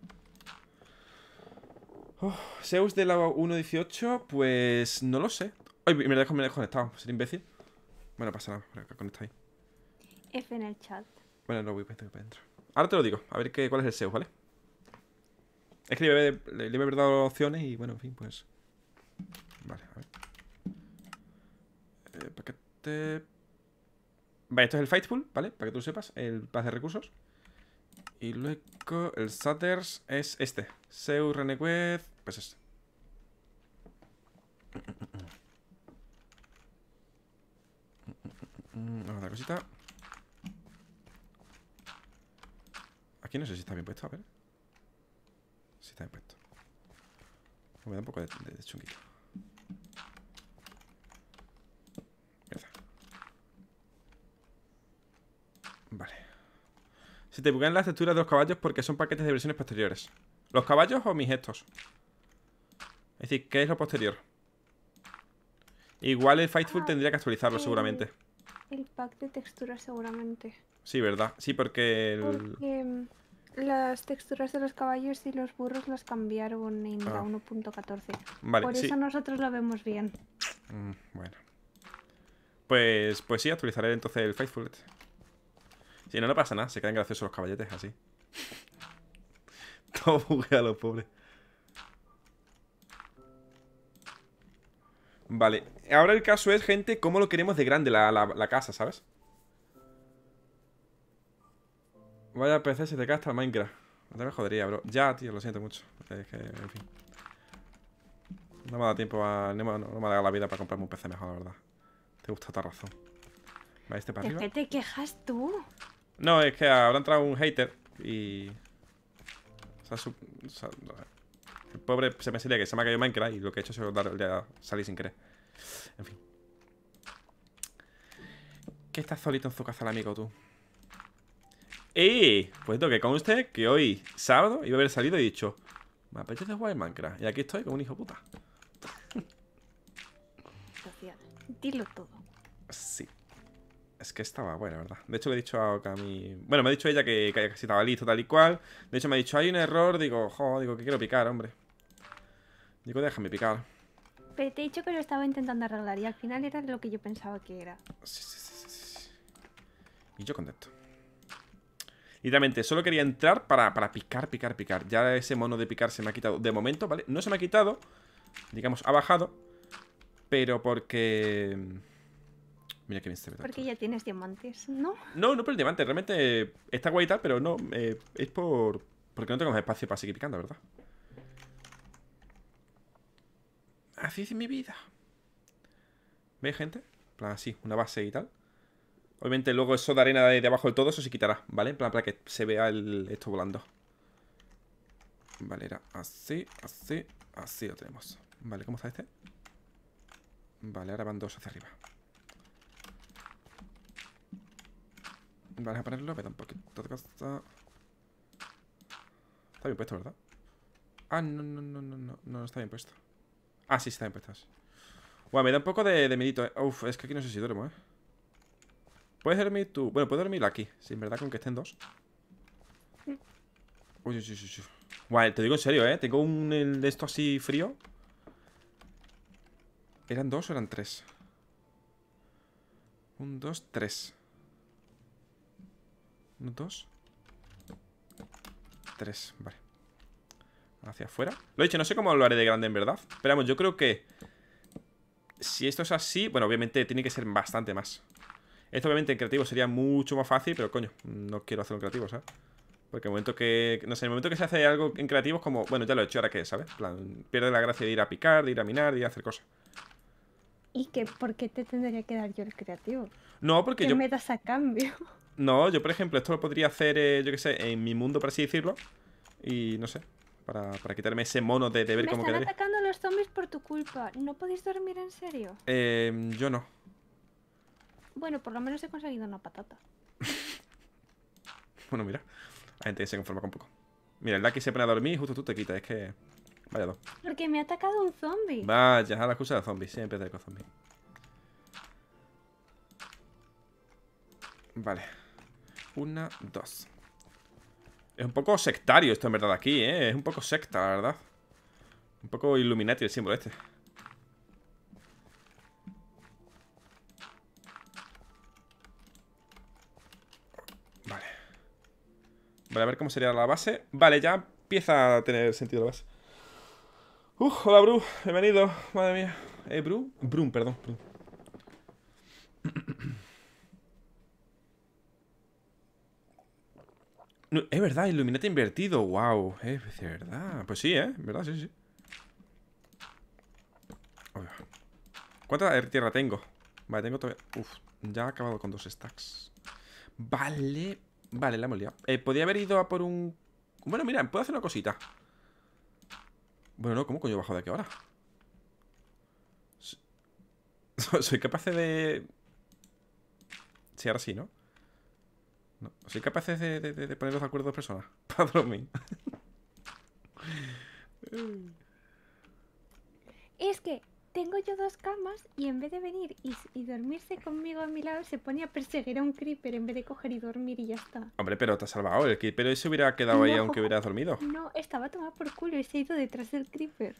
Oh, Zeus de la uno punto dieciocho, pues no lo sé. Ay, me lo dejo, me lo he desconectado, ser imbécil. Bueno, pasa nada, me lo conecto ahí. F en el chat. Bueno, no voy para dentro. Ahora te lo digo, a ver qué, cuál es el Zeus, ¿vale? Es que le, le, le he dado opciones y bueno, en fin, pues. Vale, a ver. Eh, paquete. Vale, esto es el Faithful, ¿vale? Para que tú lo sepas, el paz de recursos. Y luego el Satters es este. Zeus Renequed, pues este. Otra cosita. Aquí no sé si está bien puesto, a ver. Si sí está bien puesto. Me da un poco de, de, de chunguito. Vale. Si te buguean las texturas de los caballos porque son paquetes de versiones posteriores. ¿Los caballos o mis gestos? Es decir, ¿qué es lo posterior? Igual el Fightful ah, tendría que actualizarlo el, seguramente. El pack de texturas seguramente. Sí, ¿verdad? Sí, porque... El... Porque las texturas de los caballos y los burros las cambiaron en ah. la uno punto catorce. Vale, por sí. Eso nosotros lo vemos bien. Mm, bueno. Pues, pues sí, actualizaré entonces el Fightful. Si no, no pasa nada, se quedan graciosos los caballetes así. Todo bugueado, los pobres. Vale, ahora el caso es, gente, cómo lo queremos de grande la, la, la casa, ¿sabes? Vaya P C, se te gasta el Minecraft. No te me jodería, bro. Ya, tío, lo siento mucho. Es que, en fin. No me da tiempo a... No, no, no me ha dado la vida para comprarme un P C mejor, la verdad. Te gusta esta razón. Vale, este para arriba. ¿De qué te quejas tú? No, es que habrá entrado un hater y... O sea, su... o sea, el pobre se me sería que se me ha caído Minecraft y lo que he hecho es darle a salir sin querer. En fin. ¿Qué estás solito en su casa, el amigo, tú? ¡Eh! Pues lo que conste que hoy, sábado, iba a haber salido y dicho me apetece jugar en Minecraft. Y aquí estoy como un hijo puta. Social. Dilo todo. Sí. Es que estaba bueno, la verdad. De hecho, le he dicho a Okami... Bueno, me ha dicho ella que casi estaba listo, tal y cual. De hecho, me ha dicho, hay un error. Digo, jo, digo, que quiero picar, hombre. Digo, déjame picar. Pero te he dicho que lo estaba intentando arreglar y al final era lo que yo pensaba que era. Sí, sí, sí, sí. Y yo contento. Literalmente, solo quería entrar para, para picar, picar, picar. Ya ese mono de picar se me ha quitado. De momento, ¿vale? No se me ha quitado. Digamos, ha bajado. Pero porque... Mira quién está. Porque ya tienes diamantes, ¿no? No, no por el diamante. Realmente está guay y tal, pero no. Eh, es por... Porque no tengo más espacio para seguir picando, ¿verdad? Así es mi vida. ¿Veis, gente? En plan así, una base y tal. Obviamente luego eso de arena de abajo del todo, eso se quitará, ¿vale? En plan para que se vea el, esto volando. Vale, era así, así, así lo tenemos. Vale, ¿cómo está este? Vale, ahora van dos hacia arriba. Vale, a ponerlo, me da un poquito de cosa. Está bien puesto, ¿verdad? Ah, no, no, no, no, no, no está bien puesto. Ah, sí, está bien puesto. Bueno, me da un poco de, de medito, eh. Uf, es que aquí no sé si duermo, eh. ¿Puedes dormir tú? Bueno, puedo dormir aquí. Sí, en verdad, con que estén dos. Uy, uy, uy, uy. Guau, te digo en serio, eh. Tengo un de esto así frío. ¿Eran dos o eran tres? Un, dos, tres. Uno, dos. Tres, vale. Hacia afuera. Lo he dicho, no sé cómo lo haré de grande en verdad. Pero vamos, yo creo que si esto es así, bueno, obviamente tiene que ser bastante más. Esto obviamente en creativo sería mucho más fácil, pero coño, no quiero hacerlo en creativo, ¿sabes? Porque el momento que... No sé, el momento que se hace algo en creativo es como... Bueno, ya lo he hecho, ¿ahora qué? ¿Sabes? En plan, pierde la gracia de ir a picar, de ir a minar, de ir a hacer cosas. ¿Y que por qué te tendría que dar yo el creativo? No, porque ¿qué yo... me das a cambio? No, yo por ejemplo, esto lo podría hacer, eh, yo qué sé, en mi mundo, por así decirlo. Y no sé, para, para quitarme ese mono de, de ver cómo quedaría. Me están atacando los zombies por tu culpa. ¿No podéis dormir en serio? Eh, yo no. Bueno, por lo menos he conseguido una patata. Bueno, mira, la gente se conforma con poco. Mira, el Lucky se pone a dormir y justo tú te quitas, es que... Vaya dos. Porque me ha atacado un zombie. Vaya, a la excusa de zombies, siempre te con zombies. Vale. Una, dos. Es un poco sectario esto en verdad aquí, ¿eh? Es un poco secta, la verdad. Un poco Illuminati el símbolo este. Vale. Vale, a ver cómo sería la base. Vale, ya empieza a tener sentido la base. Uh, hola Bru, bienvenido, madre mía. Eh, Bru, Brum, perdón, Brum. No, es verdad, Illuminati invertido, wow, es verdad. Pues sí, eh, es verdad, sí, sí. Oiga. ¿Cuánta tierra tengo? Vale, tengo todavía. Uf, ya he acabado con dos stacks. Vale, vale, la hemos liado. Eh, podría haber ido a por un. Bueno, mira, puedo hacer una cosita. Bueno, no, ¿cómo coño bajo de aquí ahora? Soy capaz de... Sí, ahora sí, ¿no? No, soy capaz de, de, de ponerlos de acuerdo dos personas. Padrón. Es que tengo yo dos camas y en vez de venir y, y dormirse conmigo a mi lado, se pone a perseguir a un creeper en vez de coger y dormir y ya está. Hombre, pero te has salvado. El creeper ese hubiera quedado no, ahí aunque hubieras dormido. No, estaba tomado por culo y se ha ido detrás del creeper.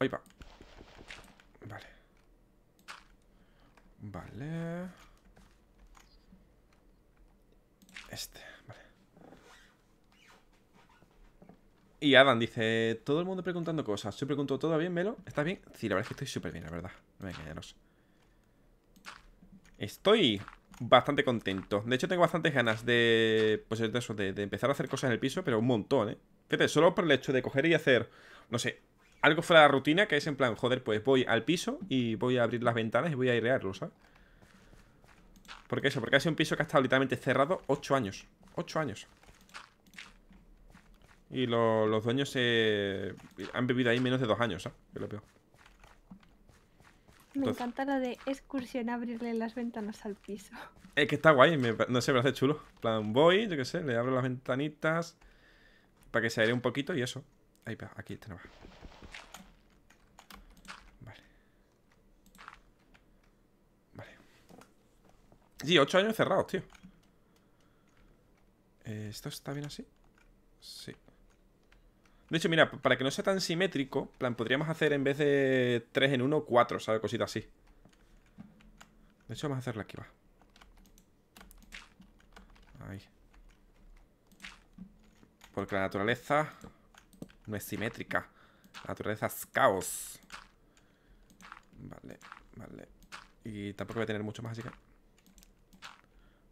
Ahí va. Vale. Vale. Este, vale. Y Adam dice, todo el mundo preguntando cosas. Yo pregunto, ¿todo bien, Melo? ¿Estás bien? Sí, la verdad es que estoy súper bien, la verdad. No me engañaros. Estoy bastante contento. De hecho, tengo bastantes ganas de... Pues de eso, de, de empezar a hacer cosas en el piso. Pero un montón, ¿eh? Fíjate, solo por el hecho de coger y hacer, no sé, algo fuera de la rutina. Que es en plan, joder, pues voy al piso y voy a abrir las ventanas y voy a airearlo, ¿sabes? Porque eso, porque ha sido un piso que ha estado literalmente cerrado ocho años. ocho años. Y lo, los dueños eh, han vivido ahí menos de dos años, ¿sabes? Que es lo peor. Me Entonces, encanta lo de excursión, abrirle las ventanas al piso. Es que está guay, me, no sé, me hace chulo. Plan, voy, yo qué sé, le abro las ventanitas para que se aire un poquito y eso. Ahí va, aquí este no va. Vale. Vale. Sí, ocho años cerrados, tío. Eh, ¿Esto está bien así? Sí. De hecho, mira, para que no sea tan simétrico, plan, podríamos hacer en vez de tres en uno, cuatro, ¿sabes? Cositas así. De hecho, vamos a hacerla aquí, va. Ahí. Porque la naturaleza no es simétrica. La naturaleza es caos. Vale, vale. Y tampoco voy a tener mucho más, así que...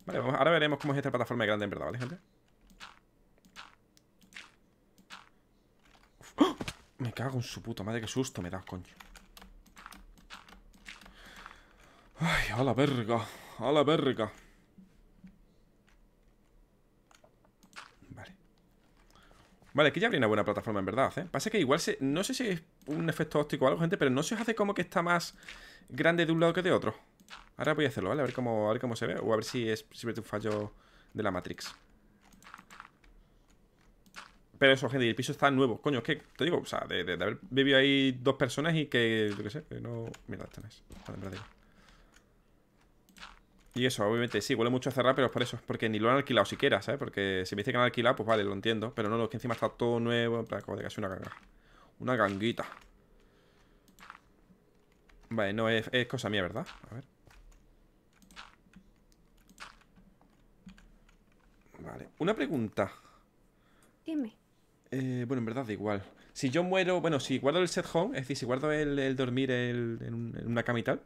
Vale, vamos, ahora veremos cómo es esta plataforma grande en verdad, ¿vale, gente? ¡Oh! Me cago en su puta madre, qué susto me da, coño. Ay, a la verga, a la verga. Vale. Vale, aquí ya habría una buena plataforma en verdad, ¿eh? Pasa que igual, se, no sé si es un efecto óptico o algo, gente, pero no se os hace como que está más grande de un lado que de otro. Ahora voy a hacerlo, ¿vale? A ver cómo, a ver cómo se ve. O a ver si es simplemente un fallo de la Matrix. Pero eso, gente, el piso está nuevo. Coño, es que te digo, o sea, de, de, de haber vivido ahí dos personas y que, yo qué sé, que no... Mira, tenés. Vale, me la digo. Y eso, obviamente, sí, huele mucho a cerrar, pero es por eso. Porque ni lo han alquilado siquiera, ¿sabes? Porque si me dice que lo han alquilado, pues vale, lo entiendo. Pero no, lo que encima está todo nuevo, en plan, como de casi una ganga. Una ganguita. Vale, no, es, es cosa mía, ¿verdad? A ver. Vale, una pregunta. Dime. Eh, bueno, en verdad da igual. Si yo muero, bueno, si guardo el set home, es decir, si guardo el, el dormir el, en, en una cama y tal,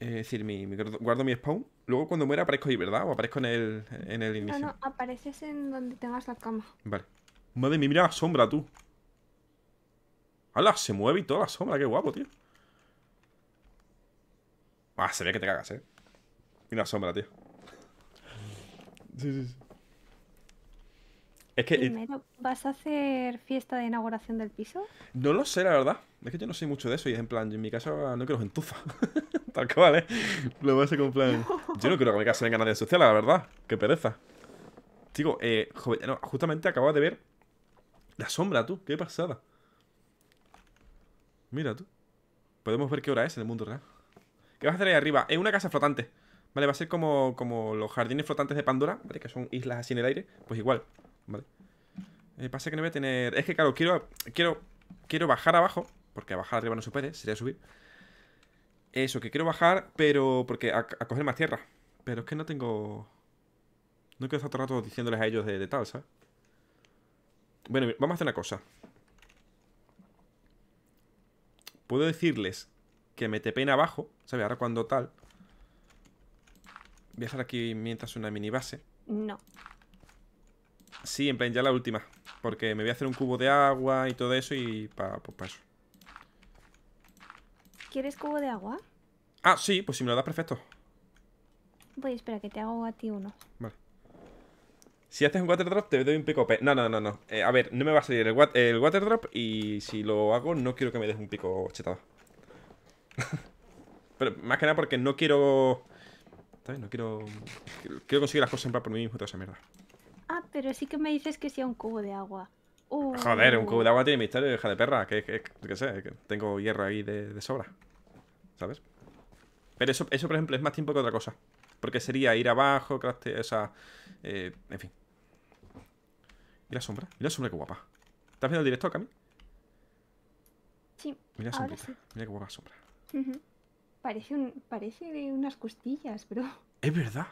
eh, es decir, mi, mi, guardo mi spawn, luego cuando muera aparezco ahí, ¿verdad? O aparezco en el, en el inicio. No, no, apareces en donde tengas la cama. Vale. Madre mía, mira la sombra, tú. ¡Hala! Se mueve y toda la sombra, qué guapo, tío. Ah, se ve que te cagas, eh. Mira la sombra, tío. Sí, sí, sí. Es que... Primero, ¿vas a hacer fiesta de inauguración del piso? No lo sé, la verdad. Es que yo no sé mucho de eso y es en plan, en mi casa no quiero los entufa. Tal cual, ¿eh? Lo voy a hacer con plan... Yo no quiero que mi casa tenga nadie social, la verdad. Qué pereza. Digo, eh, joven, no, justamente acabas de ver la sombra, tú. Qué pasada. Mira, tú. Podemos ver qué hora es en el mundo real. ¿Qué vas a hacer ahí arriba? Es eh, una casa flotante. Vale, va a ser como, como los jardines flotantes de Pandora, ¿vale? Que son islas así en el aire. Pues igual, ¿vale? Eh, pasa que no voy a tener... Es que claro, quiero, quiero, quiero bajar abajo. Porque bajar arriba no se puede, sería subir. Eso, que quiero bajar, pero... Porque a, a coger más tierra. Pero es que no tengo... No quiero estar todo el rato diciéndoles a ellos de, de tal, ¿sabes? Bueno, vamos a hacer una cosa. Puedo decirles que me tepen abajo, ¿sabes? Ahora cuando tal... Voy a hacer aquí mientras una mini base. No. Sí, en plan ya la última. Porque me voy a hacer un cubo de agua y todo eso y para pues pa eso. ¿Quieres cubo de agua? Ah, sí, pues si me lo das, perfecto. Voy, espera, que te hago a ti uno. Vale. Si haces un water drop, te doy un pico. No, no, no, no. Eh, a ver, no me va a salir el, wat el water drop y si lo hago, no quiero que me des un pico chetado. Pero más que nada porque no quiero... No quiero... Quiero conseguir las cosas en plan por mí mismo, toda esa mierda. Ah, pero sí que me dices que sea un cubo de agua. uh. Joder, un cubo de agua tiene mi historia, hija de perra. Que, que, que sé, que tengo hierro ahí de, de sobra, ¿sabes? Pero eso, eso, por ejemplo, es más tiempo que otra cosa. Porque sería ir abajo, crafte, o sea, eh, en fin. ¿Y la sombra? Mira la sombra, qué guapa. ¿Estás viendo el directo, Cami? Sí, mira la sombrita, sí. Mira qué guapa la sombra. uh-huh. Parece, un, parece de unas costillas, bro. Es verdad.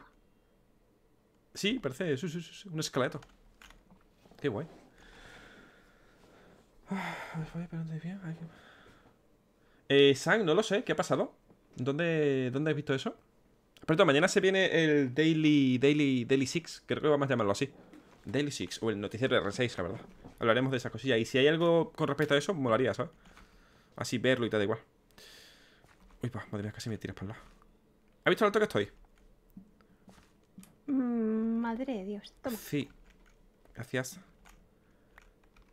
Sí, parece es, es, es un esqueleto. Qué guay. Eh, Sang, no lo sé. ¿Qué ha pasado? ¿Dónde, dónde has visto eso? Perdón, mañana se viene el Daily Daily Daily Six. Creo que vamos a llamarlo así. Daily Six. O el noticiero R seis, la verdad. Hablaremos de esa cosilla. Y si hay algo con respecto a eso, molaría, ¿sabes? Así verlo y te da igual. Uy, pa, madre mía, casi me tiras para el lado. ¿Has visto lo alto que estoy? Mm, madre de Dios, toma. Sí, gracias.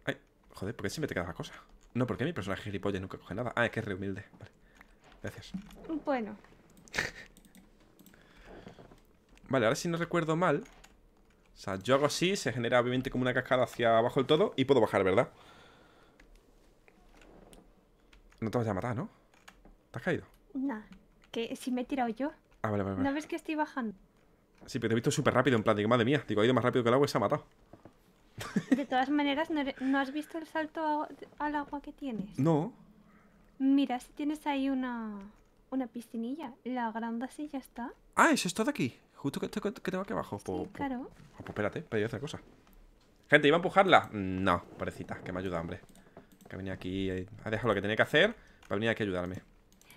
Ay, joder, ¿por qué siempre te quedas la cosa? No, porque mi personaje gilipollas nunca coge nada. Ah, es que es re humilde, vale. Gracias. Bueno. Vale, ahora si no recuerdo mal, o sea, yo hago así, se genera obviamente como una cascada hacia abajo del todo y puedo bajar, ¿verdad? No te vas a matar, ¿no? ¿Te has caído? Nah, que si me he tirado yo. Ah, vale, vale, vale. ¿No ves que estoy bajando? Sí, pero te he visto súper rápido, en plan, digo, madre mía. Digo, ha ido más rápido que el agua y se ha matado. De todas maneras, ¿no, no has visto el salto a, al agua que tienes? No. Mira, si tienes ahí una, una piscinilla, la agrandas y ya está. Ah, eso es todo aquí. Justo que, que, que tengo aquí abajo. Po, sí, po, claro. Pues po, espérate, pero yo otra cosa. Gente, ¿iba a empujarla? No, pobrecita, que me ayuda, hombre. Que venía aquí, ha dejado lo que tenía que hacer para venir aquí a ayudarme.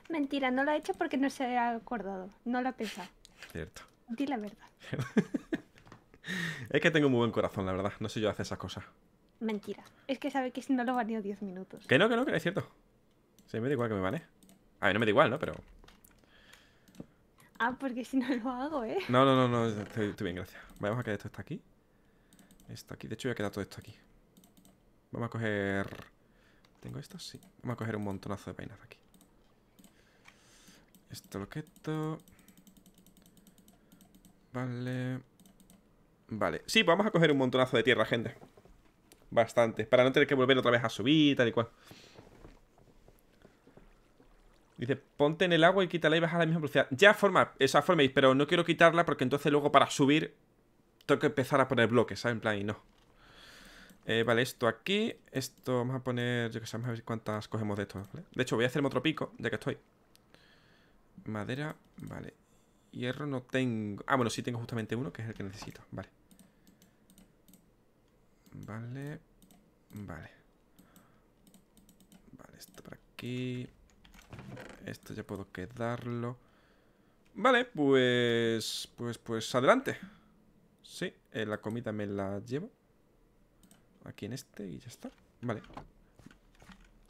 Mentira, no lo ha hecho porque no se ha acordado. No lo ha pensado. Cierto. Di la verdad. Es que tengo muy buen corazón, la verdad. No sé yo hacer esas cosas. Mentira. Es que sabe que si no lo baneo diez minutos. Que no, que no, que no es cierto. Sí, me da igual que me banee. A ver, no me da igual, ¿no? Pero... Ah, porque si no lo hago, ¿eh? No, no, no, no, estoy, estoy bien, gracias. Vamos a quedar esto está aquí. Esto aquí, de hecho voy a quedar todo esto aquí. Vamos a coger... ¿Tengo esto? Sí. Vamos a coger un montonazo de vainas aquí. Esto lo que esto... Vale... Vale, sí, pues vamos a coger un montonazo de tierra, gente. Bastante, para no tener que volver otra vez a subir, tal y cual. Dice, ponte en el agua y quítala y baja a la misma velocidad. Ya forma, esa forma, pero no quiero quitarla porque entonces luego para subir tengo que empezar a poner bloques, ¿sabes? En plan, y no. Eh, vale, esto aquí. Esto vamos a poner, yo que sé, vamos a ver cuántas cogemos de esto, ¿vale? De hecho, voy a hacerme otro pico, ya que estoy. Madera, vale. Hierro no tengo. Ah, bueno, sí tengo justamente uno, que es el que necesito, vale. Vale. Vale. Vale, esto por aquí. Esto ya puedo quedarlo. Vale, pues... Pues, pues, adelante. Sí, eh, la comida me la llevo aquí en este y ya está. Vale.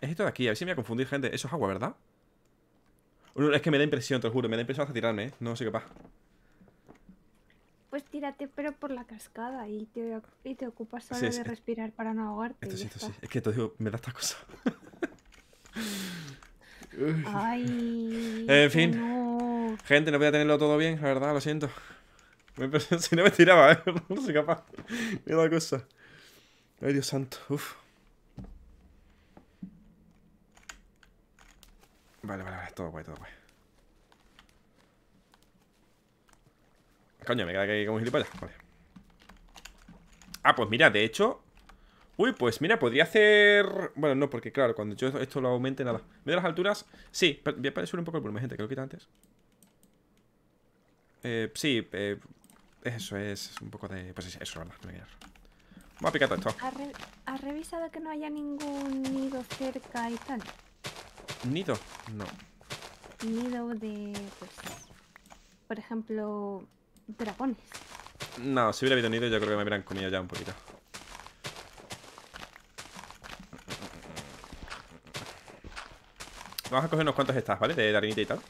Es esto de aquí, a ver si me voy a confundir, gente. Eso es agua, ¿verdad? No, es que me da impresión, te lo juro. Me da impresión hasta tirarme, ¿eh? No sé qué pasa. Pues tírate, pero por la cascada. Y te, y te ocupas solo sí, de sí. respirar para no ahogarte. Esto sí, esto sí. Es que te digo, me da esta cosa. Ay, en fin, no. Gente, no voy a tenerlo todo bien, la verdad, lo siento. Si no me tiraba, ¿eh? No soy capaz. Mira la cosa. Ay, Dios santo. Uf. Vale, vale, vale. Todo guay, todo guay. Coño, me queda aquí como gilipollas. Vale. Ah, pues mira, de hecho... Uy, pues mira, podría hacer... Bueno, no, porque claro, cuando yo esto, esto lo aumente, nada. ¿Me da las alturas? Sí, pero voy a subir un poco el volumen, gente, que lo quita antes. Eh, sí, eh, eso es, es un poco de... Pues eso, eso, la verdad, no me voy a quedar. Vamos a picar todo esto. ¿Has, re ¿Has revisado que no haya ningún nido cerca y tal? ¿Nido? No. Nido de... Pues, por ejemplo, dragones. No, si hubiera habido nido yo creo que me hubieran comido ya un poquito. Vamos a coger unos cuantos estas, ¿vale? De, de harinita y tal.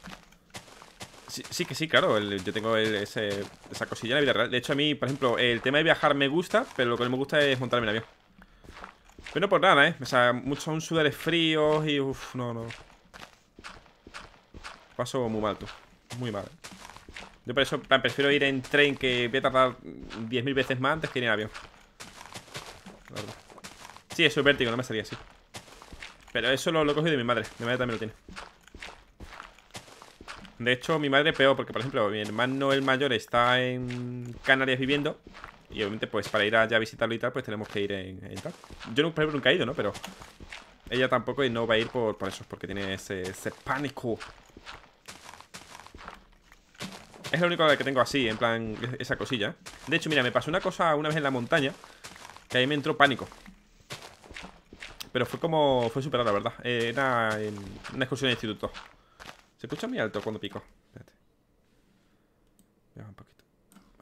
Sí, sí que sí, claro. El, yo tengo el, ese, esa cosilla en la vida real. De hecho, a mí, por ejemplo, el tema de viajar me gusta, pero lo que no me gusta es montarme en avión. Pero no por nada, ¿eh? O sea, muchos son sudores fríos y... Uff, no, no. Paso muy mal, tú. Muy mal. Yo por eso prefiero ir en tren, que voy a tardar diez mil veces más antes que ir en avión. La verdad. Sí, eso es vértigo, no me salía así. Pero eso lo, lo he cogido de mi madre. Mi madre también lo tiene. De hecho, mi madre peor, porque por ejemplo, mi hermano el mayor está en Canarias viviendo. Y obviamente, pues para ir allá a visitarlo y tal, pues tenemos que ir en, en tal. Yo nunca, nunca he ido, ¿no? Pero ella tampoco y no va a ir por, por eso, porque tiene ese, ese pánico. Es lo único que tengo así, en plan, esa cosilla. De hecho, mira, me pasó una cosa una vez en la montaña, que ahí me entró pánico. Pero fue como... Fue superado, la verdad. Era en una excursión de instituto. Se escucha muy alto cuando pico. Espérate. Voy a bajar un poquito.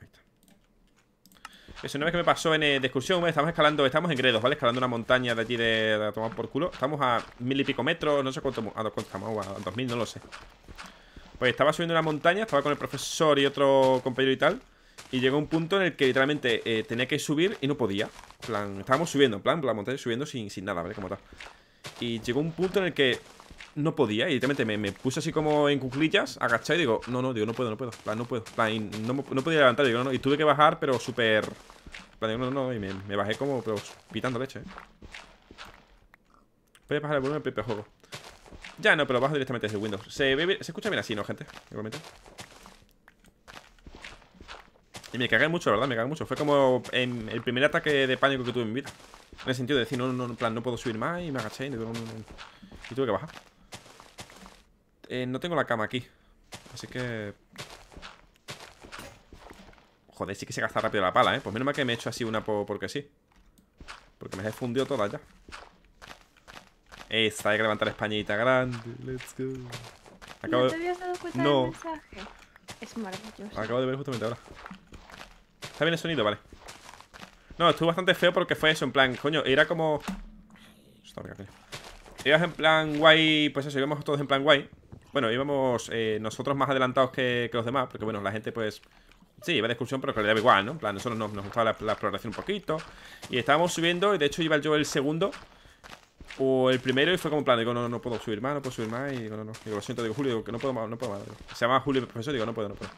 Ahí está. Eso, una vez que me pasó en, de excursión, estamos escalando... Estamos en Gredos, ¿vale? Escalando una montaña de allí de, de tomar por culo. Estamos a mil y pico metros. No sé cuánto... A dos, cuánto estamos. A dos mil, no lo sé. Pues estaba subiendo una montaña. Estaba con el profesor y otro compañero y tal. Y llegó un punto en el que literalmente eh, tenía que subir y no podía. Plan, estábamos subiendo, en plan, la montaña subiendo sin, sin nada, ¿vale? Como tal. Y llegó un punto en el que no podía. Y literalmente me, me puse así como en cuclillas, agachado y digo, no, no, digo, no puedo, no puedo. Plan, no puedo. Plan, y no, no podía levantar, digo, no, no. Y tuve que bajar, pero súper. Plan, digo, no, no, no. Y me, me bajé como, pero pitando leche, ¿eh? Voy a bajar el volumen del propio juego. Ya no, pero bajo directamente desde Windows. Se, ve, se escucha bien así, ¿no, gente? Igualmente. Y me cagué mucho, la verdad, me cagué mucho. Fue como en el primer ataque de pánico que tuve en mi vida. En el sentido de decir, no, no, no, en plan, no puedo subir más. Y me agaché y, no, no, no, y tuve que bajar. eh, No tengo la cama aquí. Así que... Joder, sí que se gasta rápido la pala, eh. Pues menos mal que me he hecho así una po porque sí. Porque me las he fundido todas ya. Esta, hay que levantar españita grande. Let's go. Acabo ¿No te habías dado cuenta no. del mensaje? Es maravilloso. Acabo de ver justamente ahora. Está bien el sonido, vale. No, estuvo bastante feo porque fue eso, en plan, coño, era como... Ibas en plan guay, pues eso, íbamos todos en plan guay. Bueno, íbamos eh, nosotros más adelantados que, que los demás, porque bueno, la gente pues... Sí, iba de excursión, pero que le daba igual, ¿no? En plan, nosotros nos, nos gustaba la, la exploración un poquito. Y estábamos subiendo, y de hecho iba yo el segundo o el primero, y fue como en plan, digo, no, no puedo subir más, no puedo subir más. Y digo, no, no, digo, lo siento, digo, Julio, digo, que no puedo más, no puedo más. Digo. Se llama Julio el profesor, digo, no puedo, no puedo.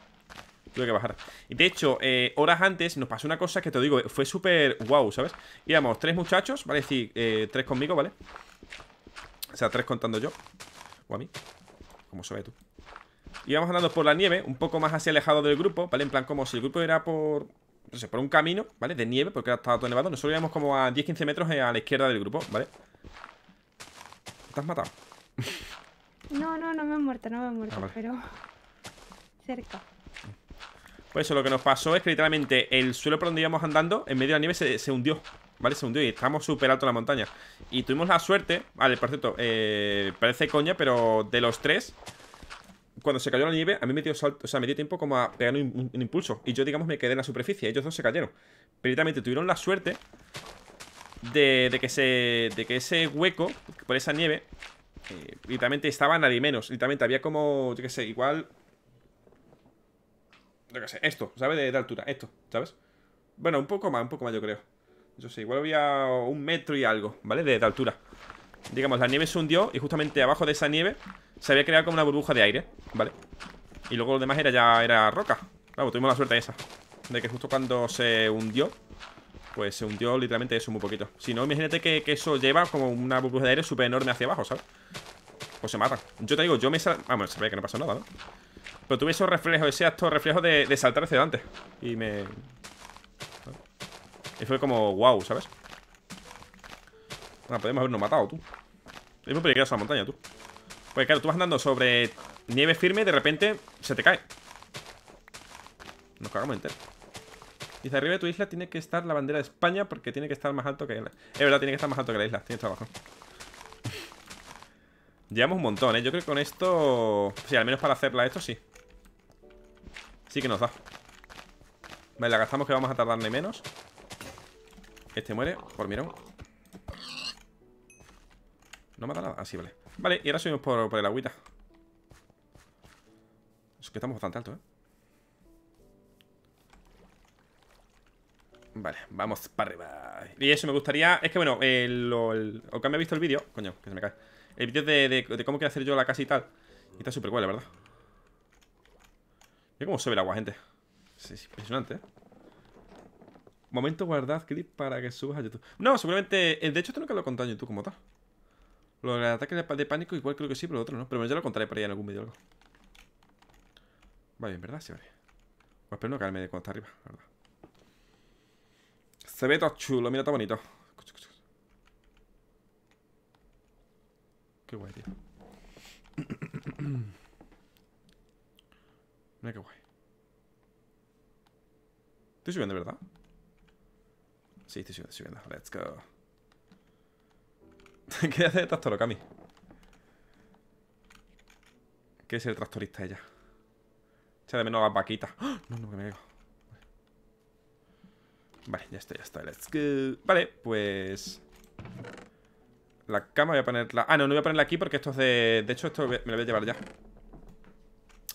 Tuve que bajar. Y de hecho, eh, horas antes nos pasó una cosa que te digo, fue súper wow, ¿sabes? Íbamos tres muchachos, vale, es decir, eh, tres conmigo, ¿vale? O sea, tres contando yo. O a mí. Como se ve tú. Íbamos andando por la nieve, un poco más hacia alejado del grupo, ¿vale? En plan, como si el grupo era por... No sé, por un camino, ¿vale? De nieve, porque estaba todo nevado. Nosotros íbamos como a diez quince metros a la izquierda del grupo, ¿vale? ¿Te has matado? No, no, no me he muerto, no me he muerto, ah, vale. Pero... cerca. Pues eso, lo que nos pasó es que literalmente el suelo por donde íbamos andando, en medio de la nieve, se, se hundió, ¿vale? Se hundió y estábamos súper alto en la montaña. Y tuvimos la suerte, vale, por cierto, eh, parece coña, pero de los tres, cuando se cayó la nieve, a mí me dio salto, o sea, me dio tiempo como a pegar un, un, un impulso. Y yo, digamos, me quedé en la superficie, ellos dos se cayeron. Pero literalmente tuvieron la suerte de, de, que, se, de que ese hueco, por esa nieve, eh, literalmente estaba nadie menos. Literalmente había como, yo qué sé, igual... Yo qué sé, esto, ¿sabes? De, de altura, esto, ¿sabes? Bueno, un poco más, un poco más yo creo. Yo sé, igual había un metro y algo, ¿vale? De, de altura. Digamos, la nieve se hundió y justamente abajo de esa nieve se había creado como una burbuja de aire, ¿vale? Y luego lo demás era ya era roca. Claro, tuvimos la suerte esa de que justo cuando se hundió, pues se hundió literalmente eso, muy poquito. Si no, imagínate que, que eso lleva como una burbuja de aire súper enorme hacia abajo, ¿sabes? Pues se matan. Yo te digo, yo me sal... Vamos, se ve que no pasó nada, ¿no? Pero tuve esos reflejos, ese acto reflejo de, de saltar hacia adelante. Y me... Y fue como, wow, ¿sabes? Ah, podemos habernos matado, tú. Es muy peligrosa la montaña, tú. Porque claro, tú vas andando sobre nieve firme y de repente se te cae. Nos cagamos entero. Dice, arriba de tu isla tiene que estar la bandera de España porque tiene que estar más alto que la isla. Es verdad, tiene que estar más alto que la isla. Tiene que estar abajo. Llevamos un montón, ¿eh? Yo creo que con esto... Sí, al menos para hacerla esto, sí. Sí que nos da. Vale, la gastamos que vamos a tardar ni menos. Este muere, por mirón. No mata nada, así, ah, vale. Vale, y ahora subimos por, por el agüita. Es que estamos bastante alto, ¿eh? Vale, vamos para arriba. Y eso me gustaría... Es que bueno, el... el... Okami ha visto el vídeo. Coño, que se me cae. El vídeo de, de, de cómo quiero hacer yo la casa y tal. Y está súper guay, la verdad. Mira cómo sube el agua, gente. Es, es impresionante, ¿eh? Momento, guardad clip para que subas a YouTube. No, seguramente... De hecho, esto nunca lo he contado en YouTube como tal. Lo del ataque de pánico igual creo que sí, pero lo otro no. Pero bueno, ya lo contaré por ahí en algún vídeo o algo. Vale, en verdad sí, vale. Pues espero no caerme de cuando está arriba, la verdad. Se ve todo chulo, mira, está bonito. Qué guay, tío. Mira qué guay. Estoy subiendo, ¿verdad? Sí, estoy subiendo, subiendo. Let's go. ¿Qué hace de tractor, Cami? Quiere ser tractorista ella. Echa de menos a las vaquitas. ¡Oh! No, no, que me caigo. Vale, ya está, ya está. Let's go. Vale, pues... La cama voy a ponerla... Ah, no, no voy a ponerla aquí porque esto es de... De hecho, esto me lo voy a llevar ya.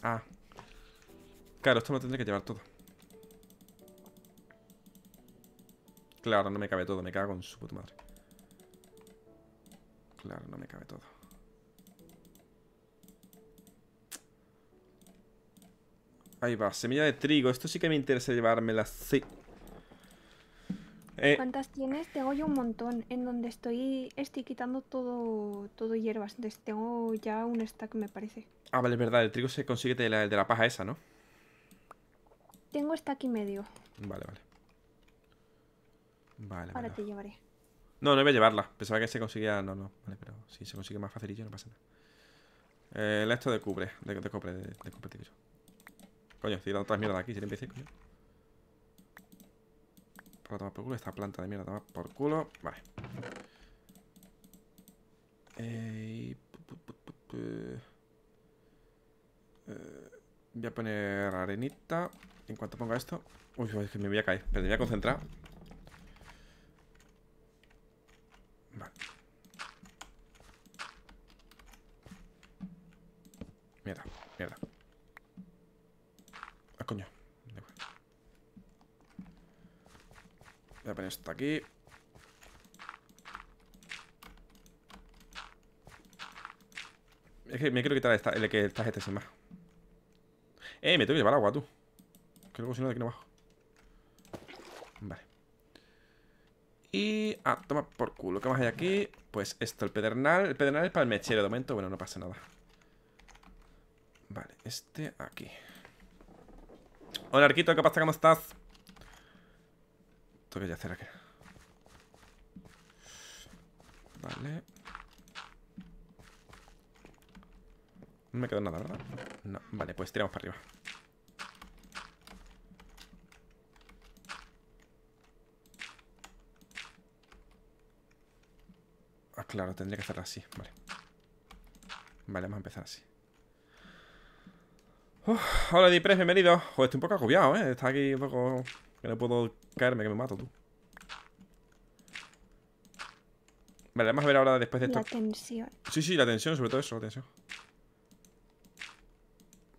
Ah. Claro, esto me lo tendré que llevar todo. Claro, no me cabe todo. Me cago en su puta madre. Claro, no me cabe todo. Ahí va, semilla de trigo. Esto sí que me interesa llevármela. Sí. Eh, ¿Cuántas tienes? Tengo yo un montón. En donde estoy estoy quitando todo, todo hierbas. Entonces tengo ya un stack, me parece. Ah, vale, es verdad. El trigo se consigue de la, de la paja esa, ¿no? Tengo stack y medio. Vale, vale. Vale, ahora vale, te vale. llevaré. No, no iba a llevarla. Pensaba que se conseguía... No, no. Vale, pero si se consigue más facilillo no pasa nada. Eh, el esto de cubre. De, de cobre. De, de cobre, tío. Coño, estoy dando otras mierdas aquí. Si le empecé, coño. Para tomar por culo esta planta de mierda, tomar por culo. Vale. Eh, pu, pu, pu, pu, pu. Eh, voy a poner arenita. En cuanto ponga esto... Uy, es que me voy a caer. Pero me voy a concentrar. Vale. Mierda, mierda. Ah, coño. Voy a poner esto aquí. Es que me quiero quitar esta, el que estás este sin más. Eh, me tengo que llevar agua, tú. Que luego si no de aquí no bajo. Vale. Y... Ah, toma por culo. ¿Qué más hay aquí? Pues esto, el pedernal. El pedernal es para el mechero de momento. Bueno, no pasa nada. Vale, este aquí. Hola, Arquito, ¿qué pasa? ¿Cómo estás? Tengo que hacer aquí. Vale. No me quedó nada, ¿verdad? No, vale, pues tiramos para arriba. Ah, claro, tendría que hacerlo así, vale. Vale, vamos a empezar así. Uf, hola, Dipres, bienvenido. Joder, estoy un poco agobiado, ¿eh? Está aquí un poco... Que no puedo caerme, que me mato, tú. Vale, vamos a ver ahora después de esto. La tensión. Sí, sí, la tensión, sobre todo eso, la tensión.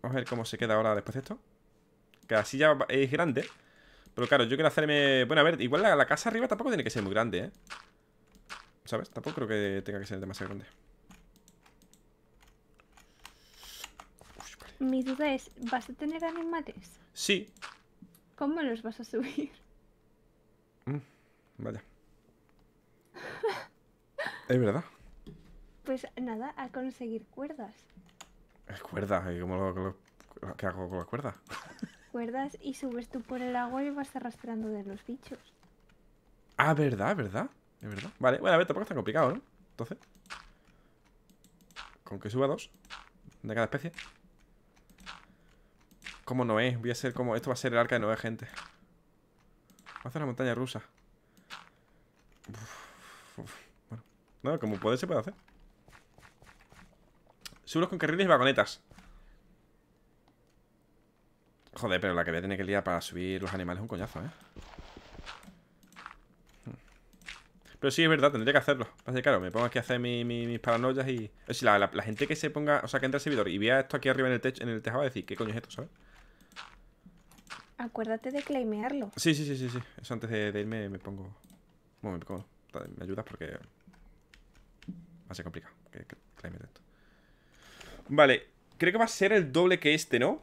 Vamos a ver cómo se queda ahora después de esto. Que la silla es grande. Pero claro, yo quiero hacerme... Bueno, a ver, igual la, la casa arriba tampoco tiene que ser muy grande, ¿eh? ¿Sabes? Tampoco creo que tenga que ser demasiado grande. Uf, vale. Mi duda es, ¿vas a tener animales? Sí. ¿Cómo los vas a subir? Mm, vaya. Es verdad. Pues nada, a conseguir cuerdas. Es cuerdas, ¿y cómo lo, lo, lo, qué hago con las cuerdas? Cuerdas y subes tú por el agua y vas arrastrando de los bichos. Ah, verdad, verdad. Es verdad. Vale, bueno, a ver, tampoco es tan complicado, ¿no? Entonces, con que suba dos de cada especie. Como Noé, voy a ser como... Esto va a ser el arca de Noé, gente. Va a hacer la montaña rusa. Uf, uf. Bueno, no, como puede se puede hacer. Seguros con carriles y vagonetas. Joder, pero la que voy a tener que liar para subir los animales es un coñazo, ¿eh? Pero sí, es verdad, tendría que hacerlo. Así que claro, me pongo aquí a hacer mi, mi, mis paranoias y... O sea, la, la, la gente que se ponga... O sea, que entra al servidor y vea esto aquí arriba en el techo, en el tejado, va a decir, ¿qué coño es esto, sabes? Acuérdate de claimearlo. Sí, sí, sí, sí, sí. Eso antes de, de irme me pongo... Bueno, me pongo... Me ayudas porque... Va a ser complicado que, que claime esto. Vale, creo que va a ser el doble que este, ¿no?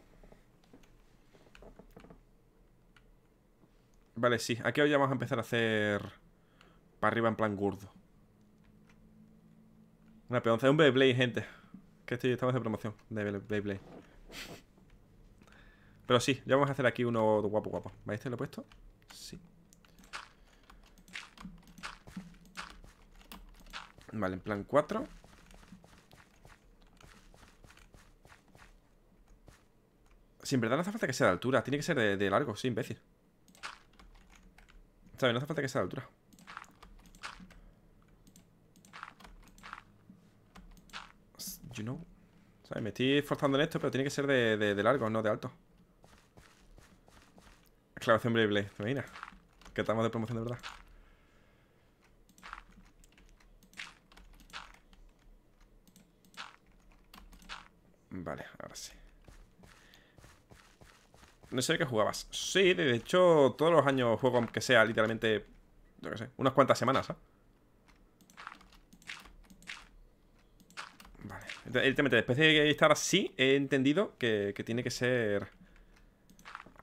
Vale, sí, aquí hoy ya vamos a empezar a hacer... Para arriba en plan gordo. Una peonza, es un Beyblade, gente. Que estoy, estamos de promoción de Beyblade. Pero sí, ya vamos a hacer aquí uno guapo guapo. ¿Veis este lo he puesto? Sí. Vale, en plan cuatro. Si en verdad no hace falta que sea de altura. Tiene que ser de, de largo, sí, imbécil. ¿Sabes? No hace falta que sea de altura. You know. ¿Sabes? Me estoy esforzando en esto, pero tiene que ser de, de, de largo, no de alto. Claro, es un Beyblade, ¿te imaginas? Que estamos de promoción de verdad. Vale, ahora sí. No sé de qué jugabas. Sí, de hecho, todos los años juego, aunque sea literalmente, yo qué sé, unas cuantas semanas, ¿eh? Vale. Literalmente, después de estar así, he entendido que, que tiene que ser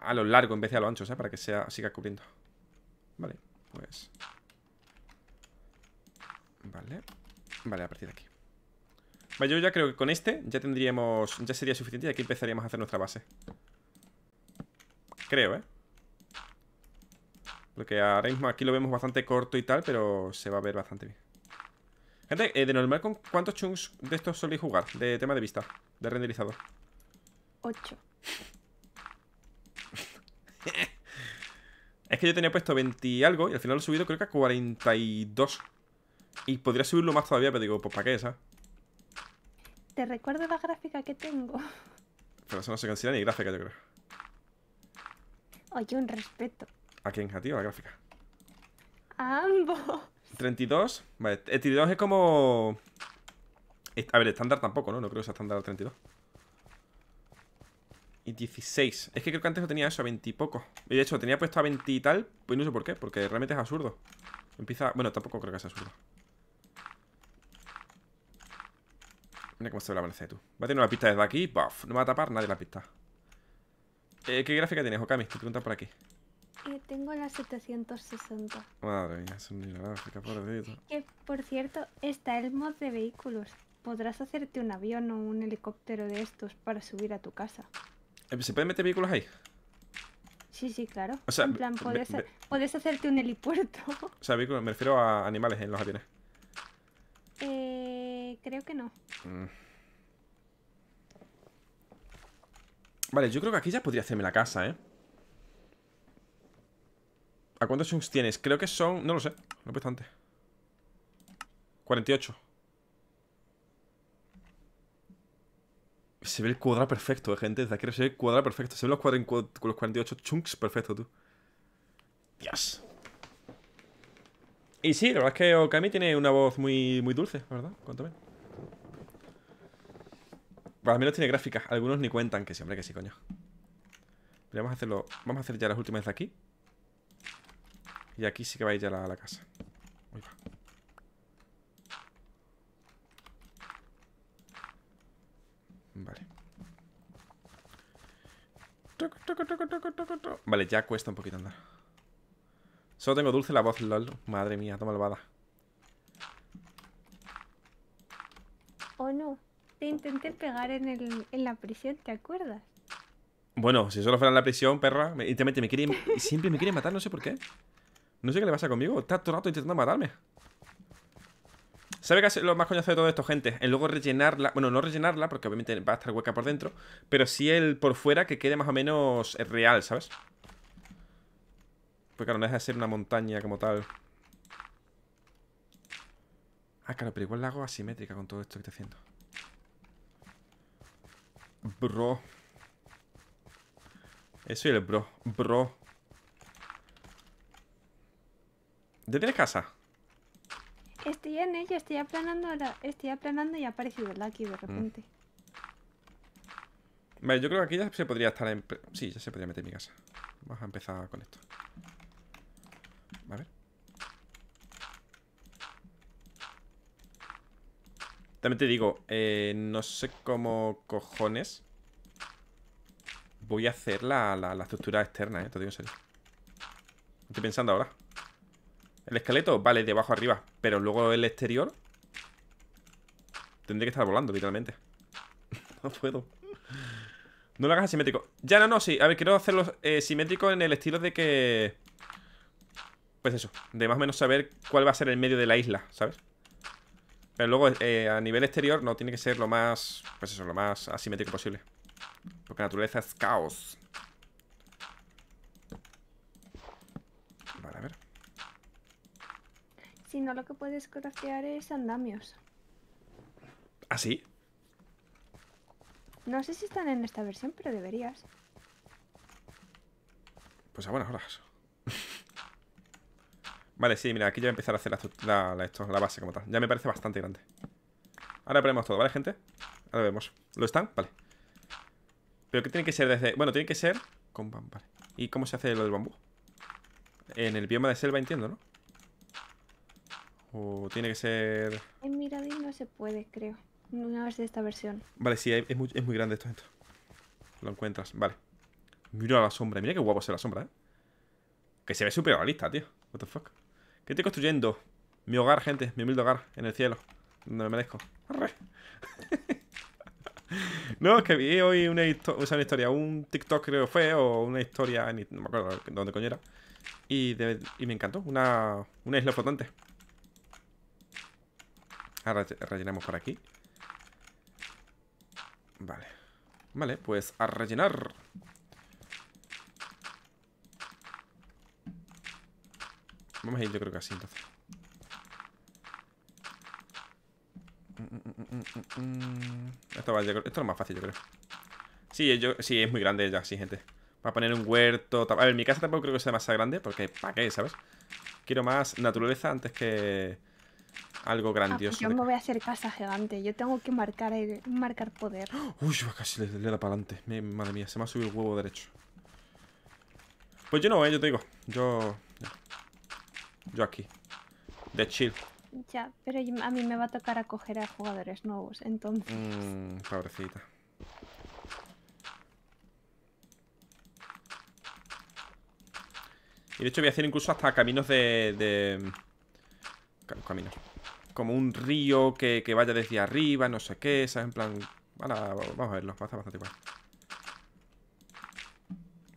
a lo largo en vez de a lo ancho, ¿eh? Para que sea, siga cubriendo. Vale, pues. Vale. Vale, a partir de aquí. Vale, yo ya creo que con este ya tendríamos, ya sería suficiente y aquí empezaríamos a hacer nuestra base. Creo, ¿eh? Porque ahora mismo aquí lo vemos bastante corto y tal, pero se va a ver bastante bien. Gente, eh, de normal, ¿con cuántos chunks de estos soléis jugar? De tema de vista, de renderizador. Ocho. Es que yo tenía puesto veinte y algo y al final lo he subido creo que a cuarenta y dos. Y podría subirlo más todavía, pero digo, pues ¿para qué esa? Te recuerdo la gráfica que tengo. Pero eso no se cancela ni gráfica, yo creo. Oye, un respeto. ¿A quién? ¿A ti o a la gráfica? A ambos. ¿treinta y dos? Vale, el treinta y dos es como... A ver, estándar tampoco, ¿no? No creo que sea estándar treinta y dos. Y dieciséis. Es que creo que antes lo tenía eso, a veinte y poco. Y de hecho, lo tenía puesto a veinte y tal. Pues no sé por qué, porque realmente es absurdo. Empieza... Bueno, tampoco creo que sea absurdo. Mira cómo se ve el amanecer, tú. Va a tener una pista desde aquí. Buff. No me va a tapar nadie la pista. Eh, ¿Qué gráfica tienes, Okami? Te preguntan por aquí. Eh, tengo la setecientos sesenta. Madre mía, es una gráfica, pobrecito. Que, por cierto, está el mod de vehículos. Podrás hacerte un avión o un helicóptero de estos para subir a tu casa. ¿Se pueden meter vehículos ahí? Sí, sí, claro. O sea, en plan, puedes, me, me, puedes hacerte un helipuerto. O sea, vehículos, me refiero a animales en los aviones. Eh, creo que no. Mm. Vale, yo creo que aquí ya podría hacerme la casa, ¿eh? ¿A cuántos chunks tienes? Creo que son... No lo sé, lo he puesto antes. cuarenta y ocho. Se ve el cuadrado perfecto, eh, gente. Desde aquí se ve el cuadrado perfecto. Se ven los, cuadren, cu los cuarenta y ocho chunks perfecto, tú. Dios. Y sí, la verdad es que Okami tiene una voz muy, muy dulce, la verdad. Cuéntame. Pues al menos tiene gráficas. Algunos ni cuentan, que sí, hombre, que sí, coño. Pero vamos a hacerlo. Vamos a hacer ya las últimas de aquí. Y aquí sí que va a ir ya la, la casa. Uy, va. Vale. Vale, ya cuesta un poquito andar. Solo tengo dulce la voz, lol. Madre mía, toma malvada. Oh no, te intenté pegar en, el, en la prisión, ¿te acuerdas? Bueno, si solo fuera en la prisión, perra. Me, me quiere, siempre me quiere matar, no sé por qué. No sé qué le pasa conmigo, está todo el rato intentando matarme. ¿Sabe qué es lo más coñazo de todo esto, gente? El luego rellenarla, bueno, no rellenarla, porque obviamente va a estar hueca por dentro, pero sí el por fuera que quede más o menos real, ¿sabes? Porque claro, no deja de ser una montaña como tal. Ah, claro, pero igual la hago asimétrica con todo esto que estoy haciendo. Bro. Eso y el bro, bro. ¿Ya tienes casa? Estoy en ello, estoy aplanando la, estoy aplanando y ha aparecido Lucky de repente. Mm. Vale, yo creo que aquí ya se podría estar en... Sí, ya se podría meter en mi casa. Vamos a empezar con esto. A ver. También te digo, eh, no sé cómo cojones voy a hacer la, la, la estructura externa, eh, te digo en serio. Estoy pensando ahora. El esqueleto, vale, de abajo arriba. Pero luego el exterior tendré que estar volando, literalmente. No puedo. No lo hagas asimétrico. Ya, no, no, sí. A ver, quiero hacerlo eh, simétrico en el estilo de que... Pues eso, de más o menos saber cuál va a ser el medio de la isla, ¿sabes? Pero luego eh, a nivel exterior no tiene que ser lo más... Pues eso, lo más asimétrico posible. Porque la naturaleza es caos. Vale, a ver. Si no, lo que puedes craftear es andamios. ¿Ah, sí? No sé si están en esta versión, pero deberías. Pues a buenas horas. Vale, sí, mira, aquí ya voy a empezar a hacer la, la, la, esto, la base como tal. Ya me parece bastante grande. Ahora ponemos todo, ¿vale, gente? Ahora vemos. ¿Lo están? Vale. Pero ¿qué tiene que ser desde...? Bueno, tiene que ser... Con bambú, vale. ¿Y cómo se hace lo del bambú? En el bioma de selva, entiendo, ¿no? O tiene que ser... En Miradil no se puede, creo. Una vez de esta versión. Vale, sí, es muy, es muy grande esto, esto. Lo encuentras, vale. Mira la sombra, mira qué guapo se ve la sombra, eh. Que se ve súper realista, tío. What the fuck. ¿Qué estoy construyendo? Mi hogar, gente, mi humilde hogar, en el cielo. Donde me merezco. Arre. No, es que vi hoy una, histo o sea, una historia, un TikTok creo que fue, o una historia, en, no me acuerdo dónde coño era. Y, de, y me encantó, una, una isla flotante. Ahora rellenamos por aquí. Vale. Vale, pues a rellenar. Vamos a ir yo creo que así entonces. Esto, va, esto es lo más fácil yo creo. Sí, yo, sí, es muy grande ya, sí, gente. Para poner un huerto... A ver, mi casa tampoco creo que sea demasiado grande, porque ¿para qué, sabes? Quiero más naturaleza antes que algo grandioso. Ah, pues yo me voy a hacer casa gigante. Yo tengo que marcar el, marcar poder. Uy, casi le, le da para adelante. Madre mía, se me ha subido el huevo derecho. Pues yo no, eh, yo te digo. Yo... Yo aquí. De chill. Ya, pero a mí me va a tocar acoger a jugadores nuevos, entonces... Mmm, pobrecita. Y de hecho voy a hacer incluso hasta caminos de... de... Caminos. Como un río que, que vaya desde arriba, no sé qué, ¿sabes? En plan... Ahora, vamos a verlo, va a estar bastante igual.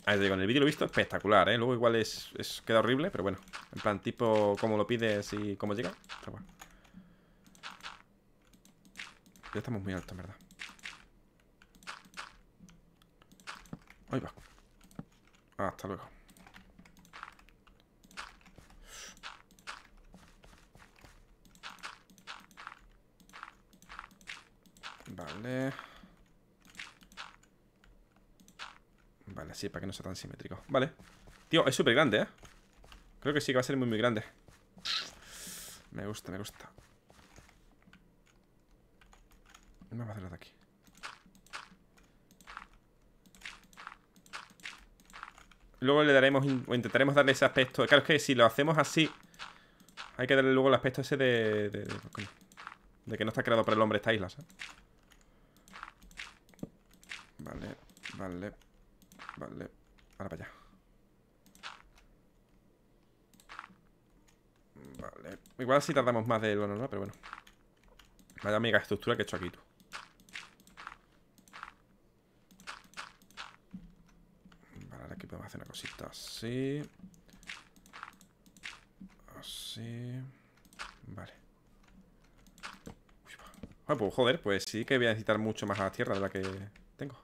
Ahí te digo, en el vídeo lo he visto espectacular, ¿eh? Luego igual es, es queda horrible, pero bueno. En plan, tipo, como lo pides y cómo llega. Pero bueno. Ya estamos muy altos, en verdad. Ahí va. Hasta luego. Vale. Vale, sí, para que no sea tan simétrico. Vale. Tío, es súper grande, ¿eh? Creo que sí que va a ser muy, muy grande. Me gusta, me gusta. Vamos a hacerlo de aquí. Luego le daremos, o intentaremos darle ese aspecto. Claro, es que si lo hacemos así, hay que darle luego el aspecto ese de... De, de, coño, de que no está creado por el hombre esta isla, ¿sabes? Vale, vale. Vale, ahora para allá. Vale, igual si tardamos más de lo normal, pero bueno. Vaya mega estructura que he hecho aquí, tú. Vale, ahora aquí podemos hacer una cosita así. Así. Vale. Uy, ah, pues joder, pues sí que voy a necesitar mucho más a la tierra de la que tengo.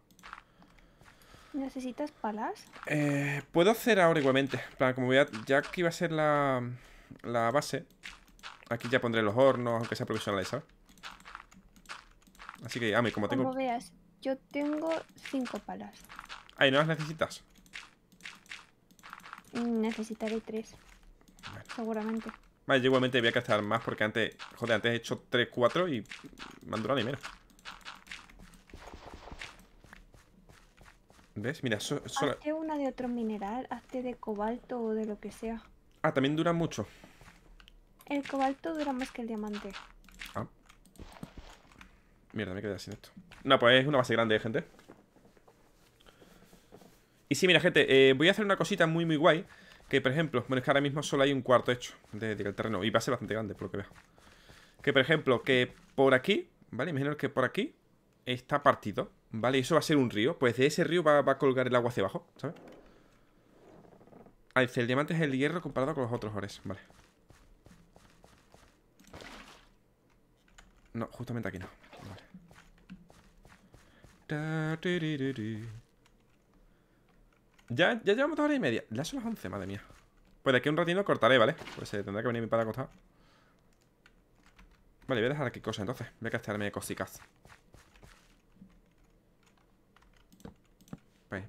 ¿Necesitas palas? Eh, puedo hacer ahora igualmente. Plan, como voy a, ya que iba a ser la, la base, aquí ya pondré los hornos, aunque sea provisional, ¿sabes? Así que, Ami, como tengo... Como veas, yo tengo cinco palas. Ay, ¿no las necesitas? Necesitaré tres. Vale. Seguramente. Vale, yo igualmente voy a gastar más porque antes... Joder, antes he hecho tres, cuatro y me han durado ni menos. ¿Ves? Mira, so, so... hazte una de otro mineral, hazte de cobalto o de lo que sea. Ah, también dura mucho. El cobalto dura más que el diamante. Ah. Mierda, me quedé sin esto. No, pues es una base grande, ¿eh, gente? Y sí, mira, gente, eh, voy a hacer una cosita muy, muy guay. Que, por ejemplo, bueno, es que ahora mismo solo hay un cuarto hecho de, de terreno. Y va a ser bastante grande, por lo que veo. Que, por ejemplo, que por aquí, ¿vale? Imaginaos que por aquí está partido. Vale, y eso va a ser un río. Pues de ese río va, va a colgar el agua hacia abajo, ¿sabes? Ah, dice, el diamante es el hierro comparado con los otros ores. Vale. No, justamente aquí no. Vale. Ya, ya llevamos dos horas y media. Ya son las once, madre mía. Pues de aquí a un ratito cortaré, ¿vale? Pues eh, tendrá que venir mi padre acostado. Vale, voy a dejar aquí cosas entonces. Voy a gastarme cositas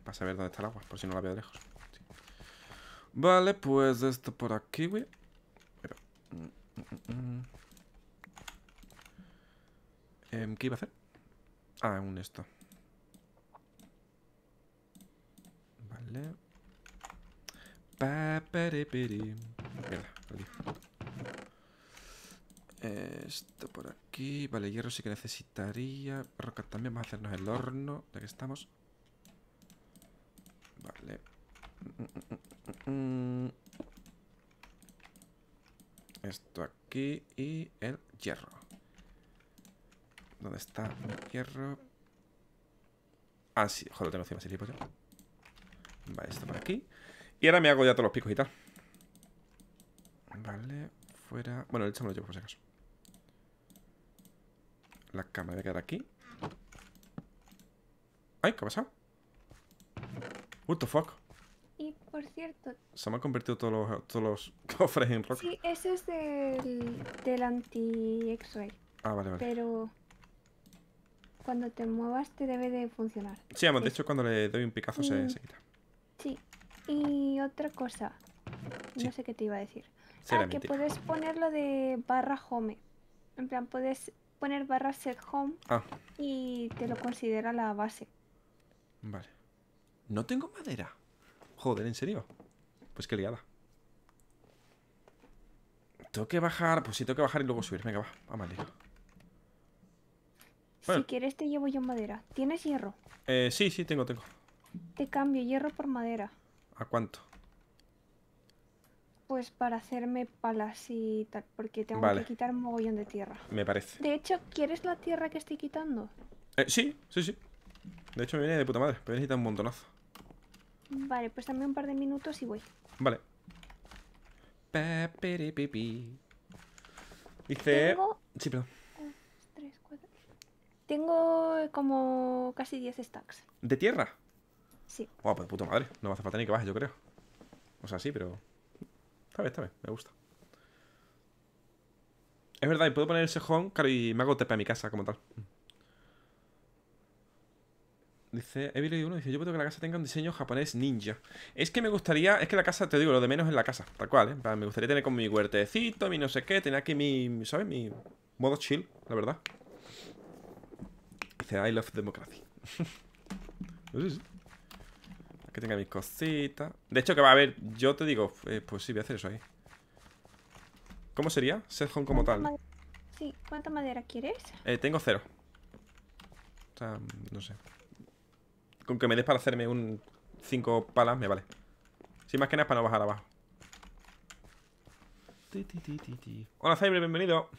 para saber dónde está el agua, por si no la veo de lejos. Sí. Vale, pues esto por aquí, güey. Eh, ¿Qué iba a hacer? Ah, un esto. Vale. Pa, pere, pere. Mierda, perdí. Esto por aquí. Vale, hierro sí que necesitaría. Roca también. Vamos a hacernos el horno, ya que estamos. Vale. Esto aquí y el hierro. ¿Dónde está el hierro? Ah, sí, joder, tengo encima, sí, pues ya. Vale, esto por aquí. Y ahora me hago ya todos los picos y tal. Vale, fuera. Bueno, el hecho me lo llevo por si acaso. La cámara voy a quedar aquí. Ay, ¿qué ha pasado? What the fuck. Y por cierto, se me han convertido todos los, todos los cofres en roca. Sí, ese es del, del anti-X-ray. Ah, vale, vale. Pero cuando te muevas te debe de funcionar. Sí, vamos, de hecho cuando le doy un picazo mm. se, se quita. Sí, y otra cosa. Sí. No sé qué te iba a decir. Ah, que puedes ponerlo de barra home. En plan, puedes poner barra set home ah. y te lo considera la base. Vale. No tengo madera. Joder, ¿en serio? Pues qué liada. Tengo que bajar. Pues sí, tengo que bajar y luego subir. Venga, va, vamos al lío. Bueno. Si quieres te llevo yo madera. ¿Tienes hierro? Eh, sí, sí, tengo, tengo. Te cambio hierro por madera. ¿A cuánto? Pues para hacerme palas y tal, porque tengo vale. que quitar un mogollón de tierra. Me parece. De hecho, ¿quieres la tierra que estoy quitando? Eh, sí, sí, sí. De hecho me viene de puta madre, pero necesita un montonazo. Vale, pues dame un par de minutos y voy. Vale. Pa, pere, pipi. Dice... Tengo... Sí, perdón. uno, dos, tres, cuatro... Tengo como casi diez stacks. ¿De tierra? Sí. Guau, pues puta madre. No me hace falta ni que baje, yo creo. O sea, sí, pero... Está bien, está bien, me gusta. Es verdad, y puedo poner el sejón, claro, y me hago tepe a mi casa como tal. Dice, he leído uno, dice, yo puedo que la casa tenga un diseño japonés ninja. Es que me gustaría, es que la casa, te digo, lo de menos es la casa, tal cual, ¿eh? Me gustaría tener con mi huertecito, mi no sé qué, tener aquí mi, ¿sabes? Mi modo chill, la verdad. Dice, I love democracy. Que tenga mis cositas. De hecho que va a haber, yo te digo, eh, pues sí, voy a hacer eso ahí. ¿Cómo sería? Set home como tal. Sí, ¿cuánta madera quieres? Eh, tengo cero. O sea, no sé. Con que me des para hacerme un cinco palas me vale. Sí, más que nada es para no bajar abajo. Ti, ti, ti, ti, ti. Hola Cyber, bienvenido.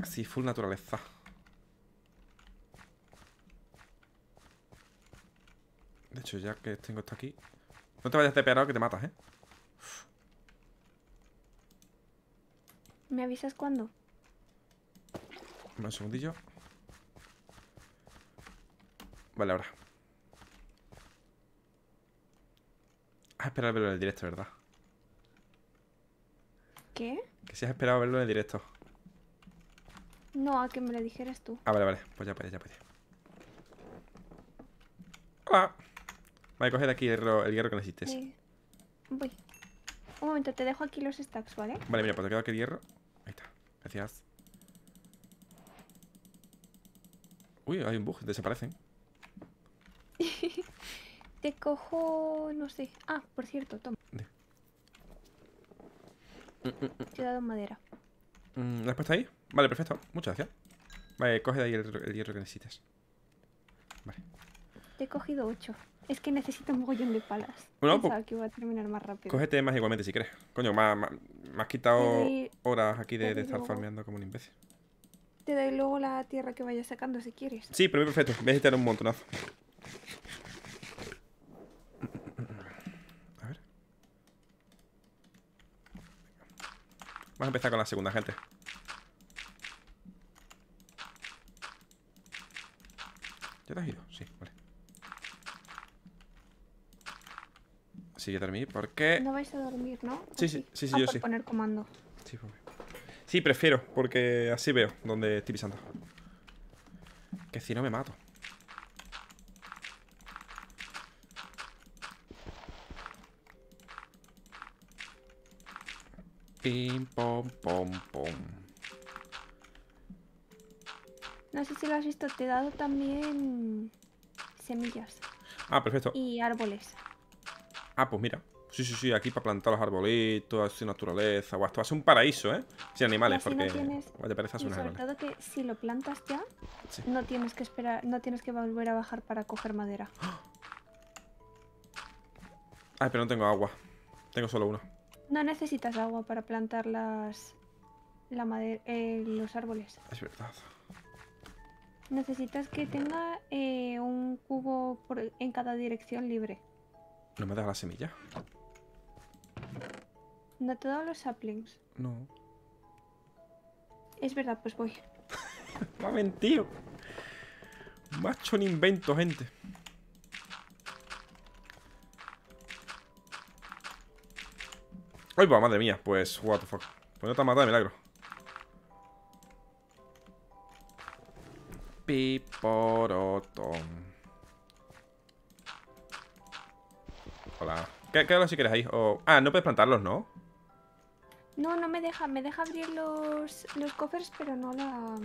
Así, full naturaleza. De hecho, ya que tengo esto aquí... No te vayas de tepeado que te matas, ¿eh? Uf. ¿Me avisas cuándo? Un segundillo. Vale, ahora. Has esperado verlo en el directo, ¿verdad? ¿Qué? Que si has esperado verlo en el directo. No, a que me lo dijeras tú. Ah, vale, vale. Pues ya puedes, ya puedes. Hola. Voy a coger aquí el hierro, el hierro que necesites. Sí. Voy. Un momento, te dejo aquí los stacks, ¿vale? Vale, mira, pues te quedo aquí el hierro. Ahí está. Gracias. Uy, hay un bug. Desaparecen. Te cojo... No sé. Ah, por cierto, toma. ¿Dónde? Te he dado madera. ¿La has puesto ahí? Vale, perfecto. Muchas gracias. Vale, coge de ahí el, el hierro que necesites. Vale. Te he cogido ocho. Es que necesito un mogollón de palas. Bueno, pensaba que iba a terminar más rápido. Cógete más igualmente si quieres. Coño, me, me, me has quitado doy, horas aquí de, de estar luego, farmeando como un imbécil. Te doy luego la tierra que vayas sacando si quieres. Sí, pero perfecto. Voy a necesitar un montonazo. A ver. Vamos a empezar con la segunda, gente. ¿Ya te has ido? Sí, vale. Sí, yo dormí, ¿por qué? No vais a dormir, ¿no? Sí, sí, sí, sí, ah, yo por sí. Poner comando. Sí, por sí, prefiero, porque así veo donde estoy pisando. Que si no me mato. Pim, pom, pom, pom. No sé si lo has visto, te he dado también semillas. Ah, perfecto. Y árboles. Ah, pues mira. Sí, sí, sí, aquí para plantar los arbolitos, así naturaleza. Guau, esto va a ser un paraíso, ¿eh? Sin animales, porque... No tienes... Te parece y sobre todo que si lo plantas ya, sí. no tienes que esperar, no tienes que volver a bajar para coger madera. Ay, pero no tengo agua. Tengo solo uno. No necesitas agua para plantar las... La madera... Eh, los árboles. Es verdad. Necesitas que tenga eh, un cubo por... en cada dirección libre. ¿No me das la semilla? ¿No te he dado los saplings? No. Es verdad, pues voy. Me ha mentido. Me ha hecho un invento, gente. Ay, va, madre mía. Pues, what the fuck. Pues no te has matado de milagro. Piporoto. Hola. ¿Qué, qué si quieres ahí? Oh. Ah, no puedes plantarlos, ¿no? No, no me deja. Me deja abrir los, los cofres, pero no la...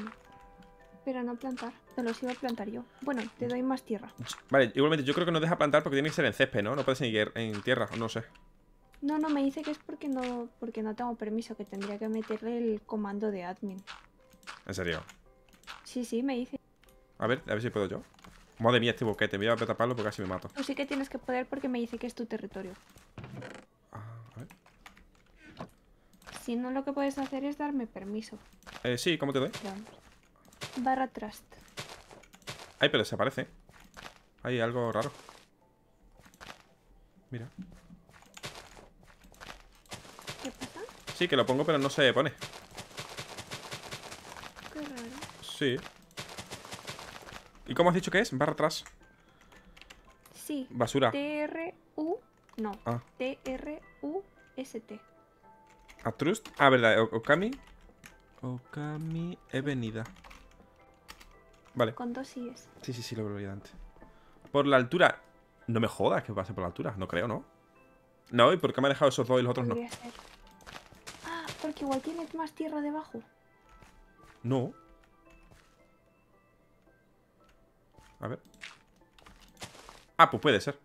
Pero no plantar. Te los iba a plantar yo. Bueno, te doy más tierra. Vale, igualmente yo creo que no deja plantar porque tiene que ser en césped, ¿no? No puedes ni ir en tierra, no sé. No, no, me dice que es porque no, porque no tengo permiso, que tendría que meterle el comando de admin. ¿En serio? Sí, sí, me dice. A ver, a ver si puedo yo. Madre mía, este boquete, voy a taparlo porque casi me mato. Pues sí que tienes que poder porque me dice que es tu territorio. Ah, a ver. Si no, lo que puedes hacer es darme permiso. Eh, sí, ¿cómo te doy? Claro. Barra trust. Ay, pero se aparece. Hay algo raro. Mira. ¿Qué pasa? Sí, que lo pongo, pero no se pone. Qué raro. Sí. ¿Y cómo has dicho que es? Barra atrás. Sí. Basura. T R U. No. Ah. T R U S T. A trust. Ah, verdad. Okami. Okami. He venido. Vale. Con dos síes. Sí, sí, sí, lo volví antes. Por la altura. No me jodas que pase por la altura. No creo, ¿no? No, ¿y por qué me ha dejado esos dos y los otros no? Ser. Ah, porque igual tienes más tierra debajo. No. A ver. Ah, pues puede ser.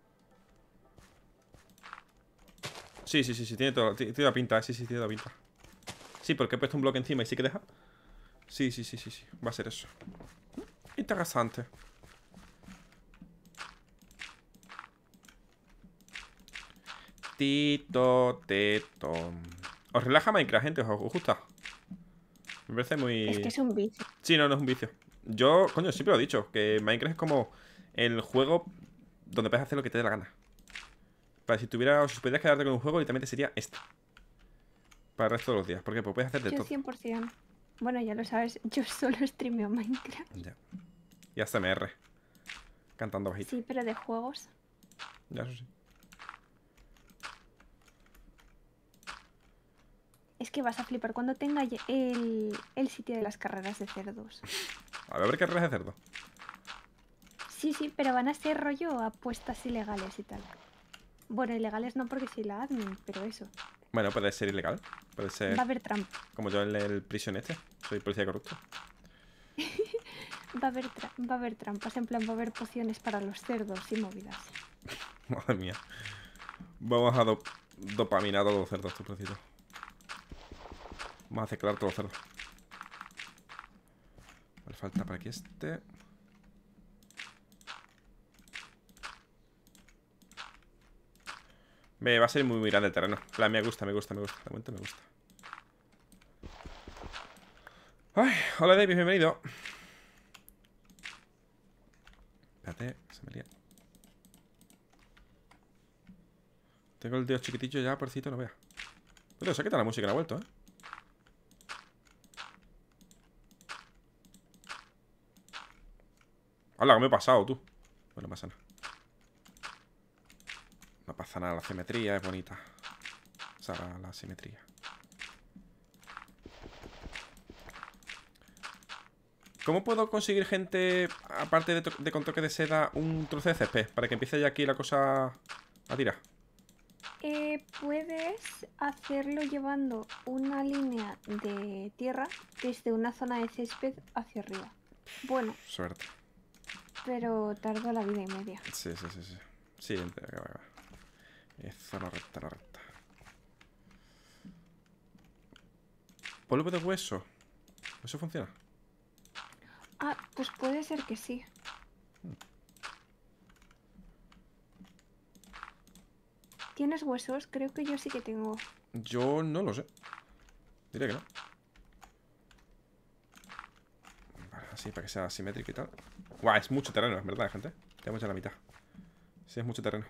Sí, sí, sí, sí. Tiene toda, tiene toda pinta, ¿eh? Sí, sí, tiene toda pinta. Sí, porque he puesto un bloque encima y sí que deja. Sí, sí, sí, sí, sí. Va a ser eso. Interesante. Tito, teto. ¿Os relaja Minecraft, gente? ¿Os gusta? Me parece muy... Es que es un vicio. Sí, no, no es un vicio. Yo, coño, siempre lo he dicho, que Minecraft es como el juego donde puedes hacer lo que te dé la gana. Para si tuvieras, si pudieras quedarte con un juego, literalmente sería este. Para el resto de los días, porque puedes hacer de todo. Yo cien por cien. Bueno, ya lo sabes, yo solo streameo Minecraft. Ya. Y hasta A S M R. Cantando bajito. Sí, pero de juegos. Ya, eso sí. Es que vas a flipar cuando tenga el, el sitio de las carreras de cerdos. A ver, carreras de cerdo. Sí, sí, pero van a ser rollo apuestas ilegales y tal. Bueno, ilegales no porque sí la admin, pero eso. Bueno, puede ser ilegal. Puede ser... Va a haber trampa. Como yo en el prisión este. Soy policía corrupto. va, a haber va a haber trampas. En plan, va a haber pociones para los cerdos y movidas. Madre mía. Vamos a do dopaminar a todos los cerdos, tu precito. Vamos a ciclar todos los cerdos. Vale, falta para aquí este. Me va a ser muy, muy grande el terreno. La me gusta, me gusta, me gusta. De momento me gusta. Ay, hola David, bienvenido. Espérate, se me lía. Tengo el dedo chiquitillo ya, pobrecito, no vea. Pero se ha quitado la música, la ha vuelto, ¿eh? Hola, ¿qué me he pasado, tú? Bueno, no pasa nada. No pasa nada, la simetría es bonita. O sea, la, la simetría. ¿Cómo puedo conseguir gente, aparte de, de con toque de seda, un trozo de césped? Para que empiece ya aquí la cosa a tirar. Eh, puedes hacerlo llevando una línea de tierra desde una zona de césped hacia arriba. Bueno. Suerte. Pero tardó la vida y media. Sí, sí, sí, sí. Sí, entra, acá, acá. Eso, la recta, la recta. ¿Polvo de hueso? ¿Eso funciona? Ah, pues puede ser que sí. Hmm. ¿Tienes huesos? Creo que yo sí que tengo. Yo no lo sé. Diría que no. Vale, así, para que sea simétrico y tal. Guau, es mucho terreno, es verdad, gente. Tenemos ya la mitad. Sí, es mucho terreno.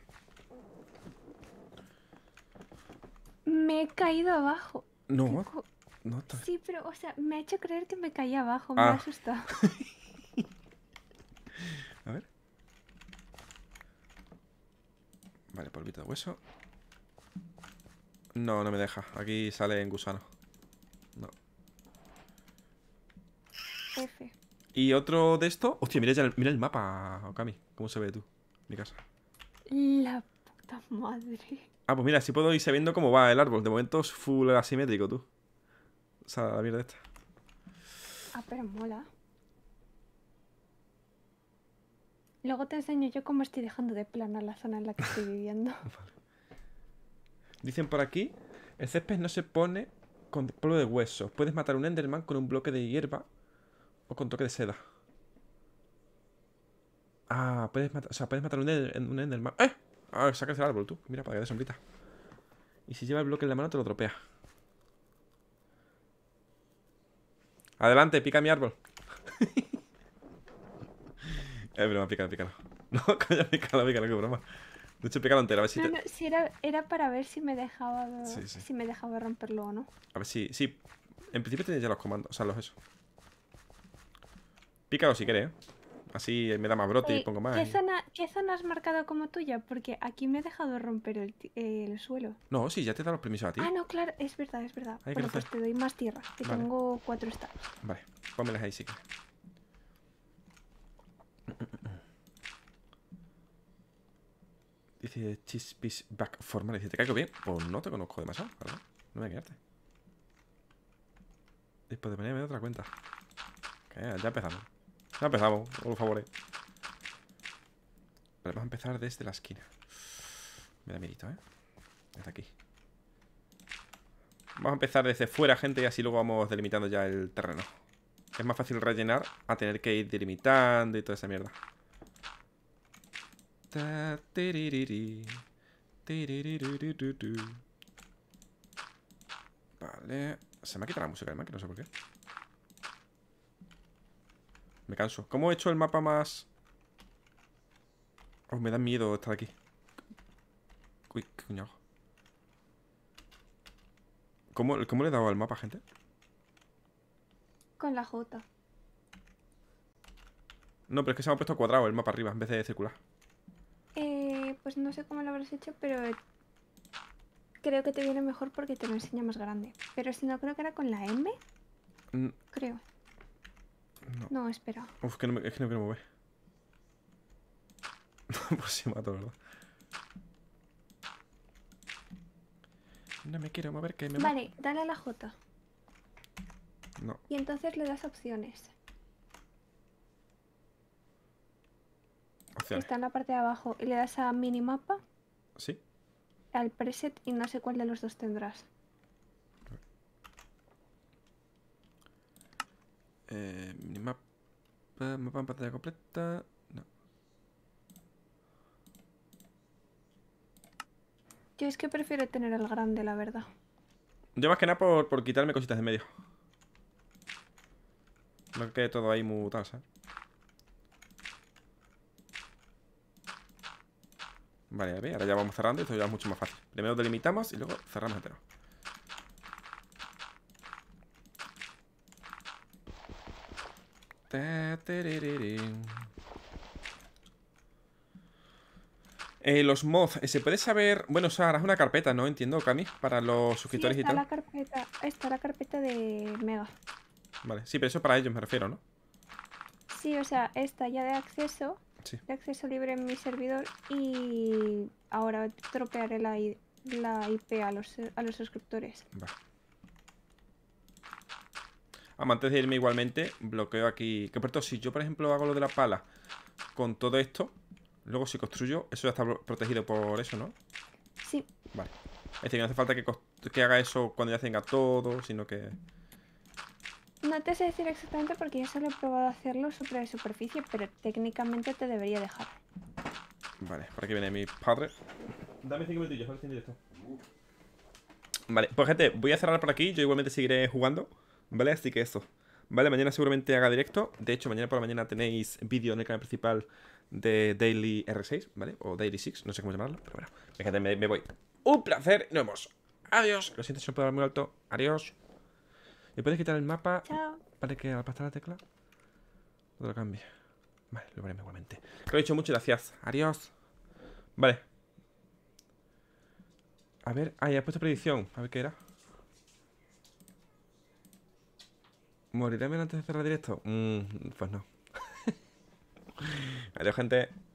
Me he caído abajo. No, no está. Sí, pero, o sea, me ha hecho creer que me caí abajo. Me ah. ha asustado. A ver. Vale, polvito de hueso. No, no me deja. Aquí sale en gusano. No. F. Y otro de esto. Hostia, mira, ya el, mira el mapa, Okami. ¿Cómo se ve tú? Mi casa. La puta madre. Ah, pues mira, así puedo ir sabiendo cómo va el árbol. De momento es full asimétrico, tú. O sea, la mierda esta. Ah, pero mola. Luego te enseño yo cómo estoy dejando de planar la zona en la que estoy viviendo. Vale. Dicen por aquí: el césped no se pone con polvo de hueso. Puedes matar a un enderman con un bloque de hierba o con toque de seda. Ah, puedes matar, o sea, puedes matar a un, ender, un enderman. ¡Eh! Ah, sacas el árbol tú. Mira, para que dé sombrita. Y si lleva el bloque en la mano, te lo tropea. Adelante, pica mi árbol. Es broma, pícalo, pícalo. No, coño, pícalo, pícalo, qué broma. De hecho, pícalo entero, a ver si... No, te... no, si era, era para ver si me dejaba de... sí, sí. Si me dejaba romperlo o no. A ver si... Sí, en principio tienes ya los comandos, o sea, los eso. Pícalo si quieres, ¿eh? Así me da más brote. Oye, y pongo más. ¿Qué, y... zona, ¿qué zona has marcado como tuya? Porque aquí me he dejado romper el, eh, el suelo. No, sí, ya te he dado los permisos a ti. Ah, no, claro, es verdad, es verdad. Bueno, pues te doy más tierra, que vale. Tengo cuatro estados. Vale, pónmelas ahí, sí. Dice Chispis Back Formal. Dice, ¿te caigo bien? Pues no te conozco demasiado, ¿verdad? No me voy a quedarte. Después de mañana me doy otra cuenta. Okay, ya empezamos. Ya empezamos, por favor. Vale, vamos a empezar desde la esquina. Me da miedito, ¿eh? Desde aquí. Vamos a empezar desde fuera, gente, y así luego vamos delimitando ya el terreno. Es más fácil rellenar a tener que ir delimitando y toda esa mierda. Vale. Se me ha quitado la música, además, que no sé por qué. Me canso. ¿Cómo he hecho el mapa más...? Oh, me da miedo estar aquí. Uy, qué coño hago. ¿Cómo, ¿Cómo le he dado al mapa, gente? Con la J. No, pero es que se me ha puesto cuadrado el mapa arriba en vez de circular. Eh, pues no sé cómo lo habrás hecho, pero creo que te viene mejor porque te lo enseña más grande. Pero si no, creo que era con la M. No. Creo. No, no espera. Uf, que no me, es que no quiero mover. Pues sí, mato, ¿verdad? No me quiero mover, que me... Vale, dale a la J. No. Y entonces le das opciones. Está en la parte de abajo. Y le das a minimapa. Sí. Al preset y no sé cuál de los dos tendrás. Eh, minimapa. Mapa en pantalla completa. No. Yo es que prefiero tener el grande, la verdad. Yo más que nada por, por quitarme cositas de medio. No que quede todo ahí muy tal, ¿sabes? Vale, a ver, ahora ya vamos cerrando y esto ya es mucho más fácil. Primero delimitamos y luego cerramos entero. Eh, los mods, ¿se puede saber? Bueno, o sea, harás una carpeta, ¿no? Entiendo, Cami, para los suscriptores sí, y tal. La carpeta, está la carpeta de Mega. Vale, sí, pero eso para ellos me refiero, ¿no? Sí, o sea, esta ya de acceso. Sí. De acceso libre en mi servidor. Y ahora tropearé la, I la I P a los, a los suscriptores. Vale. Vamos, antes de irme igualmente, bloqueo aquí. Que por cierto, si yo por ejemplo hago lo de la pala con todo esto, luego si construyo, eso ya está protegido por eso, ¿no? Sí. Vale. Es decir, que no hace falta que, que haga eso cuando ya tenga todo, sino que... No te sé decir exactamente porque yo solo he probado hacerlo sobre superficie, pero técnicamente te debería dejar. Vale, por aquí viene mi padre. Dame cinco minutillos, ahora estoy en directo. Vale, pues gente, voy a cerrar por aquí. Yo igualmente seguiré jugando, ¿vale? Así que eso. Vale, mañana seguramente haga directo. De hecho, mañana por la mañana tenéis vídeo en el canal principal de Daily R seis, ¿vale? O Daily Six, no sé cómo llamarlo, pero bueno. Fíjate, me, me voy. Un placer, nos vemos. Adiós. Lo siento si no puedo hablar muy alto. Adiós. ¿Le puedes quitar el mapa? Chao. Para que al aplastar la tecla no lo cambie. Vale, lo veremos igualmente. Lo he dicho, muchas gracias. Adiós. Vale. A ver, ah, ya he puesto predicción. A ver qué era. ¿Moriré bien antes de cerrar directo? Mm, pues no. Adiós, gente.